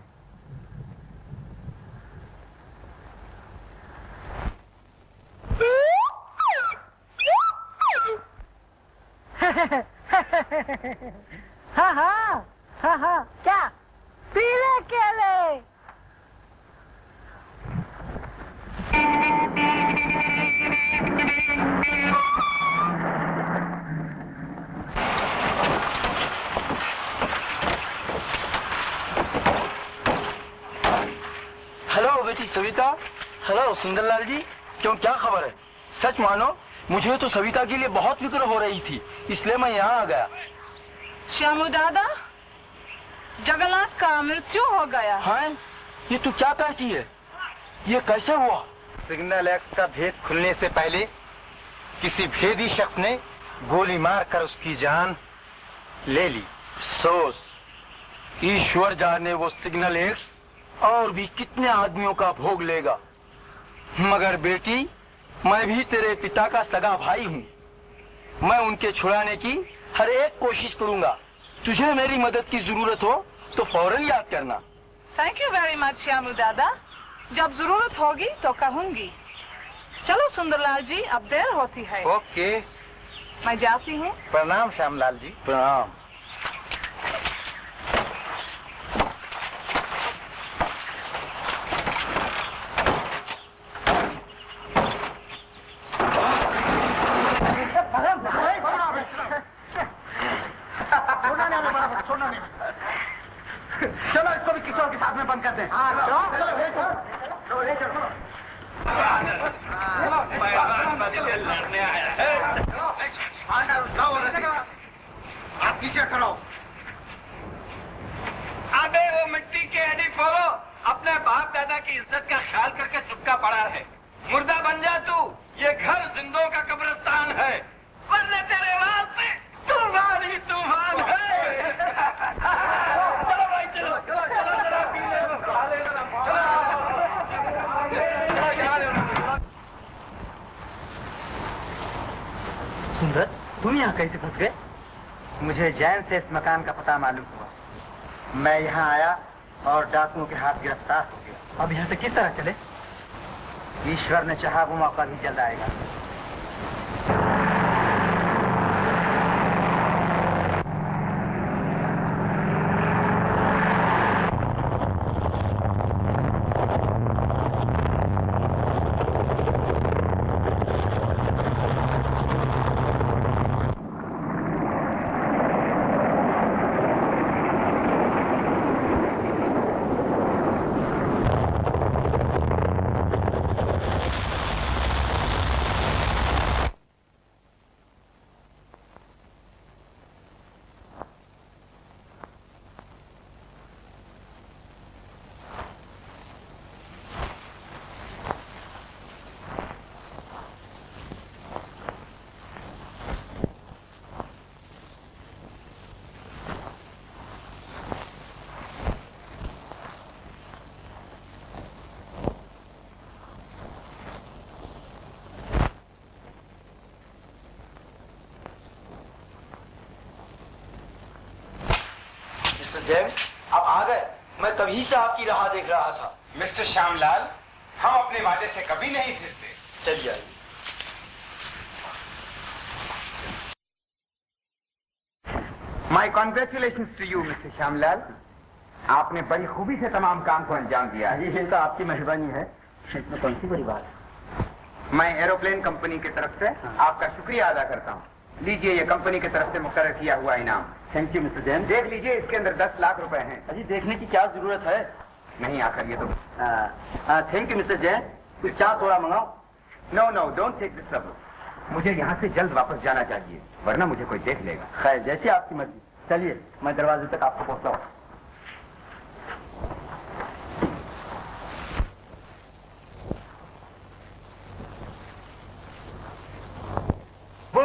हाँ हाँ हाँ हाँ, क्या पीले केले? हेलो बेटी सविता। हेलो सुंदरलाल जी, क्यों क्या खबर है? सच मानो मुझे तो सविता के लिए बहुत फिक्र हो रही थी, इसलिए मैं यहाँ आ गया। श्यामू दादा, जगन्नाथ का मृत्यु हो गया। हाँ, ये तू क्या कहती है? ये कैसे हुआ? सिग्नल एक्स का भेद खुलने से पहले किसी भेदी शख्स ने गोली मारकर उसकी जान ले ली। सोच, ईश्वर जाने वो सिग्नल एक्स और भी कितने आदमियों का भोग लेगा। मगर बेटी, मैं भी तेरे पिता का सगा भाई हूँ, मैं उनके छुड़ाने की हर एक कोशिश करूँगा। तुझे मेरी मदद की जरूरत हो तो फौरन याद करना। Thank you very much Shyamu दादा, जब जरूरत होगी तो कहूंगी। चलो सुंदरलाल जी, अब देर होती है। ओके, मैं जाती हूँ। प्रणाम श्यामलाल जी। प्रणाम। जैन से इस मकान का पता मालूम हुआ। मैं यहाँ आया और डाकुओं के हाथ गिरफ्तार हो गया। अब यहाँ से किस तरह चले? ईश्वर ने चाहा वो मौका भी जल्द आएगा। डेविड, आप आ गए। मैं तभी से आपकी राह देख रहा था। मिस्टर श्यामलाल, हम अपने वादे से कभी नहीं फिरते। चलिए आइए। My congratulation to you mister Shyamlal, आपने बड़ी खूबी से तमाम काम को अंजाम दिया। ये तो आपकी मेहरबानी है। इसमें कौन सी बड़ी बात है। मैं एरोप्लेन कंपनी की तरफ से आपका शुक्रिया अदा करता हूँ। लीजिए, ये कंपनी की तरफ से मुकर्रर किया हुआ इनाम। Thank you mister Jain. देख लीजिए, इसके अंदर 10 लाख रुपए हैं। अजी, देखने की क्या जरूरत है। नहीं आकर ये तो। Thank you mister Jain. कुछ चाय थोड़ा मंगाओ। No no, don't take this trouble. मुझे यहाँ से जल्द वापस जाना चाहिए, वरना मुझे कोई देख लेगा। खैर, जैसी आपकी मर्जी। चलिए, मैं दरवाजे तक आपको पहुँचता हूँ। वो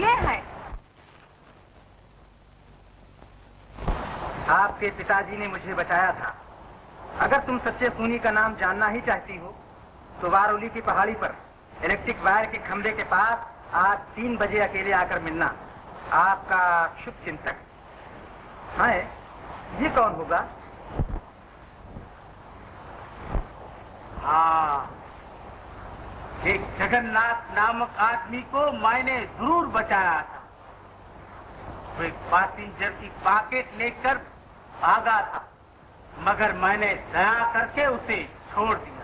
ये है। आपके पिताजी ने मुझे बचाया था। अगर तुम सच्चे खूनी का नाम जानना ही चाहती हो तो वारोली की पहाड़ी पर इलेक्ट्रिक वायर के खंभे के पास आज 3 बजे अकेले आकर मिलना। आपका शुभ चिंतक। हाँ, ये कौन होगा। हाँ, एक जगन्नाथ नामक आदमी को मैंने जरूर बचाया था। वो एक पासिंजर की पॉकेट लेकर भागा था, मगर मैंने दया करके उसे छोड़ दिया।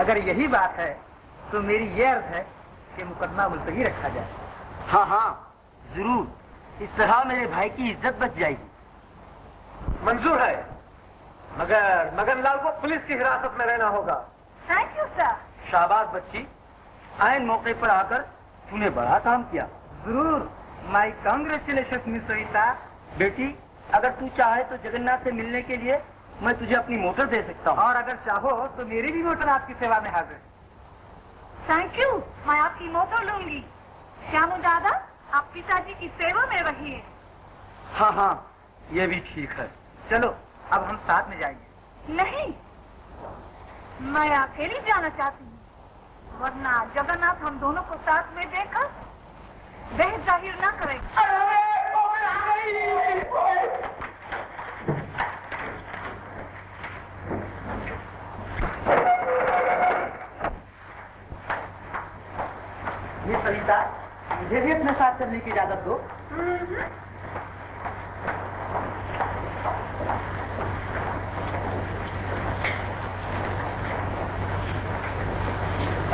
अगर यही बात है तो मेरी ये अर्ज है कि मुकदमा मुलतवी रखा जाए। हाँ हाँ, जरूर। इस तरह मेरे भाई की इज्जत बच जाएगी। मंजूर है, मगर मगनलाल को पुलिस की हिरासत में रहना होगा। Thank you sir. शाबाश बच्ची, आयन मौके पर आकर तूने बड़ा काम किया। जरूर। My congratulation miss Savita. बेटी, अगर तू चाहे तो जगन्नाथ से मिलने के लिए मैं तुझे अपनी मोटर दे सकता हूँ, और अगर चाहो तो मेरी भी मोटर आपकी सेवा में हाजिर। थैंक यू, मैं आपकी मोटर लूंगी। श्यामू दादा, आप पिताजी की सेवा में रहिए। हाँ हाँ, ये भी ठीक है। चलो, अब हम साथ में जाएंगे। नहीं, मैं अकेली जाना चाहती हूँ, वरना जगन्नाथ हम दोनों को साथ में देखकर बेहद जाहिर न करेगा। ये सविता, मुझे भी अपने साथ चलने की इजाजत दो।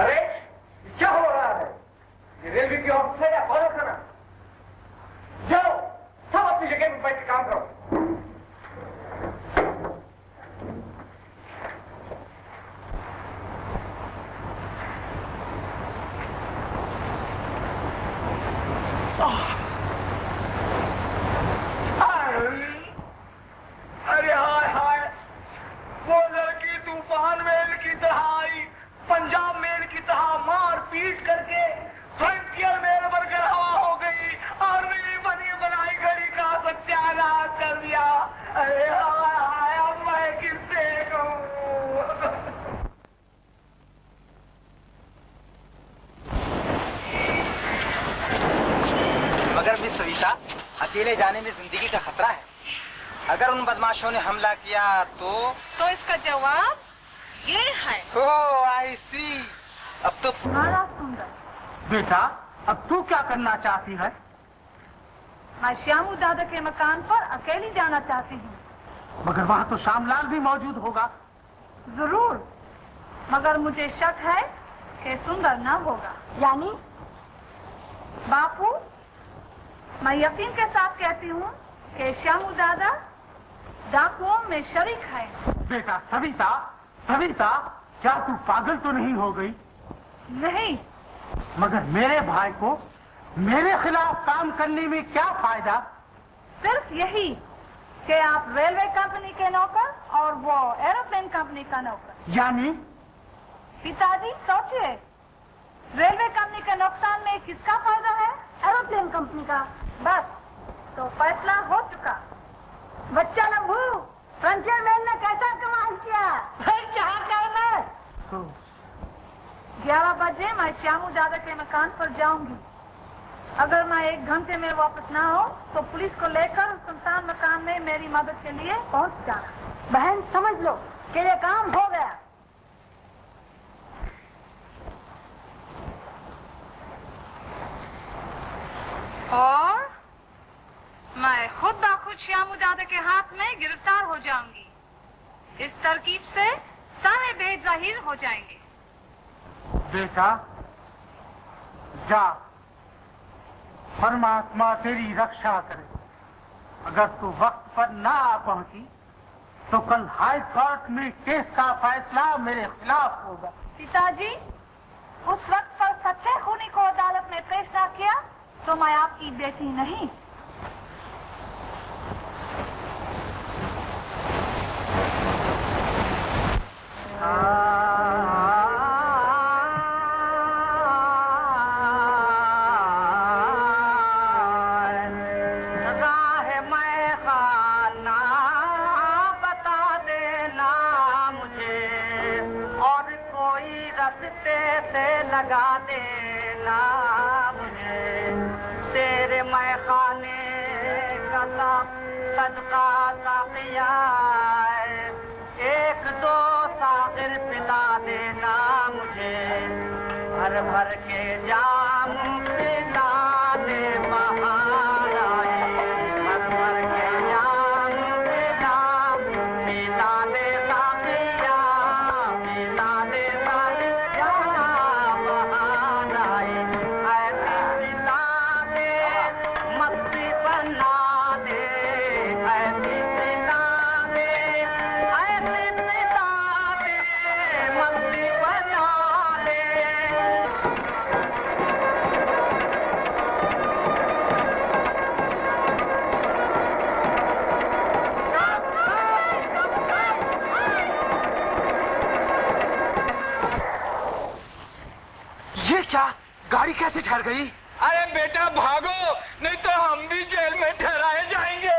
अरे, क्या हो रहा है। ये रेलवे की ऑफिस है या फॉलो करना। जाओ, सब अपनी जगह पर बैठ के काम करो। ने हमला किया तो इसका जवाब ये है। ओह, आई सी। अब तो तुम्हारा सुंदर बेटा, अब तू क्या करना चाहती है। मैं श्यामू दादा के मकान पर अकेली जाना चाहती हूँ। मगर वहाँ तो श्यामलाल भी मौजूद होगा। जरूर, मगर मुझे शक है कि सुंदर ना होगा। यानी बापू, मैं यकीन के साथ कहती हूँ कि श्यामू दादा डाकुओं में शरीक है। बेटा सविता, सविता, क्या तू पागल तो नहीं हो गई। नहीं, मगर मेरे भाई को मेरे खिलाफ काम करने में क्या फायदा। सिर्फ यही कि आप रेलवे कंपनी के नौकर और वो एरोप्लेन कंपनी का नौकर। यानी पिताजी, सोचिए, रेलवे कंपनी के नुकसान में किसका फायदा है। एरोप्लेन कंपनी का। बस, तो फैसला हो चुका। बच्चा लम्बू, फ्रंटियर मैन ने कैसा कमाल किया। क्या करना। 11 बजे मैं श्यामू दादा के मकान पर जाऊंगी। अगर मैं 1 घंटे में वापस ना हो तो पुलिस को लेकर सुनसान मकान में मेरी मदद के लिए पहुंच जाना। बहन समझ लो कि ये काम हो गया। और मैं खुद बाखुद श्यामू दादा के हाथ में गिरफ्तार हो जाऊंगी। इस तरकीब से सारे बेज़ाहिर हो जाएंगे। बेटा जा, परमात्मा तेरी रक्षा करे। अगर तू वक्त पर ना आ पहुंची तो कल हाई कोर्ट में केस का फैसला मेरे खिलाफ होगा। पिताजी, उस वक्त पर सच्चे खूनी को अदालत में पेश ना किया तो मैं आपकी बेटी नहीं। गई? अरे बेटा भागो, नहीं तो हम भी जेल में ठहराए जाएंगे।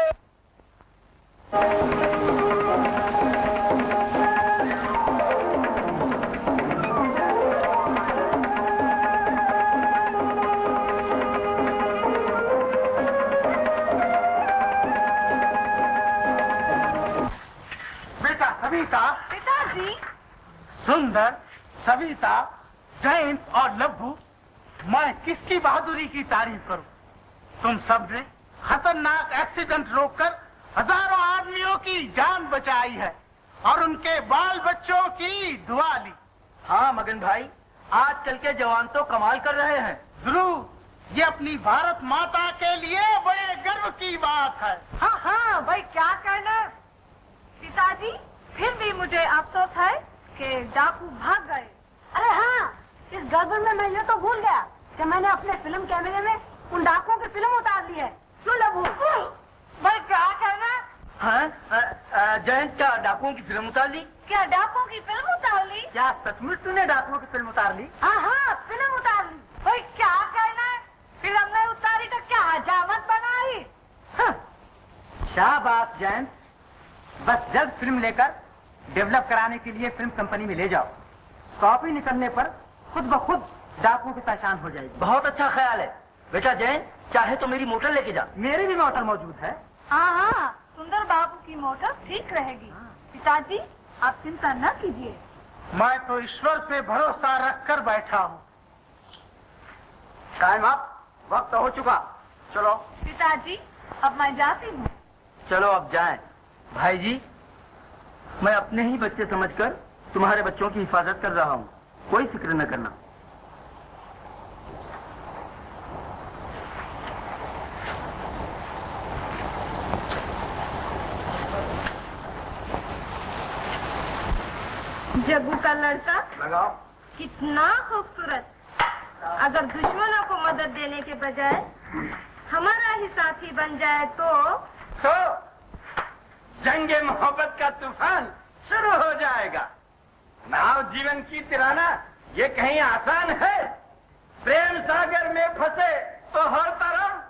बेटा सविता। पिताजी। सुंदर, सविता, जैन और लब्बू, मैं किसकी बहादुरी की तारीफ करूं? तुम सब ने खतरनाक एक्सीडेंट रोककर हजारों आदमियों की जान बचाई है और उनके बाल बच्चों की दुआ ली। हाँ मगन भाई, आजकल के जवान तो कमाल कर रहे हैं। जरूर, ये अपनी भारत माता के लिए बड़े गर्व की बात है। हाँ हाँ भाई, क्या कहना। पिताजी, फिर भी मुझे अफसोस है कि डाकू भाग गए। अरे हाँ, इस गड़बड़ में मैं ये तो भूल गया कि मैंने अपने फिल्म कैमरे में उन डाकुओं की फिल्म उतार ली है। क्यों लबू भाई, क्या कहना। हाँ, जयंत क्या डाकुओं की फिल्म उतार ली? क्या डाकुओं की फिल्म उतार ली? क्या सचमुच तूने डाकुओं की फिल्म उतार ली? हाँ हाँ, फिल्म उतार ली भाई, क्या कहना। फिल्म में उतारी तो क्या हजावत बनाई। हाँ, शाबाश जयंत। बस जल्द फिल्म लेकर डेवलप कराने के लिए फिल्म कंपनी में ले जाओ। कॉपी निकलने पर खुद ब खुद डाकुओं की पहचान हो जाएगी। बहुत अच्छा ख्याल है बेटा जैन। चाहे तो मेरी मोटर लेके जा। मेरी भी मोटर मौजूद है। हाँ हाँ, सुंदर बाबू की मोटर ठीक रहेगी। पिताजी, आप चिंता न कीजिए। मैं तो ईश्वर पे भरोसा रखकर बैठा हूँ। टाइम अप, वक्त हो चुका। चलो पिताजी, अब मैं जाती हूँ। चलो अब जाए। भाई जी, मैं अपने ही बच्चे समझकर तुम्हारे बच्चों की हिफाजत कर रहा हूँ, कोई फिक्र न करना। जग्गू का लड़का लगाओ, कितना खूबसूरत। अगर दुश्मनों को मदद देने के बजाय हमारा ही साथी बन जाए तो जंगे मोहब्बत का तूफान शुरू हो जाएगा। नाव जीवन की तिराना ये कहीं आसान है। प्रेम सागर में फंसे तो हर तरफ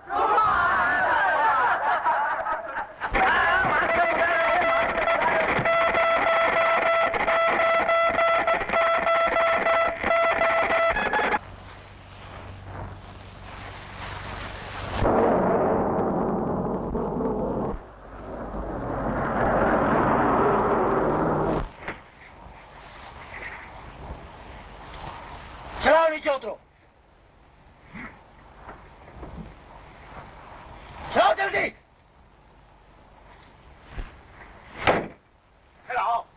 弟，开导。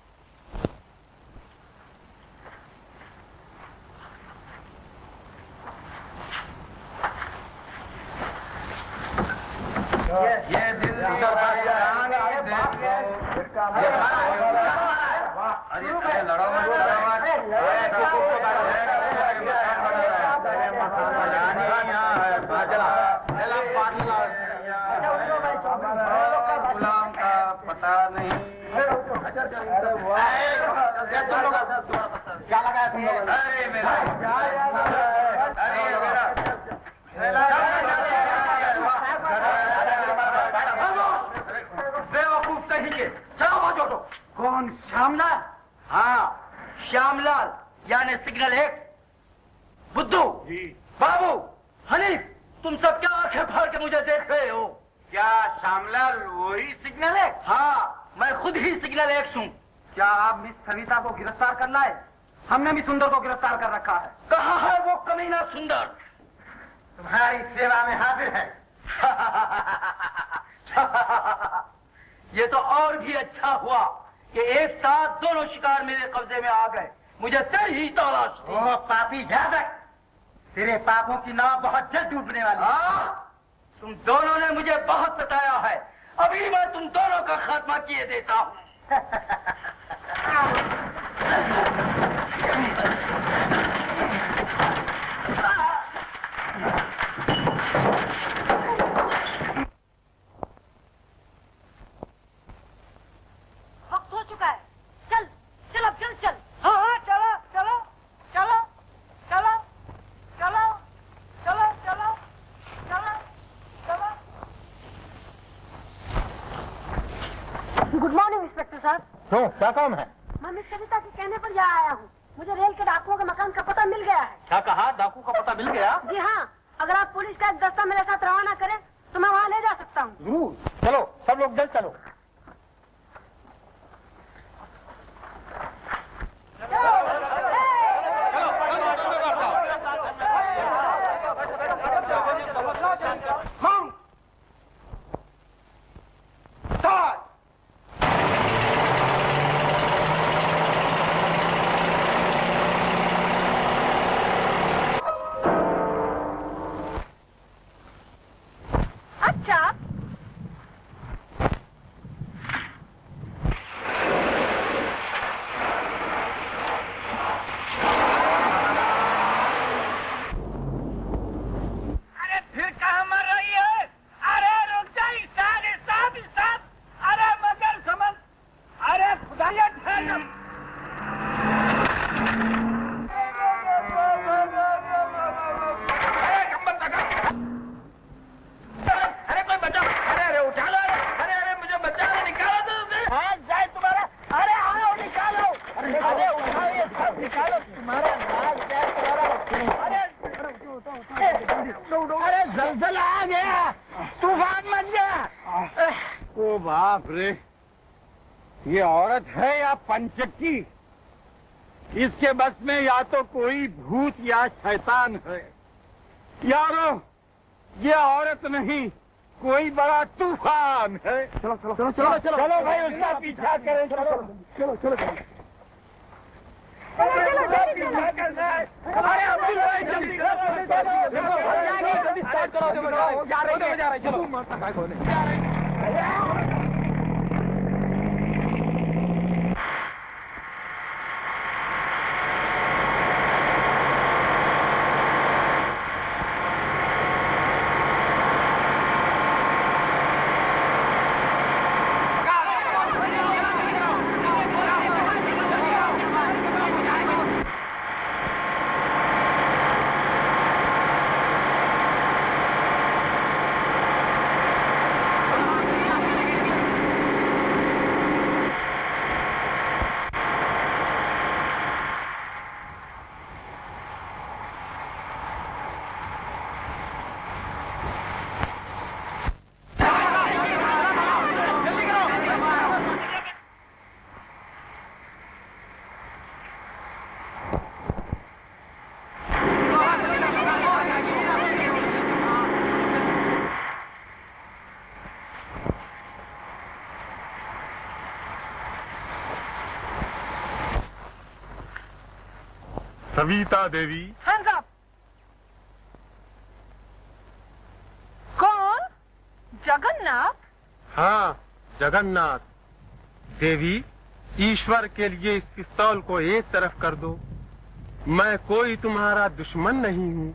ये दिल दिखा ये लड़ाओ गुलाम का पता नहीं। अरे क्या लगा अरे मेरा बेवकूफ नहीं के जोड़ो। कौन श्यामलाल? हाँ श्यामलाल यानी सिग्नल एक बुद्धू बाबू हनीफ तुम सब क्या आंखें फाड़ के मुझे देख रहे हो? क्या श्यामलाल वही सिग्नल है? हाँ मैं खुद ही सिग्नल एक हूँ। क्या आप मिस सविता को गिरफ्तार कर लाए? हमने मिस सुंदर को गिरफ्तार कर रखा है। कहाँ है वो कमीना सुंदर? तुम्हारी सेवा में हाजिर है। ये तो और भी अच्छा हुआ कि एक साथ दोनों शिकार मेरे कब्जे में आ गए। मुझे तेरी ही तलाश। ओह पापी यादक तेरे पापों की नाव बहुत जल्द डूबने वाली है। तुम दोनों ने मुझे बहुत सताया है। अभी मैं तुम दोनों का खात्मा किए देता हूँ। वक्त हो चुका है। चल चल अब चल चल। हाँ हाँ चलो चलो चलो चलो चलो चलो चलो चलो। गुड मॉर्निंग इंस्पेक्टर साहब। तो क्या काम है? मैं मिस सविता के कहने पर यहाँ आया हूँ। मुझे रेल के डाकुओं के मकान का पता मिल गया है। क्या कहा? डाकू का पता मिल गया? जी हाँ। अगर आप पुलिस का एक दस्ता मेरे साथ रवाना करें तो मैं वहाँ ले जा सकता हूँ। जरूर चलो सब लोग जल्द चलो। ये औरत है या पंचक्की? इसके बस में या तो कोई भूत या शैतान है। यारो ये औरत नहीं कोई बड़ा तूफान है। चलो चलो चलो चलो चलो चलो भाई उसका पीछा करें। चलो चलो चलो चलो सविता देवी। Hands up. कौन? जगन्नाथ? हाँ, जगन्नाथ। देवी, ईश्वर के लिए इस पिस्तौल को एक तरफ कर दो। मैं कोई तुम्हारा दुश्मन नहीं हूँ।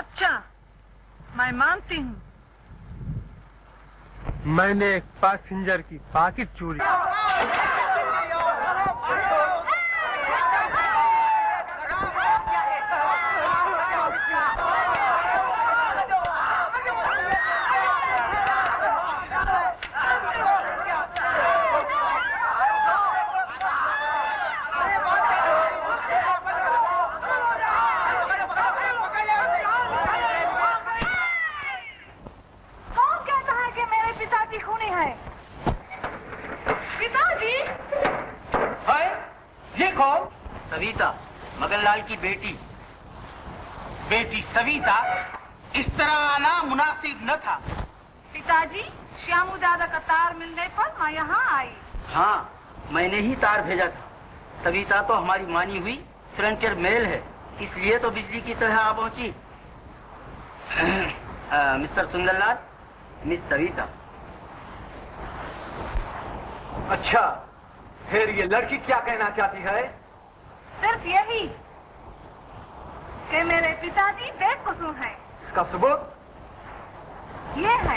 अच्छा, मैं मानती हूँ। मैंने एक पैसेंजर की पाकिट चोरी। सविता, मगनलाल की बेटी। बेटी सविता, इस तरह आना मुनासिब न था। पिताजी, श्यामू दादा का तार मिलने पर मैं यहाँ आई। हाँ, मैंने ही तार भेजा था। सविता तो हमारी मानी हुई फ्रंटियर मेल है, इसलिए तो बिजली की तरह आ पहुँची। Mister Sundarlal, miss Savita. अच्छा, फिर ये लड़की क्या कहना चाहती है? सिर्फ यही कि मेरे पिताजी बेकसूर हैं। इसका सबूत ये है।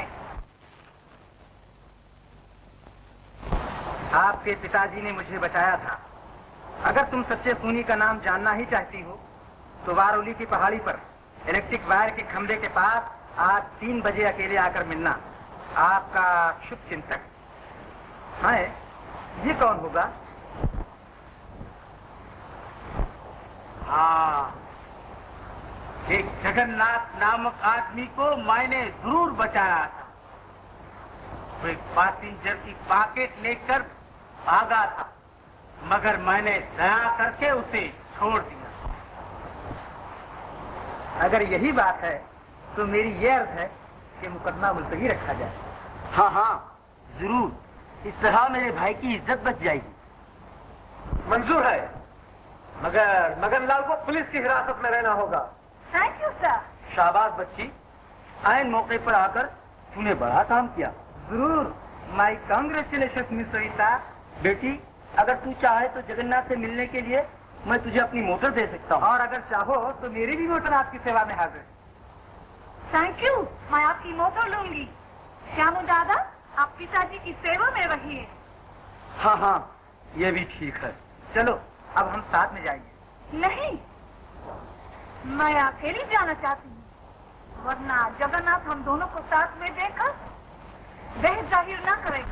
आपके पिताजी ने मुझे बचाया था। अगर तुम सच्चे खूनी का नाम जानना ही चाहती हो तो वारोली की पहाड़ी पर इलेक्ट्रिक वायर के खंभे के पास आज 3 बजे अकेले आकर मिलना। आपका शुभ चिंतक। हाँ, ये कौन होगा? हाँ, एक जगन्नाथ नामक आदमी को मैंने जरूर बचाया था। वो एक पैसेंजर की पाकेट लेकर भागा था, मगर मैंने दया करके उसे छोड़ दिया। अगर यही बात है तो मेरी ये अर्ज है कि मुकदमा मुलतवी रखा जाए। हाँ हाँ, जरूर। इस तरह मेरे भाई की इज्जत बच जाएगी। मंजूर है, मगर मगनलाल को पुलिस की हिरासत में रहना होगा। Thank you sir. शाबाश बच्ची, आए मौके पर आकर तूने बड़ा काम किया। जरूर। My congratulation miss Savita. बेटी, अगर तू चाहे तो जगन्नाथ से मिलने के लिए मैं तुझे अपनी मोटर दे सकता हूँ, और अगर चाहो तो मेरी भी मोटर आपकी सेवा में हाजिर। थैंक यू, मैं आपकी मोटर लूंगी। श्यामू दादा, आप पिताजी की सेवा में रहिए। हाँ हाँ, ये भी ठीक है। चलो अब हम साथ में जाएंगे। नहीं, मैं अकेली जाना चाहती हूँ, वरना जगन्नाथ हम दोनों को साथ में देकर बेहद जाहिर न करेंगे।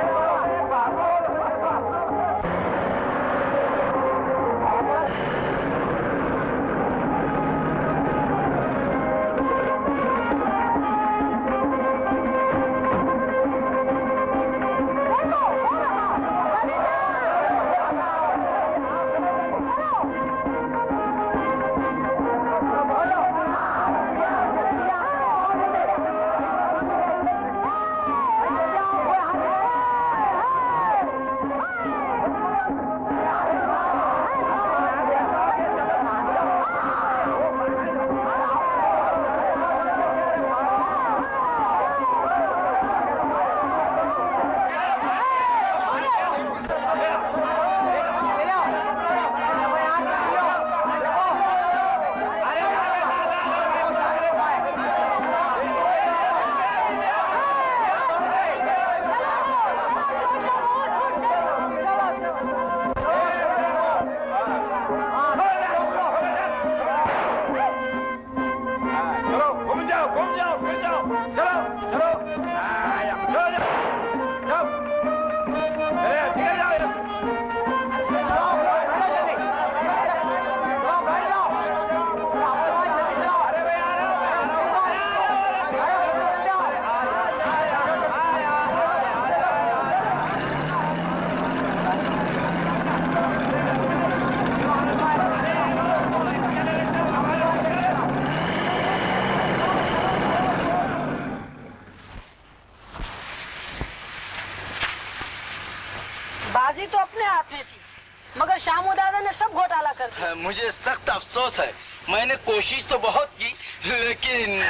अपने हाथ में थी, मगर शामू दादा ने सब घोटाला कर दिया। मुझे सख्त अफसोस है, मैंने कोशिश तो बहुत की लेकिन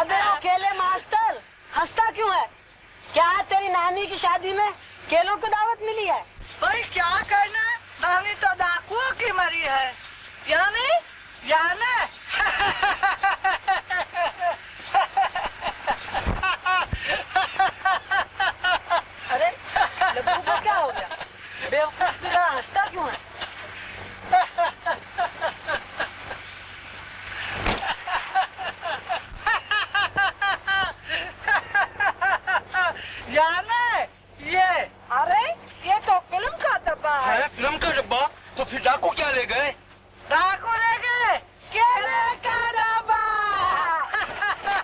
अबे अकेले मास्टर हंसता क्यों है? क्या तेरी नानी की शादी में केलों को दावत मिली है? भाई क्या करना, नानी तो डाकुओं की मरी है। यानी यानी अरे लब्बू को क्या हो गया? बेवकूफ तेरा हंसता क्यों है? यानी ये अरे ये तो फिल्म का डब्बा है। फिल्म का डब्बा? तो फिर डाकू क्या ले गए? डाकू ले गए केले का डब्बा।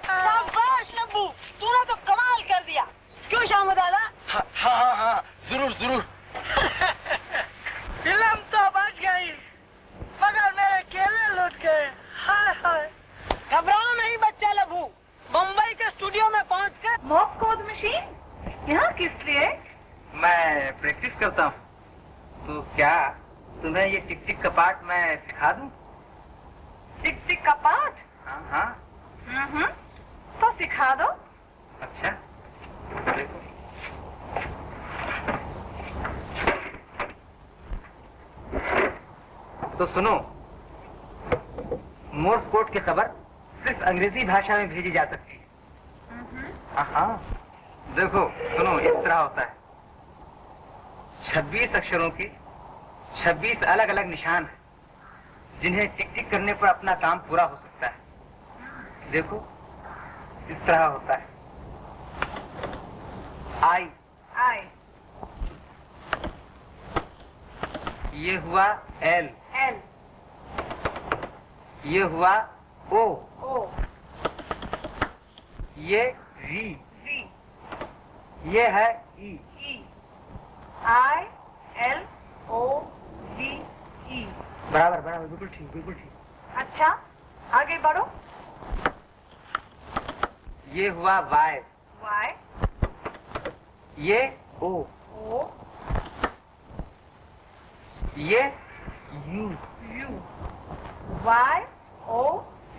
शाबाश लब्बू, तूने तो कमाल कर दिया। क्यों शामू दादा? हाँ हाँ हाँ जरूर जरूर। फिल्म तो बच गई मगर मेरे केले लूट गए। हाय हाय। घबराओ नहीं बच्चा लब्बू, बम्बई के स्टूडियो में पहुंचकर मॉप कोड मशीन यहाँ किस लिए? मैं प्रैक्टिस करता हूँ। तो क्या तुम्हें ये टिक टिक का पार्ट मैं सिखा दूँ? टिक टिक का पार्ट? हाँ हाँ तो सिखा दो। अच्छा देखो। तो सुनो, मोर्स कोड की खबर सिर्फ अंग्रेजी भाषा में भेजी जा सकती है। हाँ हाँ देखो सुनो, इस तरह होता है। 26 अक्षरों की 26 अलग अलग निशान है जिन्हें टिक टिक करने पर अपना काम पूरा हो सकता है। देखो इस तरह होता है। आई आई, ये हुआ एल एल, ये हुआ ओ ओ, ये वी, ये है ई ई। I L O V E, बराबर बराबर, बिल्कुल ठीक बिल्कुल ठीक। अच्छा आगे बढ़ो। ये हुआ वाई वाई, ये ओ ओ, ये you you. Y O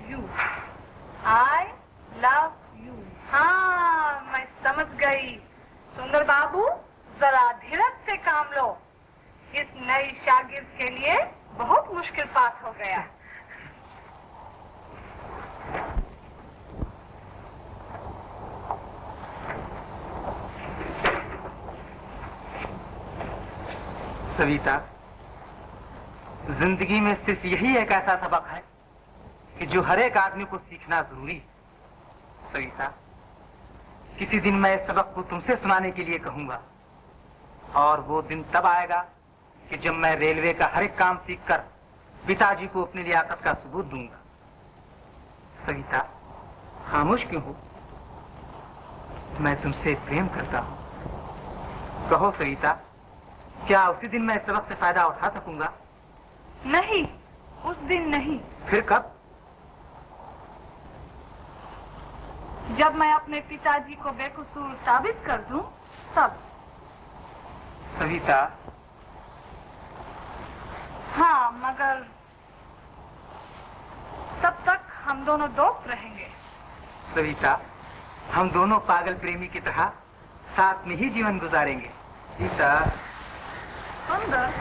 U, I love you. हाँ मैं समझ गई। सुंदर बाबू जरा धीरज से काम लो, इस नई शागिर्द के लिए बहुत मुश्किल पास हो गया। सविता, जिंदगी में सिर्फ यही एक ऐसा सबक है कि जो हर एक आदमी को सीखना जरूरी है। सविता, किसी दिन मैं इस सबक को तुमसे सुनाने के लिए कहूंगा, और वो दिन तब आएगा कि जब मैं रेलवे का हर एक काम सीखकर पिताजी को अपनी लियाकत का सबूत दूंगा। सविता, खामोश क्यों हो? मैं तुमसे प्रेम करता हूँ। कहो सविता, क्या उसी दिन मैं इस सबक से फायदा उठा सकूंगा? नहीं, उस दिन नहीं। फिर कब? जब मैं अपने पिताजी को बेकसूर साबित कर दूं, तब। सविता। हाँ मगर तब तक हम दोनों दोस्त रहेंगे। सविता, हम दोनों पागल प्रेमी की तरह साथ में ही जीवन गुजारेंगे। सीता। सुंदर।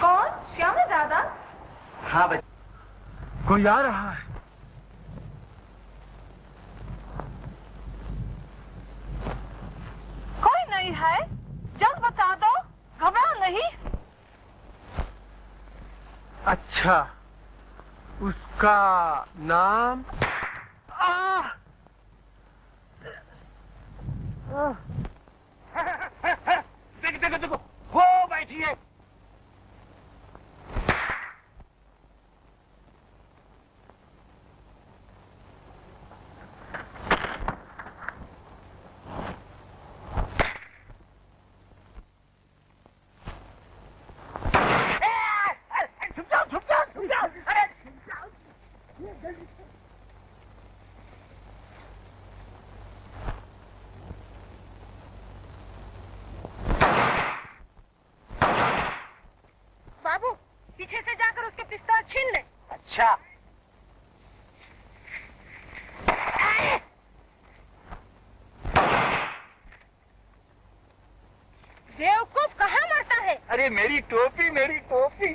कौन? श्याम दादा? हाँ बच्चे, कोई आ रहा है। कोई नहीं है, जल्द बता दो, घबराओ नहीं। अच्छा, उसका नाम देखो देखो देखो, वो बैठी है। अच्छा बेवकूफ कहाँ मरता है? अरे मेरी टोपी, मेरी टोपी।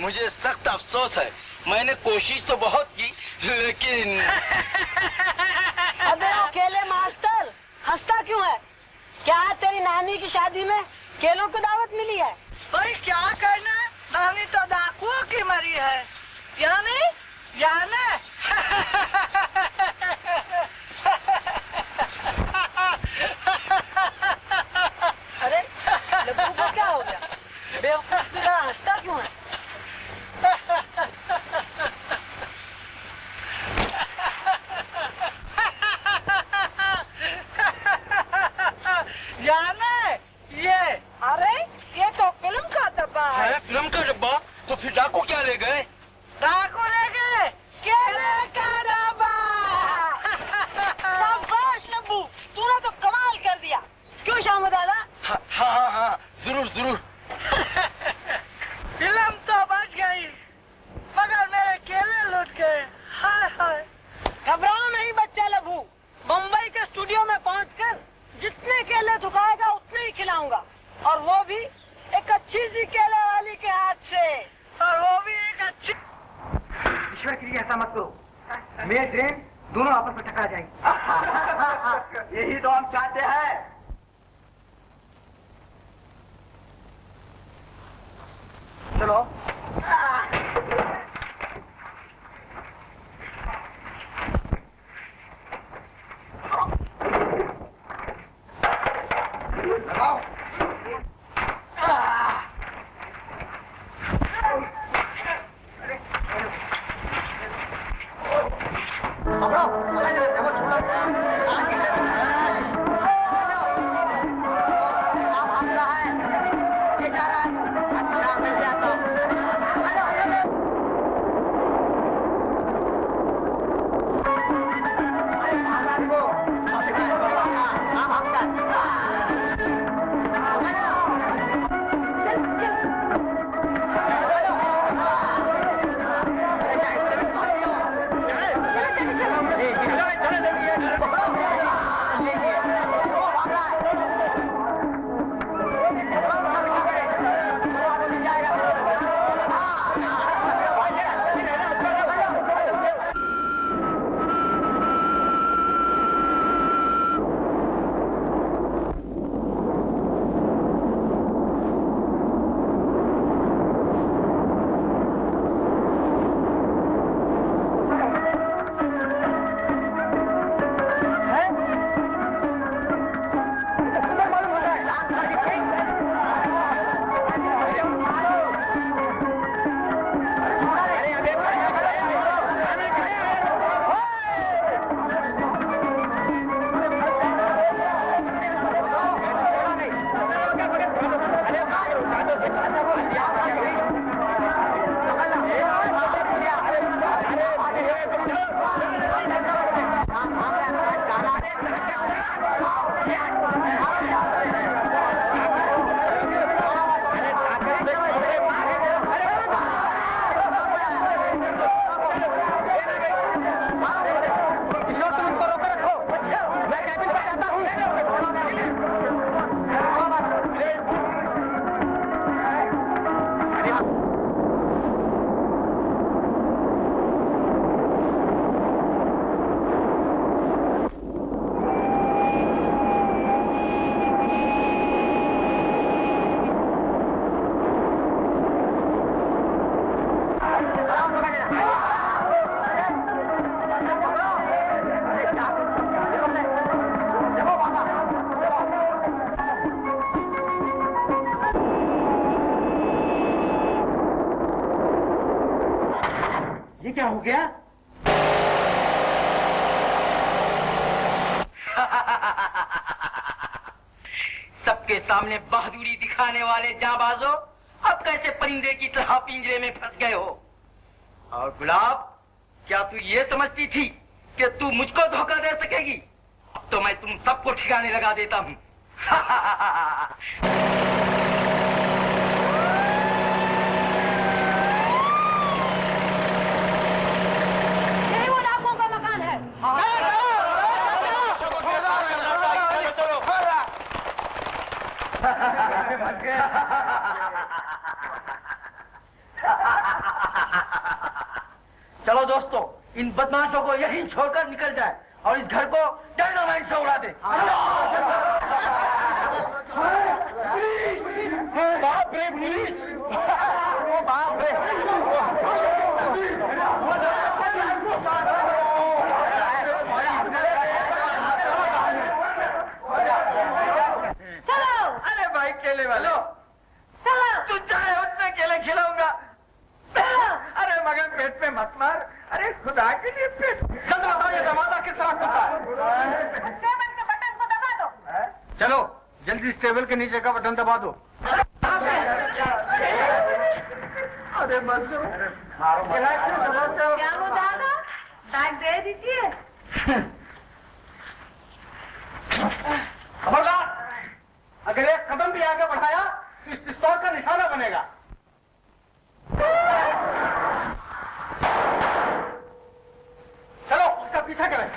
मुझे सख्त अफसोस है, मैंने कोशिश तो बहुत की लेकिन अबे अकेले मास्टर हंसता क्यों है? क्या तेरी नानी की शादी में केलों को दावत मिली है? भाई क्या करना, नानी तो डाकुओं की मरी है। यानी जाना अरे लब्बू को क्या हो गया? बेवकूफ की तरह हंसता क्यों है? ईश्वर के लिए ऐसा मत करो, मेरे ट्रेन दोनों आपस में टकरा जाएंगे। यही तो हम चाहते हैं। चलो आने वाले जाबाजों, अब कैसे परिंदे की तरह पिंजरे में फंस गए हो। और गुलाब, क्या तू ये समझती थी कि तू मुझको धोखा दे सकेगी? अब तो मैं तुम सबको ठिकाने लगा देता हूँ। चलो दोस्तों, इन बदमाशों को यहीं छोड़कर निकल जाए और इस घर को डायनामाइट से उड़ा दे। बाप रे पुलिस, बाप रे। केले वालों, तू चाहे उतने केले खिलाऊंगा, अरे मगर पेट में मत मार। अरे खुदा के लिए पेट बताओ, ये दबादा किस तरह खुदा है? टेबल के बटन को दबा दो। चलो जल्दी टेबल के नीचे का बटन दबा दो। अरे बस क्या हो दादा, बैग दे दीजिए। अगर एक कदम भी आगे बढ़ाया तो इस पिस्तौल का निशाना बनेगा। चलो उसका पीछा करें।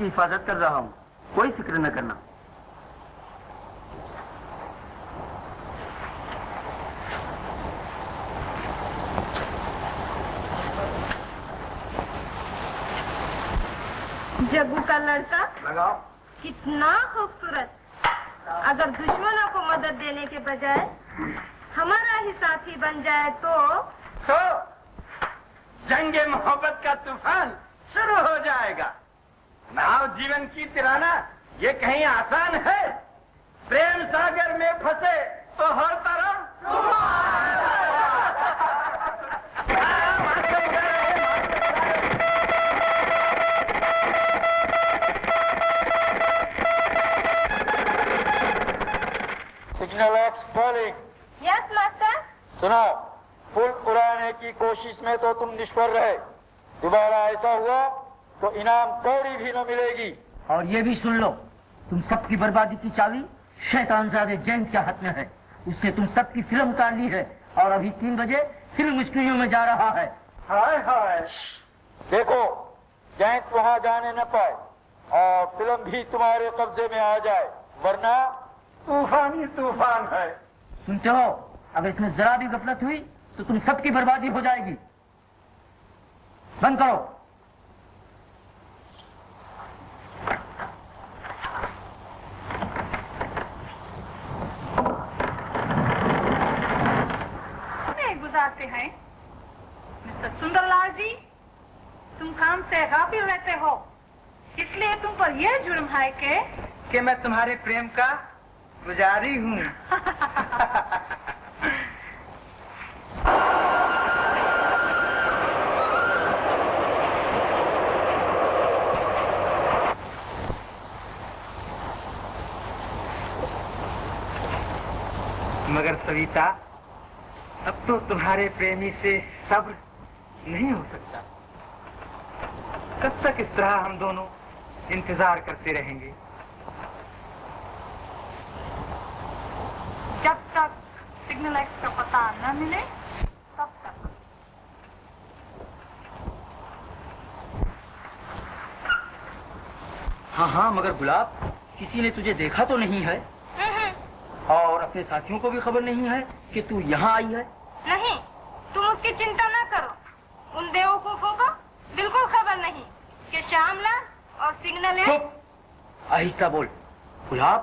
हिफाजत कर रहा हूँ, कोई फिक्र न करना। जग्गू का लड़का लगाओ, कितना खूबसूरत। अगर दुश्मनों को मदद देने के बजाय हमारा ही साथी बन जाए तो जंगे मोहब्बत का तूफान शुरू हो जाएगा। नाव जीवन की तिराना ये कहीं आसान है, प्रेम सागर में फंसे तो हर तरफ signal of bowling. Yes master. सुनो, पुल उड़ाने की कोशिश में तो तुम निष्फल रहे, दोबारा ऐसा हुआ तो इनाम कौड़ी भी न मिलेगी। और ये भी सुन लो, तुम सबकी बर्बादी की चाबी शैतानजादे जैन के हाथ में है, उससे तुम सबकी फिल्म उतार ली है और अभी 3 बजे फिल्म स्टूडियो में जा रहा है। हाय हाय, देखो जैन वहाँ जाने न पाए और फिल्म भी तुम्हारे कब्जे में आ जाए, वरना तूफान ही तूफान है। सुनते हो, अगर इसमें जरा भी गफलत हुई तो तुम सबकी बर्बादी हो जाएगी। बंद करो। नहीं गुजारते हैं मिस्टर सुंदरलाल जी, तुम काम से गाफिल रहते हो, इसलिए तुम पर यह जुर्म है कि मैं तुम्हारे प्रेम का गुजारी हूँ। मगर सविता, अब तो तुम्हारे प्रेमी से सब्र नहीं हो सकता। कब तक इस तरह हम दोनों इंतजार करते रहेंगे? जब तक सिग्नल एक्स का पता न मिले तब तक। हाँ हाँ, मगर गुलाब, किसी ने तुझे देखा तो नहीं है? और अपने साथियों को भी खबर नहीं है कि तू यहाँ आई है? नहीं, तुम उसकी चिंता न करो। उन बेवकूफों को बिल्कुल खबर नहीं कि श्यामला और सिग्नल है। आहिस्ता बोल गुलाब,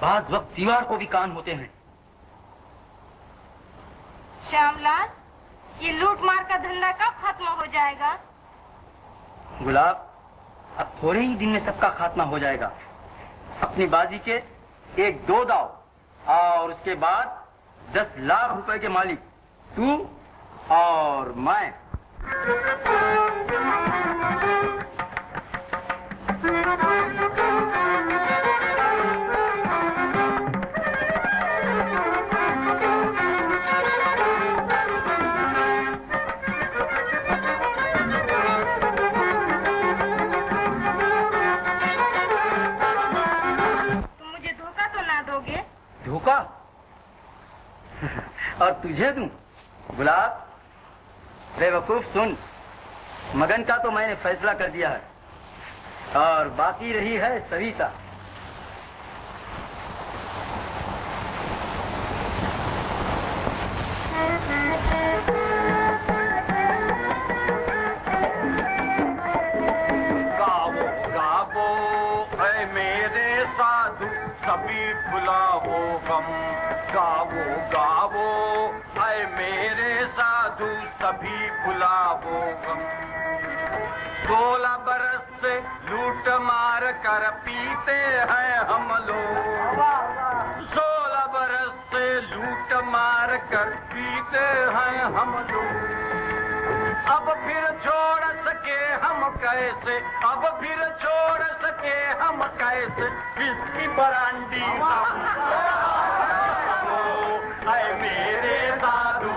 बाद वक्त दीवार को भी कान होते हैं। श्यामलाल, ये लूट मार का धंधा कब खत्म हो जाएगा? गुलाब, अब थोड़े ही दिन में सबका खात्मा हो जाएगा। अपनी बाजी के 1-2 दाव और उसके बाद 10 लाख रुपए के मालिक तू और मैं। धोखा और तुझे दूं? गुलाब बेवकूफ सुन, मगन का तो मैंने फैसला कर दिया है और बाकी रही है सविता। गावो गावो ऐ मेरे साधु सभी भुलावो गम, गावो गावो ऐ मेरे साधु सभी भुलावो गम। 16 बरस से लूट मार कर पीते हैं हम लोग, 16 बरस से लूट मार कर पीते हैं हम लोग। अब फिर छोड़ सके हम कैसे, अब फिर छोड़ सके हम कैसे इसकी बरांडी। आए मेरे दादू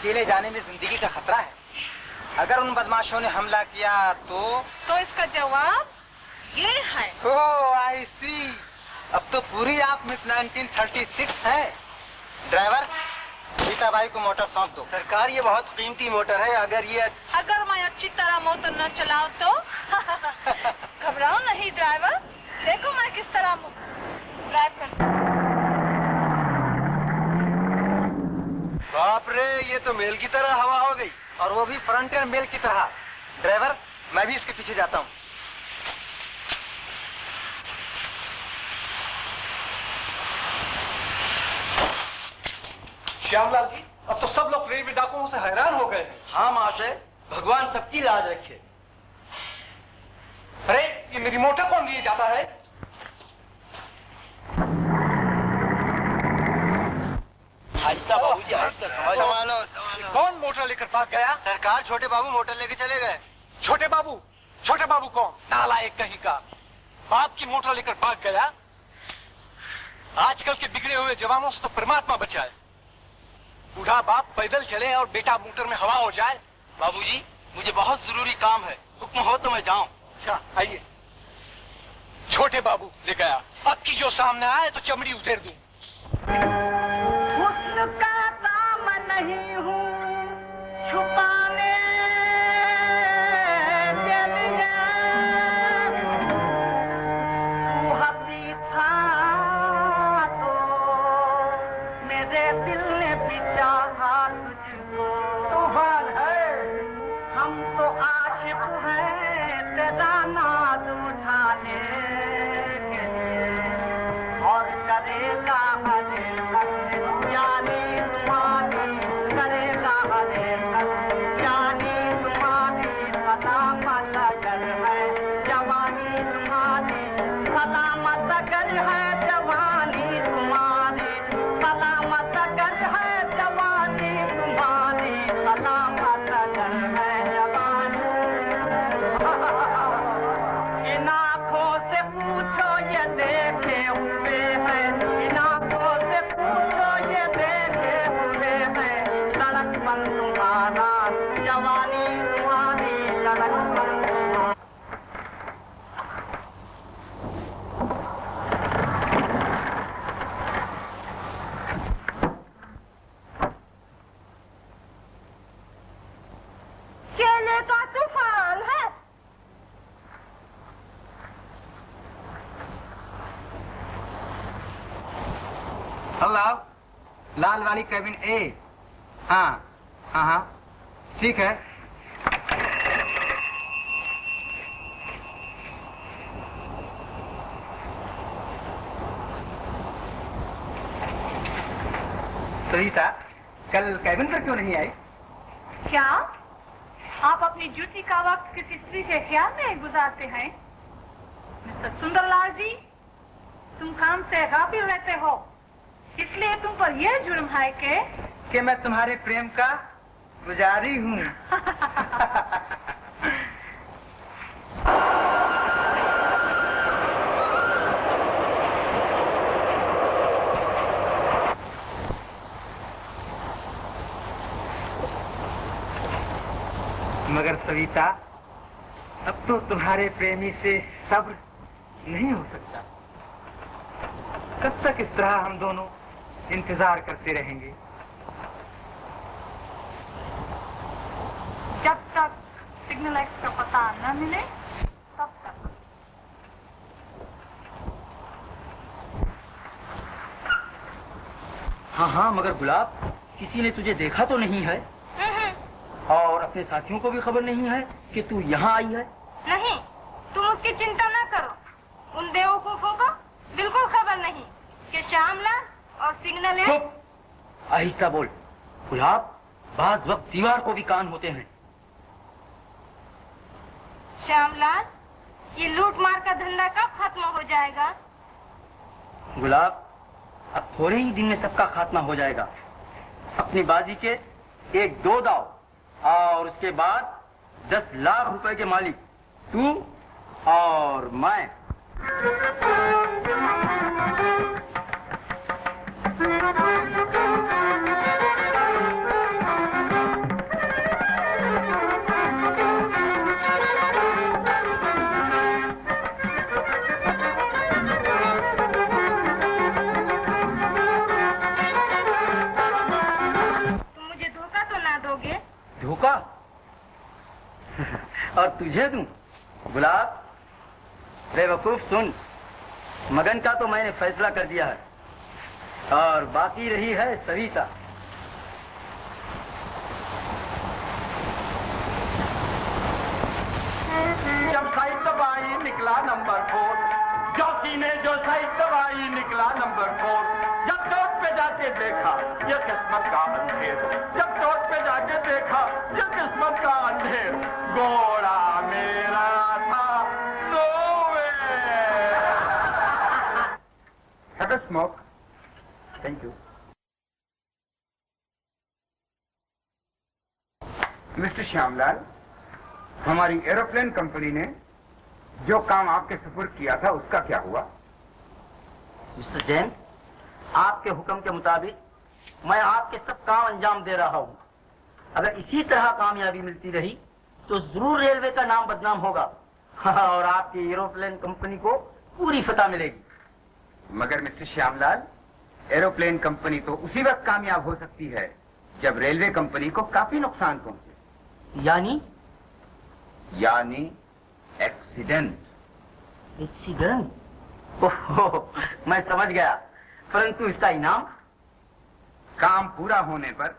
अकेले जाने में जिंदगी का खतरा है। अगर उन बदमाशों ने हमला किया तो इसका जवाब ये है। ओह आई सी, अब तो पूरी आप मिस 1936 है। ड्राइवर, सीता भाई को मोटर सौंप दो। सरकार, ये बहुत कीमती मोटर है, अगर मैं अच्छी तरह मोटर न चलाऊं तो घबराओ नहीं ड्राइवर, देखो मैं किस तरह ड्राइव करता हूं। बाप रे, ये तो मेल की तरह हवा हो गई, और वो भी फ्रंटियर मेल की तरह। ड्राइवर, मैं भी इसके पीछे जाता हूँ। श्यामलाल जी, अब तो सब लोग प्रेमी डाकुओं से हैरान हो गए हैं। हाँ महाशय, भगवान सबकी लाज रखे। अरे, ये मेरी मोटर कौन लिए जाता है? आहिस्ता बाबू जी, आहिस्ता। कौन मोटर लेकर भाग गया? सरकार, छोटे बाबू मोटर लेके चले गए। छोटे बाबू कौन? नालायक कहीं का, बाप की मोटर लेकर भाग गया। आजकल के बिगड़े हुए जवानों से तो परमात्मा बचाए। बूढ़ा बाप पैदल चले और बेटा मोटर में हवा हो जाए। बाबूजी, मुझे बहुत जरूरी काम है, हुक्म हो तो मैं जाऊं। अच्छा, आइए। छोटे बाबू ले गया, अब की जो सामने आए तो चमड़ी उधेर दूं। उसका दाम नहीं हूँ छुपाने लाल वाली कैबिन ए। हाँ, ठीक है। सुनीता, कल कैबिन पर क्यों नहीं आई? क्या आप अपनी ड्यूटी का वक्त किसी स्त्री के ख्याल में गुजारते हैं? मिस्टर सुंदरलाल जी, तुम काम से गाफिल रहते हो, इसलिए तुम पर यह जुर्म है कि मैं तुम्हारे प्रेम का गुजारी हूँ। मगर सविता, अब तो तुम्हारे प्रेमी से सब्र नहीं हो सकता। कब तक इस तरह हम दोनों इंतजार करते रहेंगे? जब तक सिग्नल एक्स का पता न मिले तब तक। हाँ, मगर गुलाब, किसी ने तुझे देखा तो नहीं है? और अपने साथियों को भी खबर नहीं है कि तू यहाँ आई है? नहीं, तुम उसकी चिंता न करो। उन बेवकूफों को बिल्कुल खबर नहीं कि श्यामलाल और सिग्नल है। चुप, आहिस्ता बोल गुलाब, बाज वक्त दीवार को भी कान होते हैं। श्यामलाल, ये लूट मार का धंधा कब खत्म हो जाएगा? गुलाब, अब थोड़े ही दिन में सबका खात्मा हो जाएगा। अपनी बाजी के 1-2 दाव और उसके बाद 10 लाख रुपए के मालिक तू और मैं। Thank you. तुझे दूं। गुलाब बेवकूफ सुन, मगन का तो मैंने फैसला कर दिया है और बाकी रही है सविता। जब साइड दबाई निकला नंबर 4, जॉकी ने जो साइड दबाई निकला नंबर 4। जब चोट पे जाके देखा ये किस्मत का अंधेर, जब चोट पे जाके देखा ये किस्मत का अंधेर। घोड़ा मेरा था Have a smoke. Thank you. Mister Shyamlal, हमारी एरोप्लेन कंपनी ने जो काम आपके सुपुर्द किया था उसका क्या हुआ? मिस्टर जैन, आपके हुक्म के मुताबिक मैं आपके सब काम अंजाम दे रहा हूँ। अगर इसी तरह कामयाबी मिलती रही तो जरूर रेलवे का नाम बदनाम होगा और आपकी एरोप्लेन कंपनी को पूरी फतह मिलेगी। मगर मिस्टर श्यामलाल, एरोप्लेन कंपनी तो उसी वक्त कामयाब हो सकती है जब रेलवे कंपनी को काफी नुकसान पहुंचे। यानी एक्सीडेंट। एक्सीडेंट? ओहो, मैं समझ गया। परंतु इसका इनाम? काम पूरा होने पर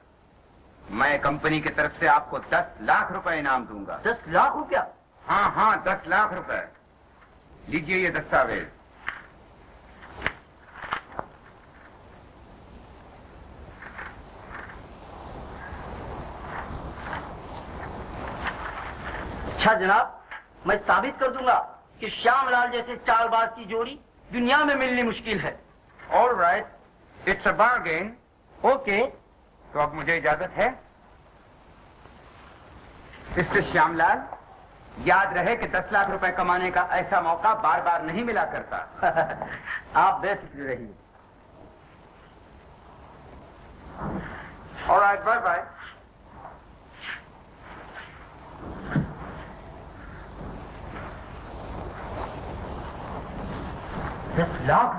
मैं कंपनी की तरफ से आपको 10 लाख रुपए इनाम दूंगा। 10 लाख रुपया? हाँ, 10 लाख रुपए। लीजिए ये दस्तावेज। अच्छा जनाब, मैं साबित कर दूंगा कि श्यामलाल जैसे चालबाज की जोड़ी दुनिया में मिलनी मुश्किल है। All right, it's a bargain. Okay. तो अब मुझे इजाजत है? मिस्टर श्यामलाल, याद रहे कि 10 लाख रुपए कमाने का ऐसा मौका बार बार नहीं मिला करता। आप बेफिक्र रहिए। All right, bye bye. ₹10 lakh?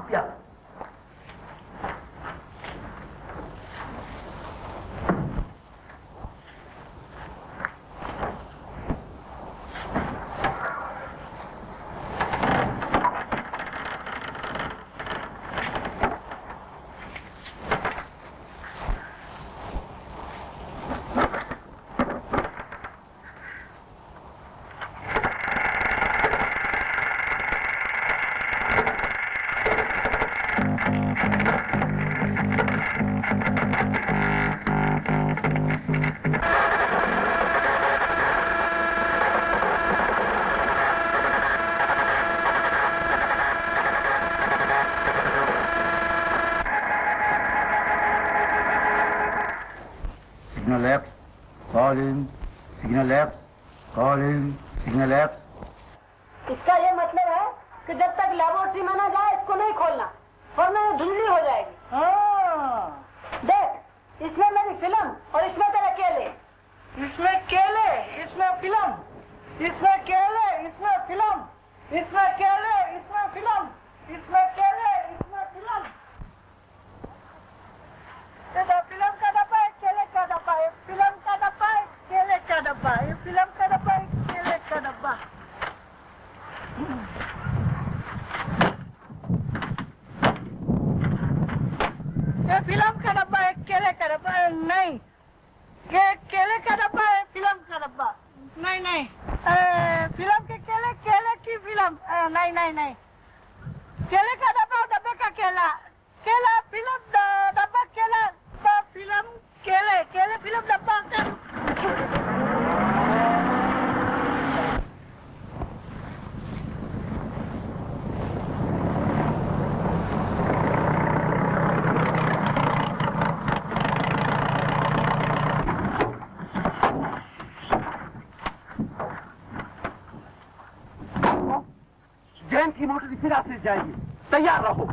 जाइए, तैयार रहो।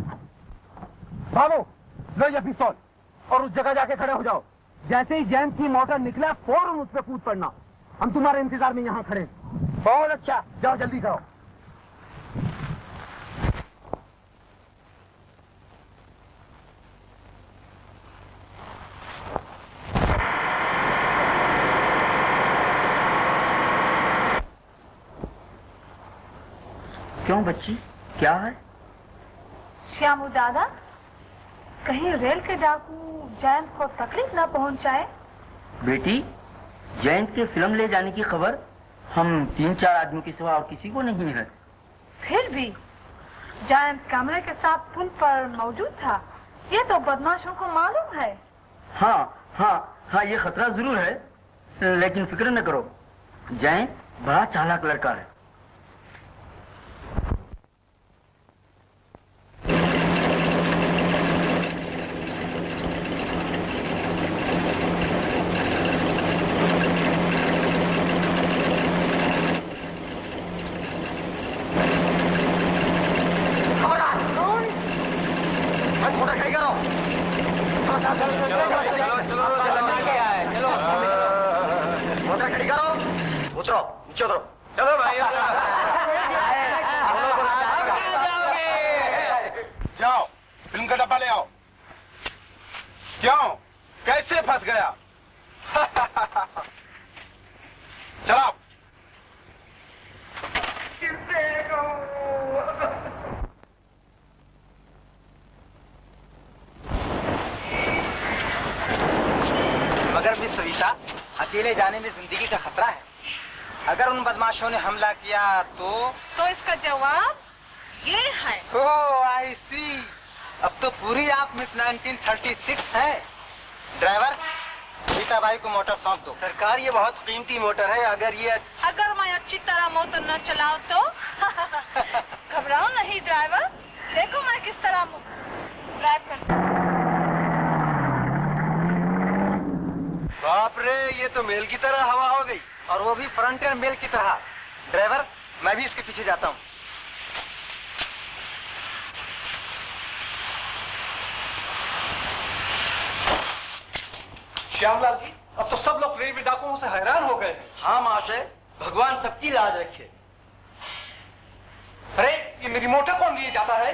भागो, लो ये पिस्तौल और उस जगह जाके खड़े हो जाओ। जैसे ही जैन की मोटर निकला फौरन उस पर कूद पड़ना। हम तुम्हारे इंतजार में यहाँ खड़े। बहुत अच्छा, जाओ जल्दी करो। क्यों बच्ची, क्या है? श्यामू दादा, कहीं रेल के डाकू जयंत को तकलीफ न पहुंचाए। बेटी, जयंत के फिल्म ले जाने की खबर हम 3-4 आदमी के सिवा और किसी को नहीं है। फिर भी जयंत कमरे के साथ पुल पर मौजूद था, ये तो बदमाशों को मालूम है। हाँ, ये खतरा जरूर है, लेकिन फिक्र न करो, जयंत बड़ा चालाक लड़का है। ने हमला किया तो इसका जवाब ये है। ओह आई सी, अब तो पूरी आप मिस 1936 है। ड्राइवर, सीता भाई को मोटर सौंप दो। सरकार, ये बहुत कीमती मोटर है, अगर मैं अच्छी तरह मोटर न चलाऊं तो। घबराओ नहीं ड्राइवर, देखो मैं किस तरह ड्राइव करता हूं। बाप रे, ये तो मेल की तरह हवा हो गई, और वो भी फ्रंटियर मेल की तरह। ड्राइवर, मैं भी इसके पीछे जाता हूँ। श्यामलाल जी, अब तो सब लोग रेलवे डाकुओं से हैरान हो गए हैं। हाँ महाशय, भगवान सबकी लाज रखे। अरे, ये मेरी मोटर कौन लिए जाता है?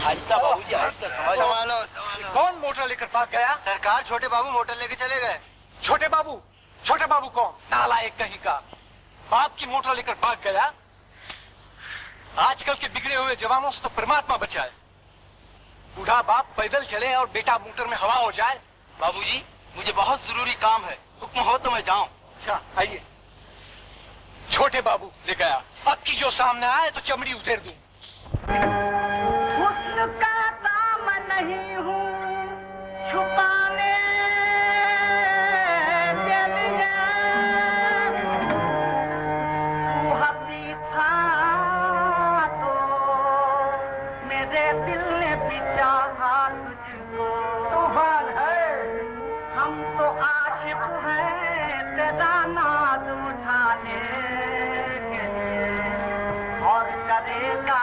आहिस्ता बाबू जी, आहिस्ता, समझ लो। कौन मोटर लेकर भाग गया? सरकार, छोटे बाबू मोटर लेकर चले गए। छोटे बाबू कौन? नालायक कहीं का, बाप की मोटर लेकर भाग गया। आजकल के बिगड़े हुए जवानों से तो परमात्मा बचाए। बूढ़ा बाप पैदल चले और बेटा मोटर में हवा हो जाए। बाबूजी, मुझे बहुत जरूरी काम है, हुक्म हो तो मैं जाऊँ। अच्छा, आइए। छोटे बाबू ले गया, अब की जो सामने आए तो चमड़ी उधेर दूं। का दाम नहीं हूँ छुपाने था, तो मेरे दिल ने पिछा तुझको। तूफान है, हम तो आशिक हैं तेरा नाद उठाने के लिए, और करेगा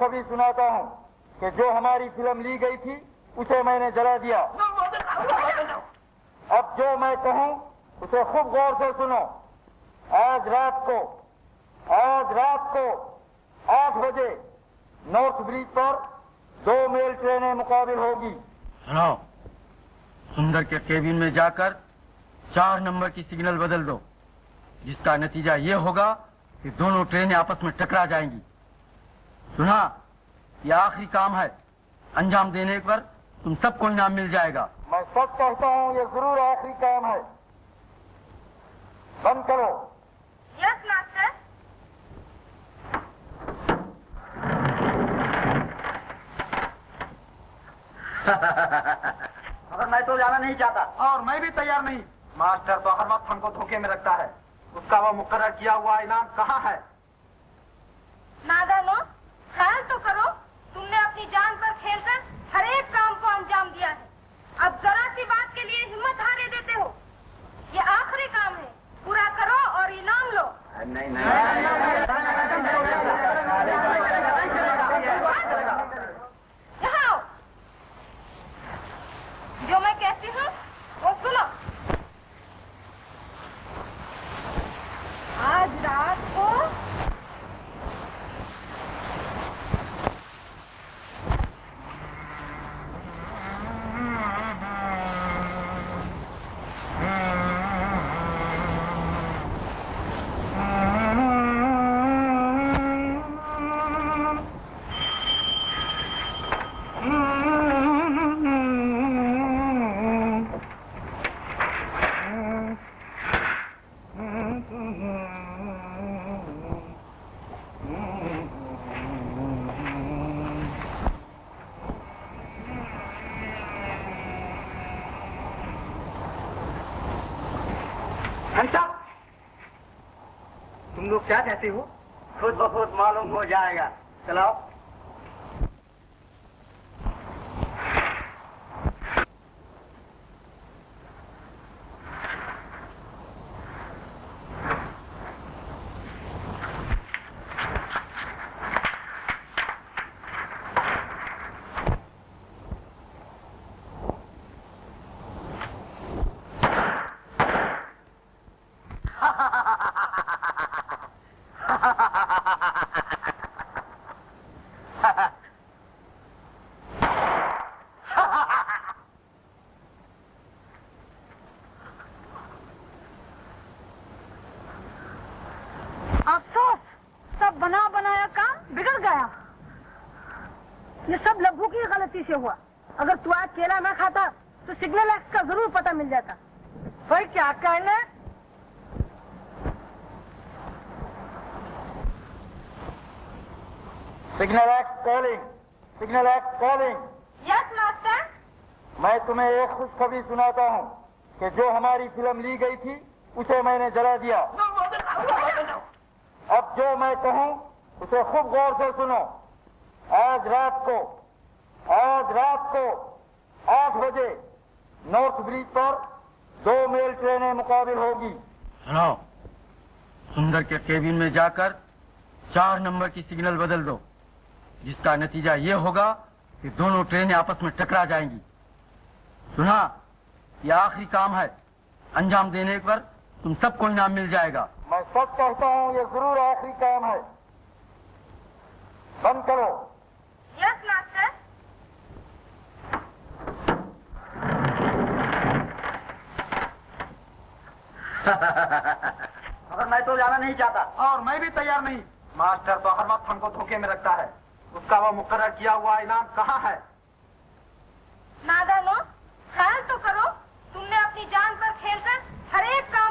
कभी सुनाता हूँ कि जो हमारी फिल्म ली गई थी उसे मैंने जला दिया। अब जो मैं कहूँ उसे खूब गौर से सुनो। आज रात को 8 बजे नॉर्थ ब्रिज पर 2 मेल ट्रेनें मुकाबिल होगी। सुनो, सुंदर के केबिन में जाकर 4 नंबर की सिग्नल बदल दो, जिसका नतीजा ये होगा कि दोनों ट्रेनें आपस में टकरा जाएंगी। सुना, यह आखिरी काम है, अंजाम देने पर तुम सबको इनाम मिल जाएगा। मैं सब कहता हूँ ये जरूर आखिरी काम है। बंद करो। Yes master. मगर मैं तो जाना नहीं चाहता। और मैं भी तैयार नहीं। मास्टर तो हर वक्त हमको धोखे में रखता है। उसका वो मुकर्रर किया हुआ इनाम कहाँ है? नादानो, ख्याल तो करो, तुमने अपनी जान पर खेलकर हर एक काम को अंजाम दिया है। अब जरा सी बात के लिए हिम्मत हारे देते हो। ये आखिरी काम है, पूरा करो और इनाम लो। नहीं, यहाँ आओ। जो मैं कहती हूँ वो सुनो। आज रात को क्या कहती हो? खुद ब खुद मालूम हो जाएगा। चलाओ। हुआ अगर तू आज केला ना खाता तो सिग्नल एक्स का जरूर पता मिल जाता। भाई क्या कहना है? Signal X calling. Yes master. मैं तुम्हें एक खुशखबरी सुनाता हूँ कि जो हमारी फिल्म ली गई थी उसे मैंने जला दिया। अब जो मैं कहूं उसे खूब गौर से सुनो। आज रात को 8 बजे नॉर्थ ब्रिज पर 2 मेल ट्रेनें मुकाबिल होगी। सुनो, सुंदर के केबिन में जाकर 4 नंबर की सिग्नल बदल दो, जिसका नतीजा ये होगा कि दोनों ट्रेनें आपस में टकरा जाएंगी। सुना, यह आखिरी काम है, अंजाम देने पर तुम सबको इनाम मिल जाएगा। मैं सब कहता हूँ, ये जरूर आखिरी काम है। बंद करो। Yes master. मगर मैं तो जाना नहीं चाहता। और मैं भी तैयार नहीं। मास्टर तो हर वक्त हमको धोखे में रखता है। उसका वो मुकर्रर किया हुआ इनाम कहाँ है? नादानो, ख्याल तो करो, तुमने अपनी जान पर खेलकर हर एक काम